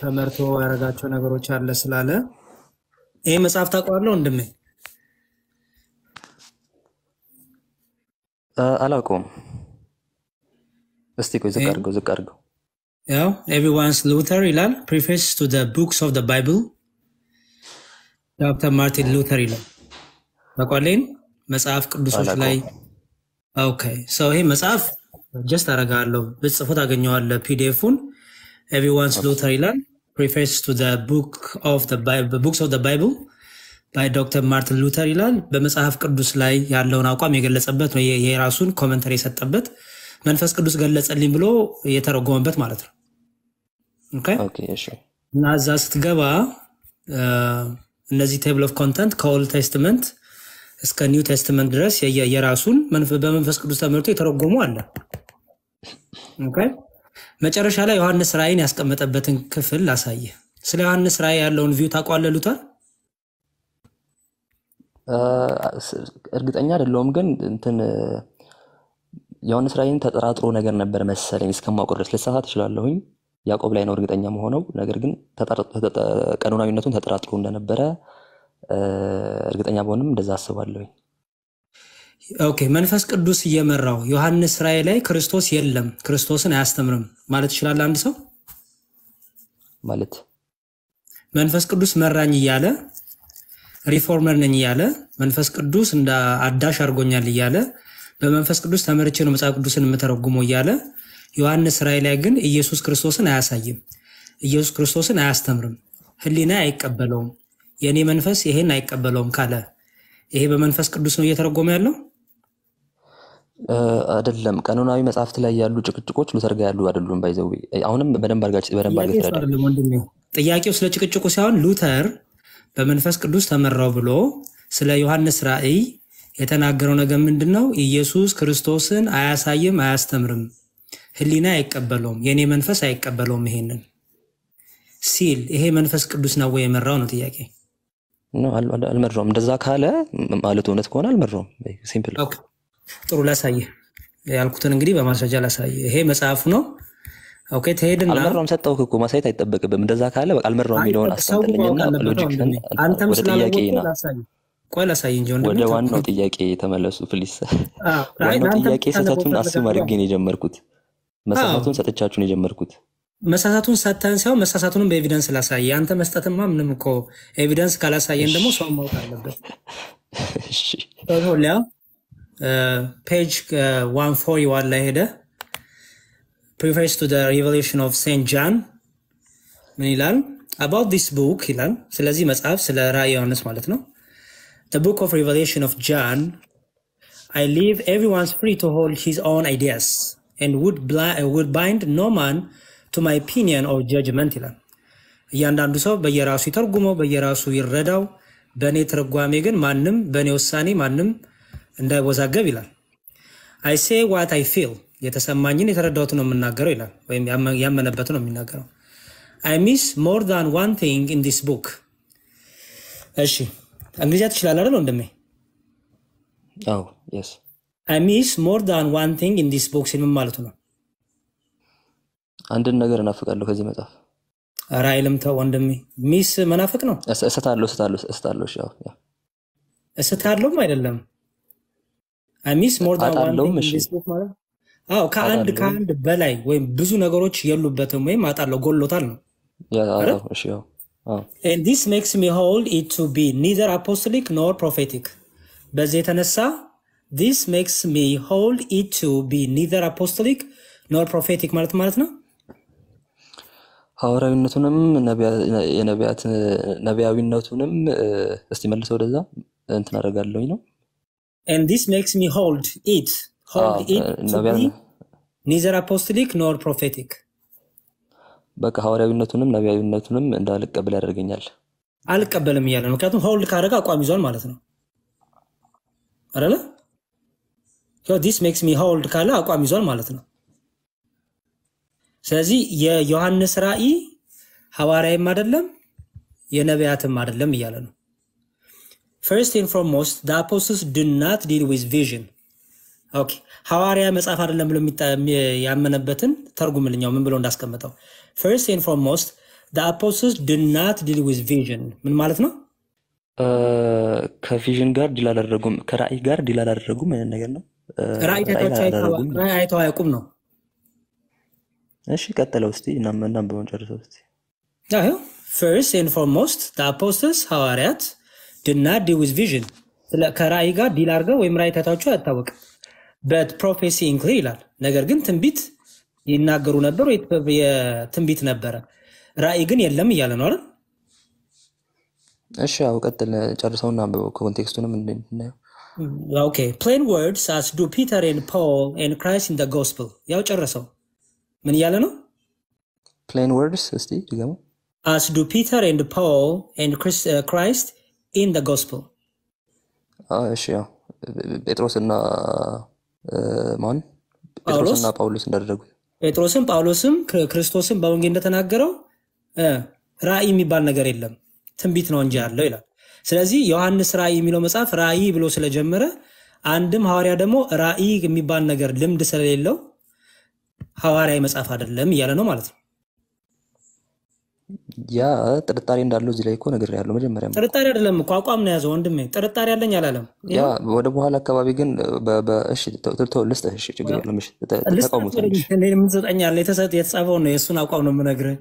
ተመርቶ ያረጋቸው ነገሮች አለ ስላለ ይሄ መጽሐፍ ታቋርለው ወንድሜ አላቆም እስቲ ቆይ ዘቀርገው ያው ኤቭሪዋንስ ሉተር ይላል preface to the books of the bible ዶክተር ማርቲን ሉተር ይላል ታቋለኝ መጽሐፍ ቅዱሶች ላይ okay so ይሄ መጽሐፍ just Aragalo, this is what I PDF. Everyone's Luther preface to the book of the Bible, books of the Bible by Dr. Martin Luther. Ilan, Bemesaf Kurdus Lai, Yarlona, Comic, let's a bet, Yerasun, commentaries at a bet, Manfas Kurdus Gallets and Limbolo, Yetarogon Bet Marathon. Okay, okay, sure. Nazast Gava, Nazi table of content, Old Testament, Scan New Testament dress, Yerasun, Manfas Kurdus Tamerti, Tarogomana. Okay. መጨረሻ ላይ ዮሐንስ ራእይን ያስቀመጠበትን ክፍል ላሳየ ስለ ዮሐንስ ራእይ ያለውን ቪው ታቋለ ሉተር እርግጠኛ አይደለም ግን እንትን ዮሐንስ ራእይን ተጠራጥሮ ነገር ነበር መሰለኝ እስከማውቀው ድረስ ለሰዓት ይችላልሁኝ ያዕቆብ ላይ ነው እርግጠኛ መሆነው ነገር ግን ቀኖናዊነቱን ተጠራጥሮ እንደነበረ እርግጠኛ በሆነም እንደዛ አስባለሁኝ Okay, Manifest Kudus Yemerao, Johannes Raele, Christos Yellem, Christos and Astamrum, Malet Shalalanso Malet Manifest Kudus Meran Yale, Reformer Niale, Manifest Kudus and Adash Argonia Yale, the Manifest Kudus Americanus Akudus and Metarogumo Yale, Johannes Raelegan, Jesus Christos and Asayim, Jesus Christos and Astamrum, Helena Ekabelom, Yeni Manifest Yehena Ekabelom Kala. ይሄ በመንፈስ ቅዱስ ነው እየተረጎመ ያለው አይደለም ቀኖናዊ መጻሕፍት ላይ ያሉ ጭቅጭቆች ሉተር ጋር ያሉ አይደሉም ባይዘው አሁንም በደንብ አርጋጭ በደንብ አርጋጭ አይደለም ወንድሜ ጥያቄው ስለ ጭቅጭቁ ሳይሆን ሉተር በመንፈስ ቅዱስ ተመራው ብሎ ስለ ዮሐንስ ራእይ የተናገረው ነገር ምንድነው ኢየሱስ ክርስቶስን አያሳይም አያስተምርም ህሊና አይቀበለውም የኔ መንፈስ አይቀበለውም ይሄንን ሲል ይሄ መንፈስ ቅዱስ ነው የመራው ነው ጥያቄ No, I'll merge them. Does that happen? I'll do it. I'll merge them. Simple. Okay. So let's say, I'll cut an agreement. I'm saying let's say, hey, Masaf, no. Okay, hey, then. I'll merge them. Set up. Okay, come. I say that. But does that happen? I'll merge them. You know, that's something. Logic. Antam Islam. Let's say. What let's say in John. What the one not the yaki? Tamalas Uflis. Ah, right. Not the yaki. Set up. Asumarigini Jamarkut. Masatun set a church in Jamarkut. መሳሳቱን ሳታን ሳይሆን መሳሳቱንም በኤቪደንስ ላሳየ አንተ መስጠትማ ምንም እኮ ኤቪደንስ ካላሳየን ደሞ ሰው ማውጣት አለበት እሺ ታውላ ፔጅ 141 ላይ ሄደ preface to the revelation of Saint John ምን ይላል about this book ይላል ስለዚህ መጽሐፍ ስለ ራእይ ዮሐንስ ማለት ነው the book of revelation of John I leave everyone's free to hold his own ideas and would bind no man to my opinion or judgment ይላል ያንዳንዱ ሰው በየራሱ ይተርጉሞ በየራሱ ይረዳው በኔ ትርጓሜ ግን ማንንም በኔ ወሳኔ ማንንም እንዳይወዛገብ ይላል I say what I feel የተሰማኝን የተረዳሁት ነው የምናገረው ይላል ወይም ያመነበት ነው የሚናገረው I miss more than one thing in this book እሺ እንግዲህ አትችላል አይደል እንደም አው yes I miss more than one thing in this book ሲልም ማለት ነው አንድ ነገር እናፈቃለሁ ከዚህ መጽሐፍ አራይልም ተው ወንድሜ ሚስ መናፈቅ ነው እሰታለሁ ያው እሰታለሁም አይደለም I miss more than one Facebook ማለት አው ከአንድ በላይ ወይ ብዙ ነገሮች የሉበትም ወይ ማጣለው ጎሎታል ነው ያው እሺ ያው and this makes me hold it to be neither apostolic nor prophetic በዚህ ተነሳ this makes me hold it to be neither apostolic nor prophetic ማለት ነው ሐዋርያዊነቱንም ነቢያዊነቱንም እስቲ መልሶ ወደዛ እንትን አረጋለሁኝ ነው and this makes me hold it to be neither apostolic nor prophetic በቃ ሐዋርያዊነቱንም ነቢያዊነቱንም እንዳልቀበል ያደርገኛል አልቀበልም ይላል ምክንያቱም hold ካረጋ አቋም ይዟል ማለት ነው አይደለ so this makes me hold ካለ አቋም ይዟል ማለት ነው ስለዚህ የዮሐንስ ራእይ ሐዋርያም አይደለም የነቢያትም አይደለም ይያለ ነው First and foremost the apostles did not deal with vision Okay. Hawariya metzaf adellem blo yammenebeten targumlinnyaw men blo ndaskemetaw. First and foremost, the apostles did not deal with vision. ምን ማለት ነው? ከቪዥን ጋር ዲል አላደረጉም ከራእይ ጋር ዲል አላደረጉም ምን ነገር ነው? ራእይ አይተው አያውቁም ነው። እሺ ቀጥለው እስቲ እናም በመጨረሻው እስቲ ያው first and foremost, the apostles ሐዋርያት did not deal with vision. ከራእይ ጋር ዲል አድርገው ወይም ራእይ ታታቸው አያታወቅም. But prophecy ይላል ነገር ግን ትንቢት ይናገሩ ነበር ወይ ትንቢት ነበር ራእይ ግን የለም ይያለ ነው አይደል? እሺ ያው ቀጥል ጨርሰውና ኮንቴክስቱንም እንደነው Okay, plain words as do Peter and Paul and Christ in the gospel. ያው ጨርሰው ምን ይያለ ነው? Plain words እስቲ ድገሙ as do Peter and Paul and Christ in the gospel. እሺ ያው ጴጥሮስና ማን ጴጥሮስና ጳውሎስ እንዳደረጉ ጴጥሮስም ጳውሎስም ክርስቶስም በወንጌል እንደተናገረው ራእይ የሚባል ነገር የለም ትንቢት ነው እንጂ ያለው ይላል ስለዚህ ዮሐንስ ራእይ የሚለው መጽሐፍ ራእይ ብሎ ስለጀመረ አንድም ሐዋርያ ደግሞ ራእይ የሚባል ነገር ልምድ ስለሌለው ሐዋርያ መጽሐፍ አይደለም ይያለ ነው ማለት ነው ያ ጥርጣሬ እንዳለው እዚህ ላይ እኮ ነገር ያለው መጀመሪያ ጥርጣሬ አይደለም እኮ አቋም ነው ያዘው ወንድሜ ጥርጣሬ ያለኝ አላለም ያ ወደ በኋላ አካባቢ ግን በእሺ ተው ልስጥ እሺ ችግር የለም እሺ ተቃውሞት እሺ እኔ ምን ዘጠኛል የተጻፈው ነው የሱን አቋም ነው የምነግርህ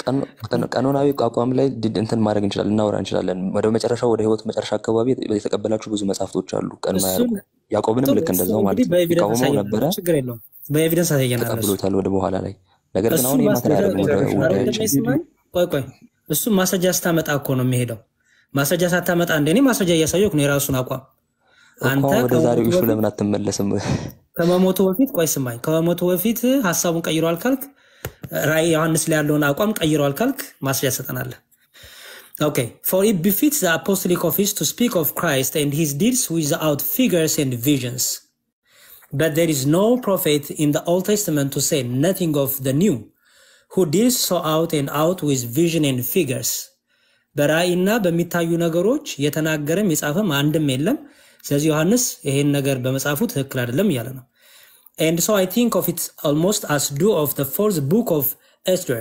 ቀኖናዊ አቋም ላይ እንትን ማድረግ እንችላለን እናወራ እንችላለን ወደ መጨረሻው ወደ ህይወት መጨረሻ አካባቢ የተቀበላችሁ ብዙ መጻፍቶች አሉ ቀን ማያሩ ያቆብንም ልክ እንደዛው ማለት ተቃውሞው ነበር ችግር የለም በኤቪደንስ አሳየናል ተቀብሎታል ወደ በኋላ ላይ ነገር ግን አሁን የማታረግ ነው ቆይ እሱ ማሰጃ ስታመጣ እኮ ነው የሚሄደው ማሰጃ ሳታመጣ እንደኔ ማሰጃ ያሳየኩኝ የራሱን አቋም አንተ ከዛሬው ኢሹ ለምን አትመለስም ከመሞቱ ወፊት ቆይ ስማኝ ከመሞቱ ወፊት ሐሳቡን ቀይሯል ካልክ ራይ ዮሐንስ ላይ ያለውን አቋም ቀይሯል ካልክ ማሰጃ ሰጠናል Okay for it befits the apostolic office to speak of Christ and his deeds without figures and visions but there is no prophet in the Old Testament to say nothing of the new who deals so out and out with vision and figures በራእይና በሚታዩ ነገሮች የተናገረም የጻፈም አንድም የለም ስለዚህ ዮሐንስ ይሄን ነገር በመጻፉ ትክክል አይደለም ይላል ነው and so I think of it almost as do of the fourth book of Esther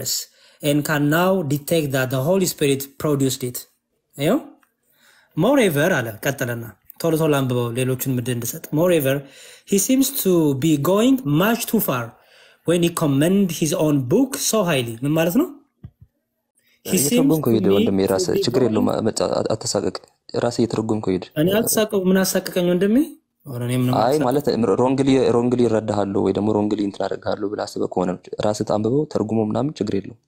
and can now detect that the Holy Spirit produced it you moreover አለ ቀጠለና ቶሎ ቶሎ አንብበው ሌሎችን ምድር እንደሰጥ moreover he seems to be going much too far when he commend his own book so highly ምን ማለት ነው ይተርጉምኩ ይደ ወንድሜ ራስ ችግር የለው አተሳቀቅ ራስ ይተርጉምኩ ይደ እኔ አተሳቀቅ ምን አሳቀቀኝ ወንድሜ ወራኔም ነው አይ ማለት ሮንግሊ ይረዳሃሉ ወይ ደሞ ሮንግሊ እንትራረጋሉ ብላስበ ከሆነ ራስ ተጣምበው ተርጉሙ ምናምን ችግር የለው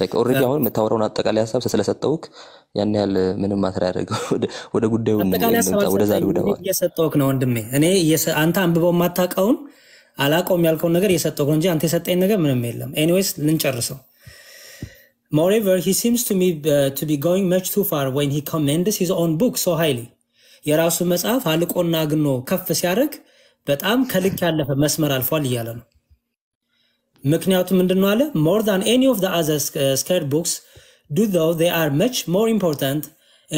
like already አሁን መታወራውን አጠቃላይ ሐሳብ ስለሰጠውክ ያን ያል ምንም ማተራረገው ወደ ጉዳዩ ነው ወደ ዛሬው ደዋ እየሰጠውክ ነው ወንድሜ እኔ አንተ አንብበው ማታቀውን አላቆም ያልከው ነገር የሰጠው እንጂ አንተ የሰጠኝ ነገር ምንም የለም anyways ልንጨርሰው moreover he seems to me to be going much too far when he commends his own book so highly የራሱ መጽሐፍ አልቆና ግኖ ከፍ ሲያደርግ በጣም ከልክ ያለፈ መስመር አልፏል ይላል ነው ምክንያቱም እንደነው አለ more than any of the other sacred books do though they are much more important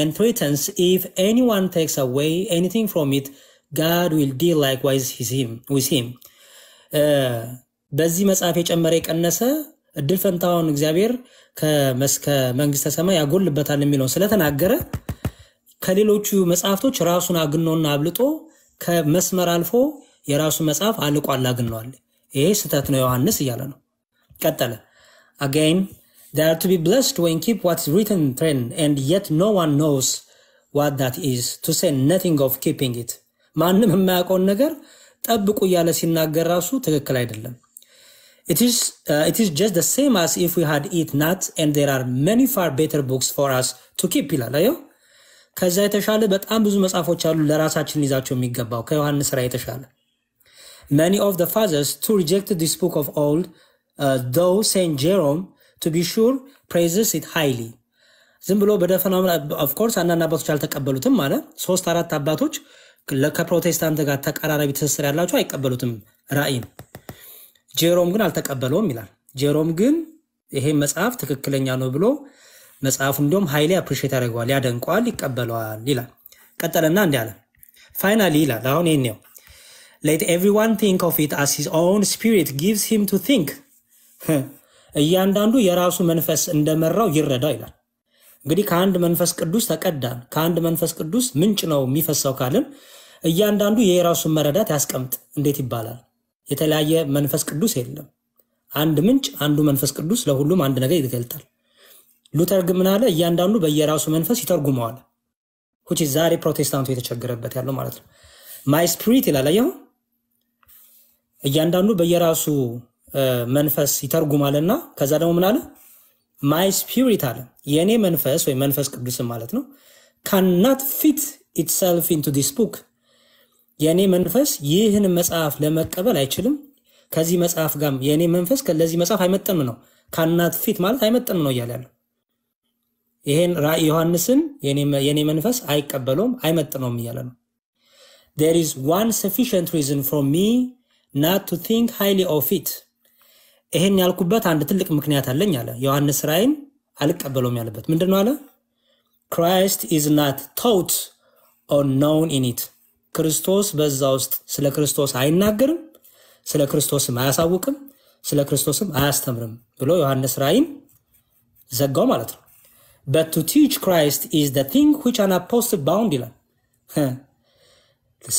and threatens if anyone takes away anything from it God will deal likewise with him በዚህ መጽሐፍ የጨመረ የቀነሰ እድል ፈንታውን እግዚአብሔር ከመስከ መንግስተ ሰማይ ያጎልበታል የሚለው ስለተናገረ ከሌሎቹ መጽሐፍቶች ራሱን አግኖና አብልጦ ከመስመር አልፎ የራሱ መጽሐፍ አልቋል አግኗል ይሄ ስህተት ነው ዮሐንስ ይላል ነው ቀጠለ again they are to be blessed when keep what's written trend and yet no one knows what that is to say nothing of keeping it ማንም የማያውቀው ነገር ጠብቁ ያለ ሲናገር ራሱ ትክክል አይደለም it is just the same as if we had it not and there are many far better books for us to keep ይላል ከዛ የተሻለ በጣም ብዙ መጽሐፎች አሉ ለራሳችን ይዛቸው የሚገባው ከዮሐንስ ራእይ የተሻለ many of the fathers to reject this book of old though Saint Jerome to be sure praises it highly ዝም ብሎ በደፈናው of course አናና አባቶች አልተቀበሉትም ማለት 3 4 አባቶች ለከፕሮቴስታንት ጋር ተቀራራቢ ተሰሰር ያላችሁ አይቀበሉትም ራእይን ጄሮም ግን አልተቀበለውም ይላል ጄሮም ግን ይሄ መጽሐፍ ትክክለኛ ነው ብሎ መጽሐፍ እንደም ሃይሊ አፕሪሺየት አደረገዋል ያደንቀዋል ይቀበለዋል ይላል ቀጠለና እንዲያለ ፋይናሊ ይላል አሁን ይሄን ነው Let everyone think of it as his own spirit gives him to think. እያንዳንዱ የራሱ መንፈስ እንደመራው ይረዳ ይላል። እንግዲህ ከአንድ መንፈስ ቅዱስ ተቀዳን። ከአንድ መንፈስ ቅዱስ ምንጭ ነው የሚፈሳው ካልን እያንዳንዱ የራሱን መረዳት ያስቀምጥ እንዴት ይባላል? የተለያየ መንፈስ ቅዱስ የለም። አንድ ምንጭ፣ አንዱ መንፈስ ቅዱስ ለሁሉም አንድ ነገር ይገልጣል። ሉተር ግን ምን አለ? እያንዳንዱ በየራሱ መንፈስ ይተርጉመዋል። which is ዛሬ ፕሮቴስታንቱ የተቸገረበት ያለው ማለት ነው። my spirit ይላል ያው እያንዳንዱ በየራሱ መንፈስ ይተርጉማልና ከዛ ደግሞ ምን አለ? my spirit አለ የኔ መንፈስ ወይ መንፈስ ቅዱስ ማለት ነው cannot fit itself into this book የኔ መንፈስ ይህን መጽሐፍ ለመቀበል አይችልም ከዚህ መጽሐፍ ጋር የኔ መንፈስ ከዚህ መጽሐፍ አይመጠንም ነው cannot fit ማለት አይመጠንም ነው ይላል ይሄን ራእይ ዮሐንስን የኔ መንፈስ አይቀበለውም አይመጠነውም ይላል there is one sufficient reason for me not to think highly of it ይሄን ያልኩበት አንድ ትልቅ ምክንያት አለኝ አለ ዮሐንስ ራእይን አልቀበለውም ያለበት ምንድነው አለ Christ is not taught or known in it ክርስቶስ በዛ ውስጥ ስለ ክርስቶስ አይናገርም ስለ ክርስቶስም አያሳውቅም ስለ ክርስቶስም አያስተምርም ብሎ ዮሐንስ ራእይን ዘጋው ማለት ነው but to teach Christ is the thing which an apostle bound ይላል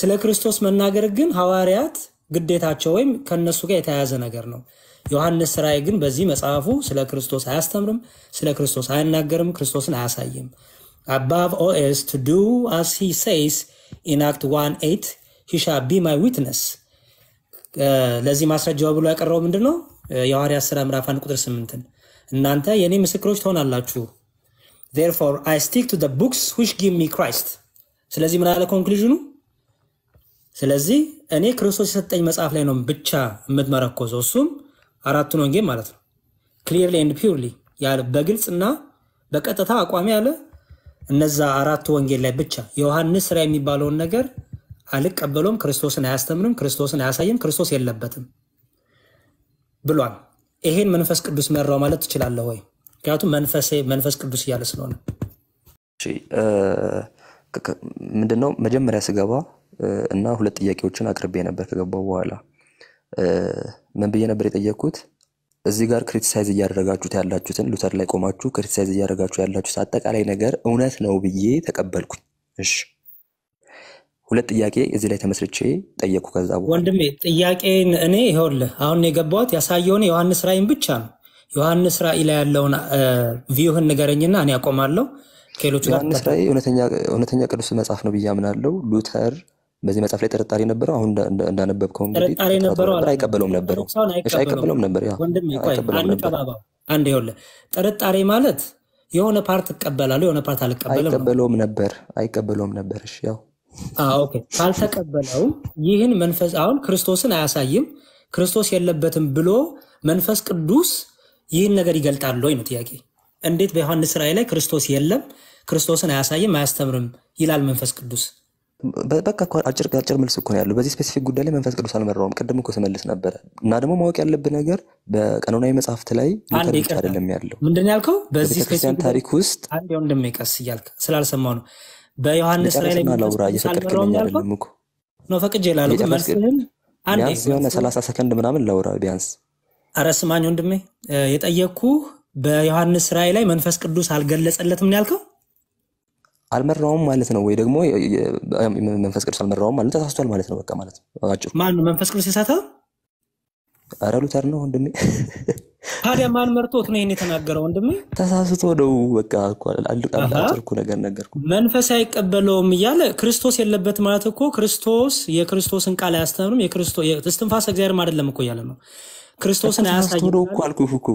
ስለ ክርስቶስ መናገር ግን ሐዋርያት ግዴታቸው ወይም ከነሱ ጋር የተያያዘ ነገር ነው ዮሐንስ ራእይ ግን በዚህ መጽሐፉ ስለ ክርስቶስ አያስተምርም ስለ ክርስቶስ አይናገርም ክርስቶስን አያሳይም above all else to do as he says in Act 1:8 he shall be my witness ለዚህ ማስረጃው ብሎ ያቀረው ምንድነው ሐዋርያት ሥራ ምዕራፍ 1 ቁጥር 8 እናንተ የኔ ምስክሮች ትሆናላችሁ therefore I stick to the books which give me Christ ስለዚህ ምን አለ ኮንክሉዥኑ ስለዚህ እኔ ክርስቶስ የሰጠኝ መጽሐፍ ላይ ነው ብቻ የምትመረኮዘው እሱም አራቱን ወንጌል ማለት ነው clearly and purely ያለ በግልጽና በቀጥታ አቋም ያለ እነዛ አራቱ ወንጌል ላይ ብቻ ዮሐንስ ራእይ የሚባለው ነገር አልቀበለውም ክርስቶስን አያስተምርም ክርስቶስን አያሳይም ክርስቶስ የለበትም ብሏል ይሄን መንፈስ ቅዱስ መራው ማለት ይችላል ወይ ያቱም መንፈስ ቅዱስ ይያለ ስለሆነ እሺ ምንድነው መጀመሪያ ስገባ እና ሁለት ጥያቄዎችን አቅርቤ ነበር ከገባው በኋላ ምን ብዬ ነበር የጠየኩት እዚህ ጋር ክሪቲሳይዝ ያደረጋችሁት ያላችሁትን ሉተር ላይ ቆማችሁ ክሪቲሳይዝ ያደረጋችሁ ያላችሁት አጠቃላይ ነገር እውነት ነው ብዬ ተቀበልኩኝ እሺ ሁለት ጥያቄ እዚህ ላይ ተመስርቼ ጠየቁ ከዛ በኋላ ወንድሜ ጥያቄን እኔ ይኸውልህ አሁን የገባሁት ያሳየውን ዮሐንስ ራእይን ብቻ ነው ዮሐንስ ራእይ ላይ ያለውን ቪዩህን ንገረኝና እኔ አቆማለሁ ከሌሎቹ ጋር ዮሐንስ ራእይ እውነተኛ ቅዱስ መጽሐፍ ነው ብዬ አምናለሁ ሉተር በዚህ መጽሐፍ ላይ ተረጣሪ ነበርው አሁን እንዳነበብከው እንግዲህ አይቀበለውም ነበር እሺ አይቀበለውም ነበር ያ አንድ ይወለ ተረጣሪ ማለት የሆነ ፓርት ተቀበላለው የሆነ ፓርት አይቀበለውም ነበር እሺ ያው ኦኬ ካልተቀበለው ይሄን መንፈስ አሁን ክርስቶስን አያሳይም ክርስቶስ የለበትም ብሎ መንፈስ ቅዱስ ይሄን ነገር ይገልጣል ወይ ነው ጥያቄ እንዴት በዮሐንስ ራእይ ላይ ክርስቶስ የለም ክርስቶስን አያሳይም አያስተምርም ይላል መንፈስ ቅዱስ በበቃ አጭር መልስ እኮ ነው ያለው በዚህ ስፔሲፊክ ጉዳይ ላይ መንፈስ ቅዱስ አልመረውም ቀደም እኮ ተመልስ ነበር እና ደግሞ ማወቅ ያለብን ነገር በቀኖናዊ መጽሐፍት ላይ ልክ አይደለም ያለው ምንድነው ያልከው በዚህ ስፔሲፊክ ታሪክ ውስጥ አንድ ወንድም ይቀስ ይላል ስላልሰማው ነው በዮሐንስ ራእይ ላይ እየፈቀድከኝ አይደለም እኮ ነው ፈቅጄላለሁ ግን መልስህን አንዴ 30 ሰከንድ ምናምን ላውራ ቢያንስ አረስማኝ ወንድሜ የጠየኩ በዮሐንስ ራእይ ላይ መንፈስ ቅዱስ አልገለጸለትም ያልከው አልመረውም ማለት ነው ወይ ደግሞ መንፈስ ቅዱስ አልመረውም ማለት ተሳስቷል ማለት ነው በቃ ማለት አጭሩ ማን ነው መንፈስ ቅዱስ የሳተው አረ ሉተር ነው ወንድሜ ታዲያ ማን መርጦት ነው እኔ ተናገረው ወንድሜ ተሳስቶ ነው በቃ አጭርኩ ነገር ነገርኩ መንፈስ አይቀበለውም ይላል ክርስቶስ የለበት ማለት እኮ ክርስቶስ የክርስቶስን ቃል አያስተምርም የክርስቶስ እስትንፋስ እግዚአብሔር አይደለም እኮ ያለ ነው ክርስቶስን አያሳይም እኮ አልኩህ እኮ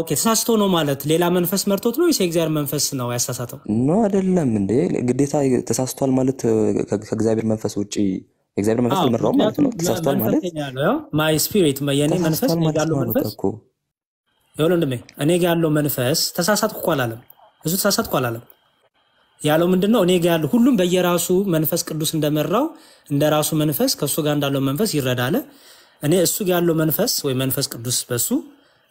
ኦኬ ተሳስቶ ነው ማለት ሌላ መንፈስ መርጦት ነው የእግዚአብሔር መንፈስ ነው ያሳሳተው ነው አይደለም እንዴ ግዴታ ተሳስቷል ማለት ከእግዚአብሔር መንፈስ ውጪ የእግዚአብሔር መንፈስ ተመረው ማለት ነው ተሳስቷል ማለት my spirit የኔ መንፈስ ያለው መንፈስ ይወለንም እኔ ጋር ያለው መንፈስ ተሳሳትኩ አላለም እሱ ተሳሳትኩ አላለም ያለው ምንድነው እኔ ጋር ያለው ሁሉም በየራሱ መንፈስ ቅዱስ እንደመረው እንደራሱ መንፈስ ከሱ ጋር እንዳለው መንፈስ ይረዳለ እኔ እሱ ጋር ያለው መንፈስ ወይ መንፈስ ቅዱስ በሱ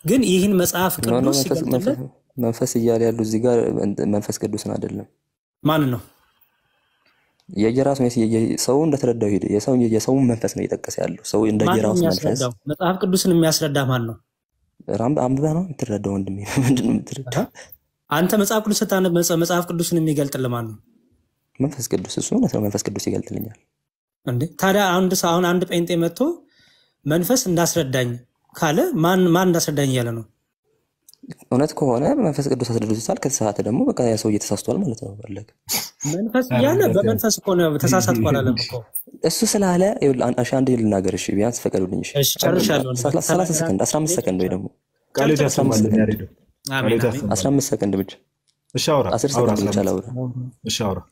ግን ይሄን መጽሐፍ ቅዱስ ይገልጣል መንፈስ ይያል ያለው እዚህ ጋር መንፈስ ቅዱስን አይደለም ማን ነው يجراس ميسي يسوع عند ثلاث دهيد يسوع يسوع من فسنا يتكسي على سوء عند يجراس من فس. متعب كدوس لما يسرد دمانه. رام بهنا ترد دون دمي. أنت متعب كدوس تاني متعب كدوس لما يقال تلمانه. من فس كدوس سونا ثم من فس كدوس يقال تلني. عندي ثارا عند ساون عند بين تمتو من فس ناسرد داني خاله مان ناسرد داني يالنو. أنا تكون أنا منفاس قدوس هذا الدوس سال كساعة دمو بكرة يسوي تساس طوال ما نتقبل منفاس يعني بمنفاس كونه تساس طوال على بكو السوسة العلا يقول أن أشان دي للناقر الشيء بيان سفكر ودنيش ثلاثة سكند أسرام سكند بيدمو قالوا ده أسرام سكند أسرام سكند بيد الشاورة أسر سكند بيد الشاورة الشاورة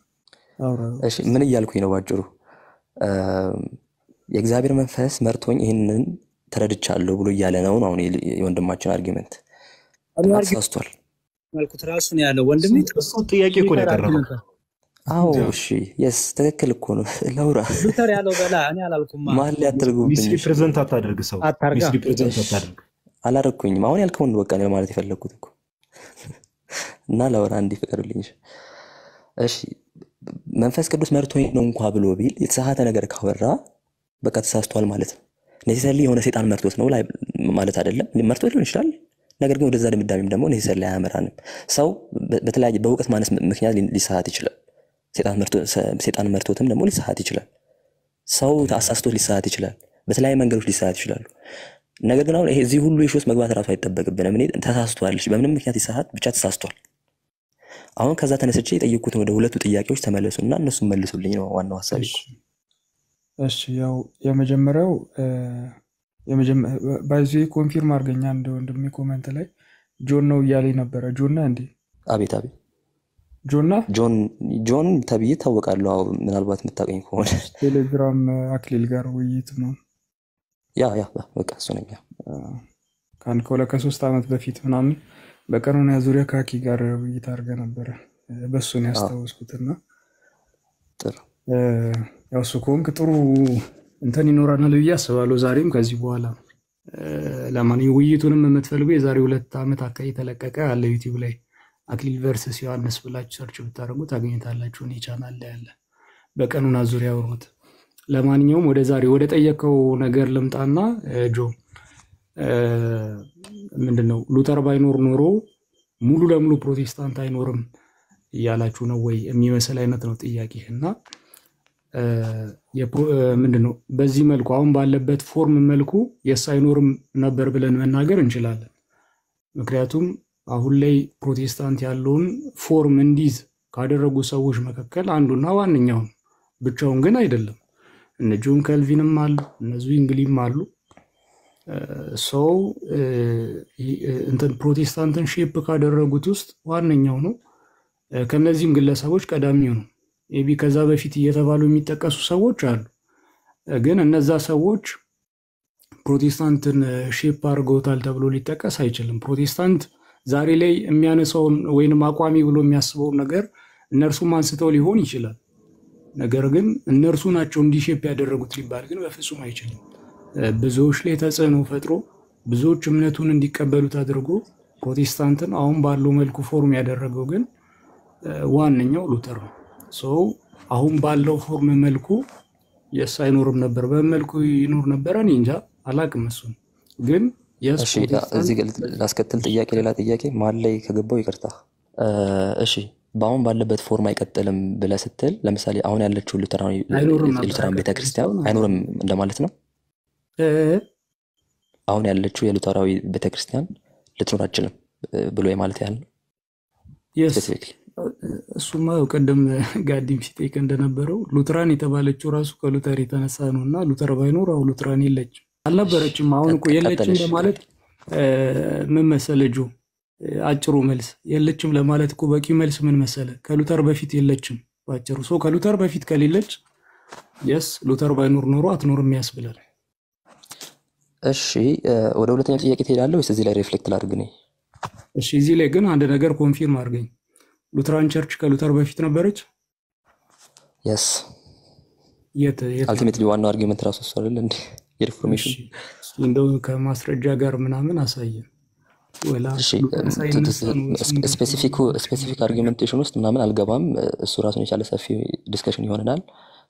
إيش من يالكوا ينواجهوا يجزابير منفاس مرتوين هن تردد شالو بلو يالنا وناوني يوندم ماتشن argument أستور. الكتراس يعني وندمي. الصوت يجي يكون يكرر. أو شيء. يس تذكر يكون. لا ورا. ترى على لا أنا على الكم. ما اللي أترجو. ميسي بريزنت أترجع سو. ميسي بريزنت أترجع. على ركوني ما هوني الكون وكاني ما أعرف اللي كده. نالا ورا عندي فكر ليش. إيش منفاس كبرس مرتوين نوم قابل وبيل يتساعد أنا جرك خبرة بكت ساس طوال مالته. نسيت اللي هو نسيت عن مرتوس نقول مالته هذا لا مرتوس ليش لا. نقدر نقول زاد بالدعم دمو نهيس اللي عامران سو بتلاقي بوقت ما نسمع مكنيات لساعات يجلا سيد أنا مرتو تم دمو لساعات يجلا سو تأسسته لساعات يجلا بتلاقي ما نقولش لساعات يجلا نقدر نقول إيه زي هو اللي يشوف مقبات رافع يتبقى بنا مني تأسسته على الشيء بمن مكنيات ساعات بتشات تأسسته عون كذا تنسيت أي كتب ودولة وتياك وش تملسون لا نسمع ملسون لين وأنا وصلت إيش يوم جمرو يمجمع بعضي كونفير مارجنيا عندهم كومنت عليه جونو يالي نبرة جون عندي أبي جون تبي توقع له من البات متقين كون تليجرام أكل الجارويتنا يا بقى سونيا كان كولا كسوس تعمد بفيت منامي بكرنا زوريا كاكي جارويت أرجع نبرة بس سونيا استوس كترنا يا سكون كترو انتني نوران لويا سوالو زاريم كازي بوالا لما نيويتون من متفلوي زاري ولات عامت عكاي تلققا على يوتيوب لاي اكليل فيرسس يوحنس بلاچ سيرچ بتارغو ታገኝታላችሁ ኒ ቻናል ላይ አለ በቀኑና ዙሪያ ወሩት ለማንኛውም ወደ ዛሬ ወደ ጠየቀው ነገር ልምጣና ጆ ምንድነው ሉተር ባይኖር ኖሮ ሙሉ ለሙሉ ፕሮቴስታንት አይኖርም ያላችሁ ነው ወይ የሚመስል አይነት ነው ጥያቄህና ምንድነው በዚህ መልኩ አሁን ባለበት ፎርም መልኩ የሳይኖርም ነበር ብለን መናገር እንችላለን ምክንያቱም አሁን ላይ ፕሮቴስታንት ያሉን ፎርም እንዲዝ ካደረጉ ሰዎች መከከል አንዱና ዋንኛው ብቻውን ግን አይደለም እነ ጆን ካልቪንም አሉ እነ ዝዊንግሊም አሉ ሰው እንትን ፕሮቴስታንትን ሼፕ ካደረጉት ውስጥ ዋንኛው ነው ከነዚህም ግለሰቦች ቀዳሚው ነው ኤቢ ከዛ በፊት እየተባሉ የሚጠቀሱ ሰዎች አሉ ግን እነዛ ሰዎች ፕሮቴስታንትን ሼፕ አርገውታል ተብሎ ሊጠቀስ አይችልም ፕሮቴስታንት ዛሬ ላይ የሚያነሳው ወይንም አቋሚ ብሎ የሚያስበው ነገር እነርሱ ማንስተው ሊሆን ይችላል ነገር ግን እነርሱ ናቸው እንዲ ሼፕ ያደረጉት ሊባል ግን በፍጹም አይችልም ብዙዎች ላይ ተጽዕኖ ፈጥሮ ብዙዎች እምነቱን እንዲቀበሉት አድርጎ ፕሮቴስታንትን አሁን ባለው መልኩ ፎርም ያደረገው ግን ዋንኛው ሉተር ነው ሰው አሁን ባለው ፎርም መልኩ የሳይኖርም ነበር በመልኩ ይኖር ነበር እንጂ አላቅም እሱ ግን ያስ እዚህ ላስከተል ጥያቄ ሌላ ጥያቄ ማላይ ከገባው ይቀርታ እሺ ባሁን ባለበት ፎርም አይቀጥልም ብለ ስትል ለምሳሌ አሁን ያለችው ሉተራን ቤተክርስቲያን አይኖርም እንደማለት ነው አሁን ያለችው የሉተራዊ ቤተክርስቲያን ልትኖር አትችልም ብሎ የማለት ያህል ስፔሲፊክ እሱማ ወቀደም ጋዲም ሲጠይቅ እንደነበረው ሉተራን የተባለችው ራሱ ከሉተር የተነሳ ነውና ሉተር ባይኖር አው ሉተራን ይለጭ አልነበረችም አሁን እኮ የለችም ለማለት ምን መሰለጁ አጭሩ መልስ የለችም ለማለት እኮ በቂ መልስ ምን መሰለ ከሉተር በፊት የለችም ባጭሩ ሰው ከሉተር በፊት ከሌለች yes ሉተር ባይኖር ኖሮ አትኖርም ያስብላል እሺ ወደ ሁለተኛው ጥያቄ ትሄዳለህ ወይስ እዚህ ላይ ሪፍሌክት ላድርግኝ እሺ እዚህ ላይ ግን አንድ ነገር ኮንፊርም አድርገኝ ሉተራን ቸርች ከሉተር በፊት ነበርች yes ultimately ዋናው አርጊመንት ራሱ ሰው አይደል እንዴ የሪፎርሜሽን እንደው ከማስረጃ ጋር ምናምን አሳየ ولا شيء سبيسيفيك آرگومنتيشن است منامن الگابام سرعت نیچاله سفی دیسکشنی هنرنال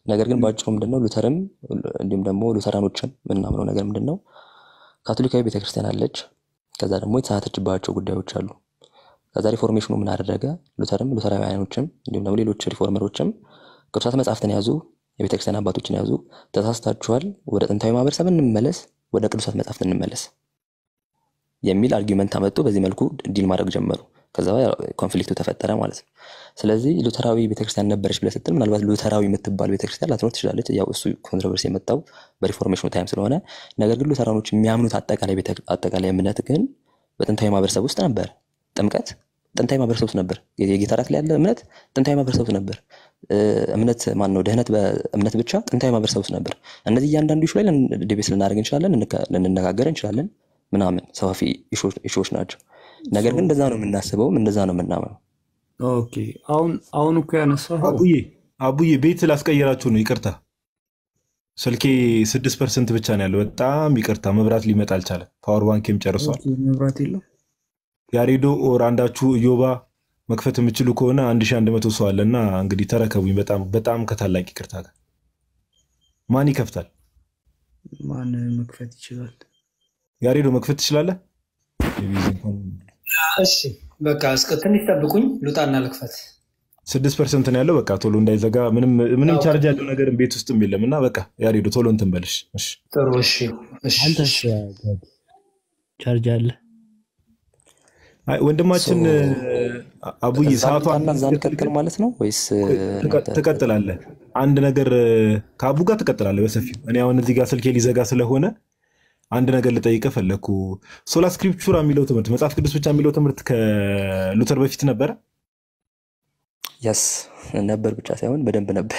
نگرگن باجش کم دننو لوترم دیم دمو لوتران وچن منامنو نگرگم دننو کاتولیکای بیت کریستیانالچ کازارم میت ساعت چه باجش کودای وچالو کازاری فرمیشنو من آردرگا لوترم لوترای وعین وچم دیم دمو لی لوتری فرم وچم کشورات میت افتن یازو بیت کریستیانال باتو چن یازو تاستا چوال ورد انتهای ما برسه من ملص ورد کشورات میت افتن ملص يميل argument تامتو بزي مالكو ديل مارك جمرو كذا conflict تفترة مالس. سلازي لو تراوي بتكريستيان نبرش بلا ستر من الوقت لو تراوي متبال بتكريستيان لا تروح تشلالت يا وسوي controversy متتو بريformation times لونه نقدر لو تراوي مش ميامنو تعتقد عليه بتعتقد عليه مناتكن بتنتهي ما برسه بس تنبر تمكت تنتهي ما برسه تنبر يجي جيتارك ليه منات تنتهي ما برسه تنبر منات ما إنه دهنات بمنات بتشا تنتهي ما برسه تنبر النادي يان دندو شوي لأن دبيس لنارج إن شاء الله لأن نقدر إن شاء الله منامن سواء في إيشوش ناج نقدرن دزانو من ناسبه من دزانو من نامه. أوكي أون وكأنه صح. أبوي بيت لاسك يراتونو يكرته. سلكي 6% بتشانه لو تام يكرته مبرات لي متال شاله. فاروان كم شرسون. مبراتي له. ياريدو أوراندا شو يوبا مكفت متشلو كونا عندشان دمتو سؤال لنا عنقدي ترى كوي بتام كتال لايك كرته. ما نيكفتال. ما نمكفتي شغال. ياري لو مكفتش لاله؟ أشي بقى أسكتني تابكون لطالنا لكفت. 6% نالو بقى تقولون ده إذا جا من يشارج عندنا غير بيت استميل منا بقى ياري لو تقولون تنبلش. تروشي. أنت شو هاد؟ شارج له. وعندما كن أبوي ساعته عندنا زان كتر مالتنا ويس. تكتر لاله عندنا غير كابوكا تكتر لاله بس فيه أنا أول نتيجة سل كلي زجاج سله هنا. عندنا قال لتأيك فلكو سولا سكريبت شو راميلو تمرت ما تعرف كدرس بتعملو تمرت كلوتر بفيت نبرة؟ يس نبر بتشا سوين بدن بنبر.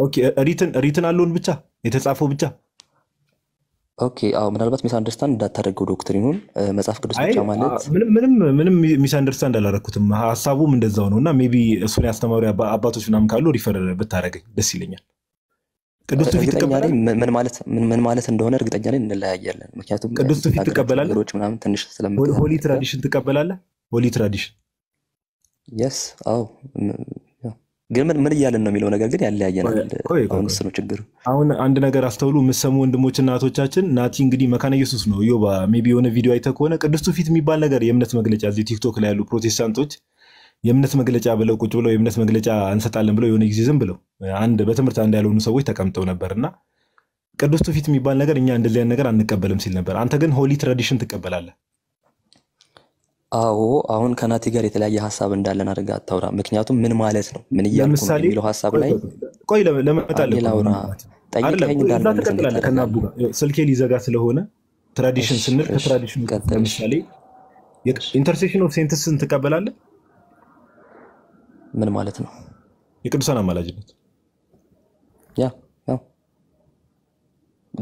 أوكي ريتن علون بتشا يتسافو بتشا. أوكي أو من البات ميس أندرستان ده ترى جودوكترينون ما تعرف كدرس بتشا مالت. من ميس أندرستان ده لركوتهم هسابو من الزاوية maybe سوني أستمر أباتوش نام كالو ريفر بتارجع دسيلينيا. كدوستو في تكبلال من مالت اندهون ارقد اجاني ان الله اجيال مكياتو كدوستو في تكبلال هولي تراديشن تكبلال هولي تراديشن يس او قل من اجيال انو ميلو نقال قل يا الله اجيال اون السنو تشقرو اون عندنا قر استولو مسامو اندموش ناتو تشاچن ناتين قدي مكان يسوس نو يوبا ميبي يونا فيديو اي تاكونا كدوستو في تميبال نقر يمنت مقلج عزي تيك توك لأيلو بروتستانتوش يمنت مجلس عبلو كتبلو يمنت مجلس أنسات علم بلو يونيك زيزم بلو عند بتمرت عند علو نسوي تكملتونا برنا كدوستو في تميبان نجار إني عند اللي نجار عندك قبل مسيلنا بر عن تجن هولي تراديشن تقبل على أون كانت تجاري تلاقي حساب عند اللي نرجع تورا مكنياتهم من مالتنا من يجيبون يلو حساب لين كويلا لما تعلمنا تعلم كهين لا تقبل على كنا أبوه سلكي ليزا قاسله هنا تراديشن سنر كتراديشن مثالي يك intersection of synthesis تقبل على من مالتنا. يكدسنا مالاجنت. يا.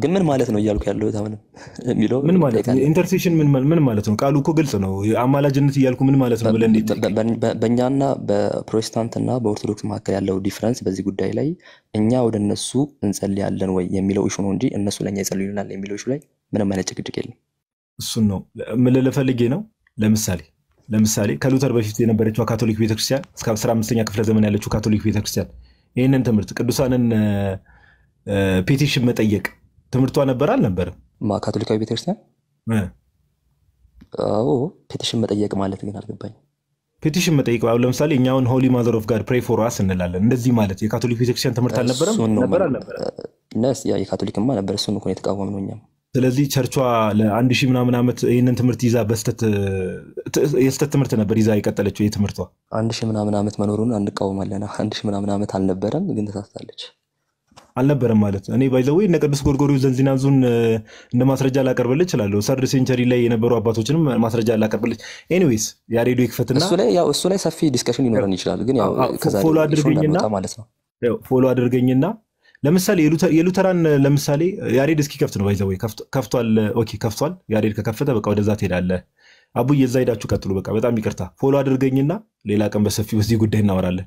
من مالتنا يجالو كيلو ثمن. ميلو. من مالتنا. إنترسيشن من مالتنا. كالو كوجلسنا. عمالاجنت يجالكم من مالتنا. بلندي. بنجانا بروتستانتنا بأرثوذكس ما كيلو ديفرنس بس يقول دايلاي إنيا ودن النسو نسأل يالدن ويا يميلو إيشونونجي النسو لين يسألون على يميلو إيشولاي من مالتك تكيلي. السنو من اللي فلقينا لمسالي. لمسالي كلو تربى في تينا بريتوا كاثوليك في تكريستيان سكاب سرام مستنيا كفر زمن على شو كاثوليك في تكريستيان إين أنت مرت كدوسان بيتيش متأيك تمرتوا أنا برا نبر ما كاثوليك في تكريستيان بيتيش متأيك مالتي كنا ربنا بيتيش متأيك وأول لمسالي نياون هولي ماذر أوف غاد pray for us نلالا نزي مالتي كاثوليك في تكريستيان تمرتوا نبرا ناس يا كاثوليك ما نبر سونو كوني تكاوى منو نيام سلازي شرطوا لعند شيء منا منامت إن أنت مرتيزة بس يستتمرتنا بريزة يكتلت شوية مرتوا عند شيء منا منامت منورون عند كاو مالنا عند شيء منا منامت على البرم قلنا سأستعلج على البرم مالت أنا بايزوي إنك بس قرقرو زنزينا زون إن ما ترجع لا كربلت شلالو صار سينشري لي أنا بروح باتوشن ما ترجع لا كربلت anyways ياري دويك فتنا السؤال سافي ديسكشن ينورني شلالو قلنا فولو أدرجينا فولو أدرجينا لمسالي يلوتران لمسالي ياريد اسكي كفتن بايزاوي كفتوال اوكي كفتوال ياريد ككفته بقى ودزات هيدال ابو يزايداچو كتلو بقى بتام يكرتا فولو ادرغنينا ليلا كان بسفيو زي غدهنا ورالله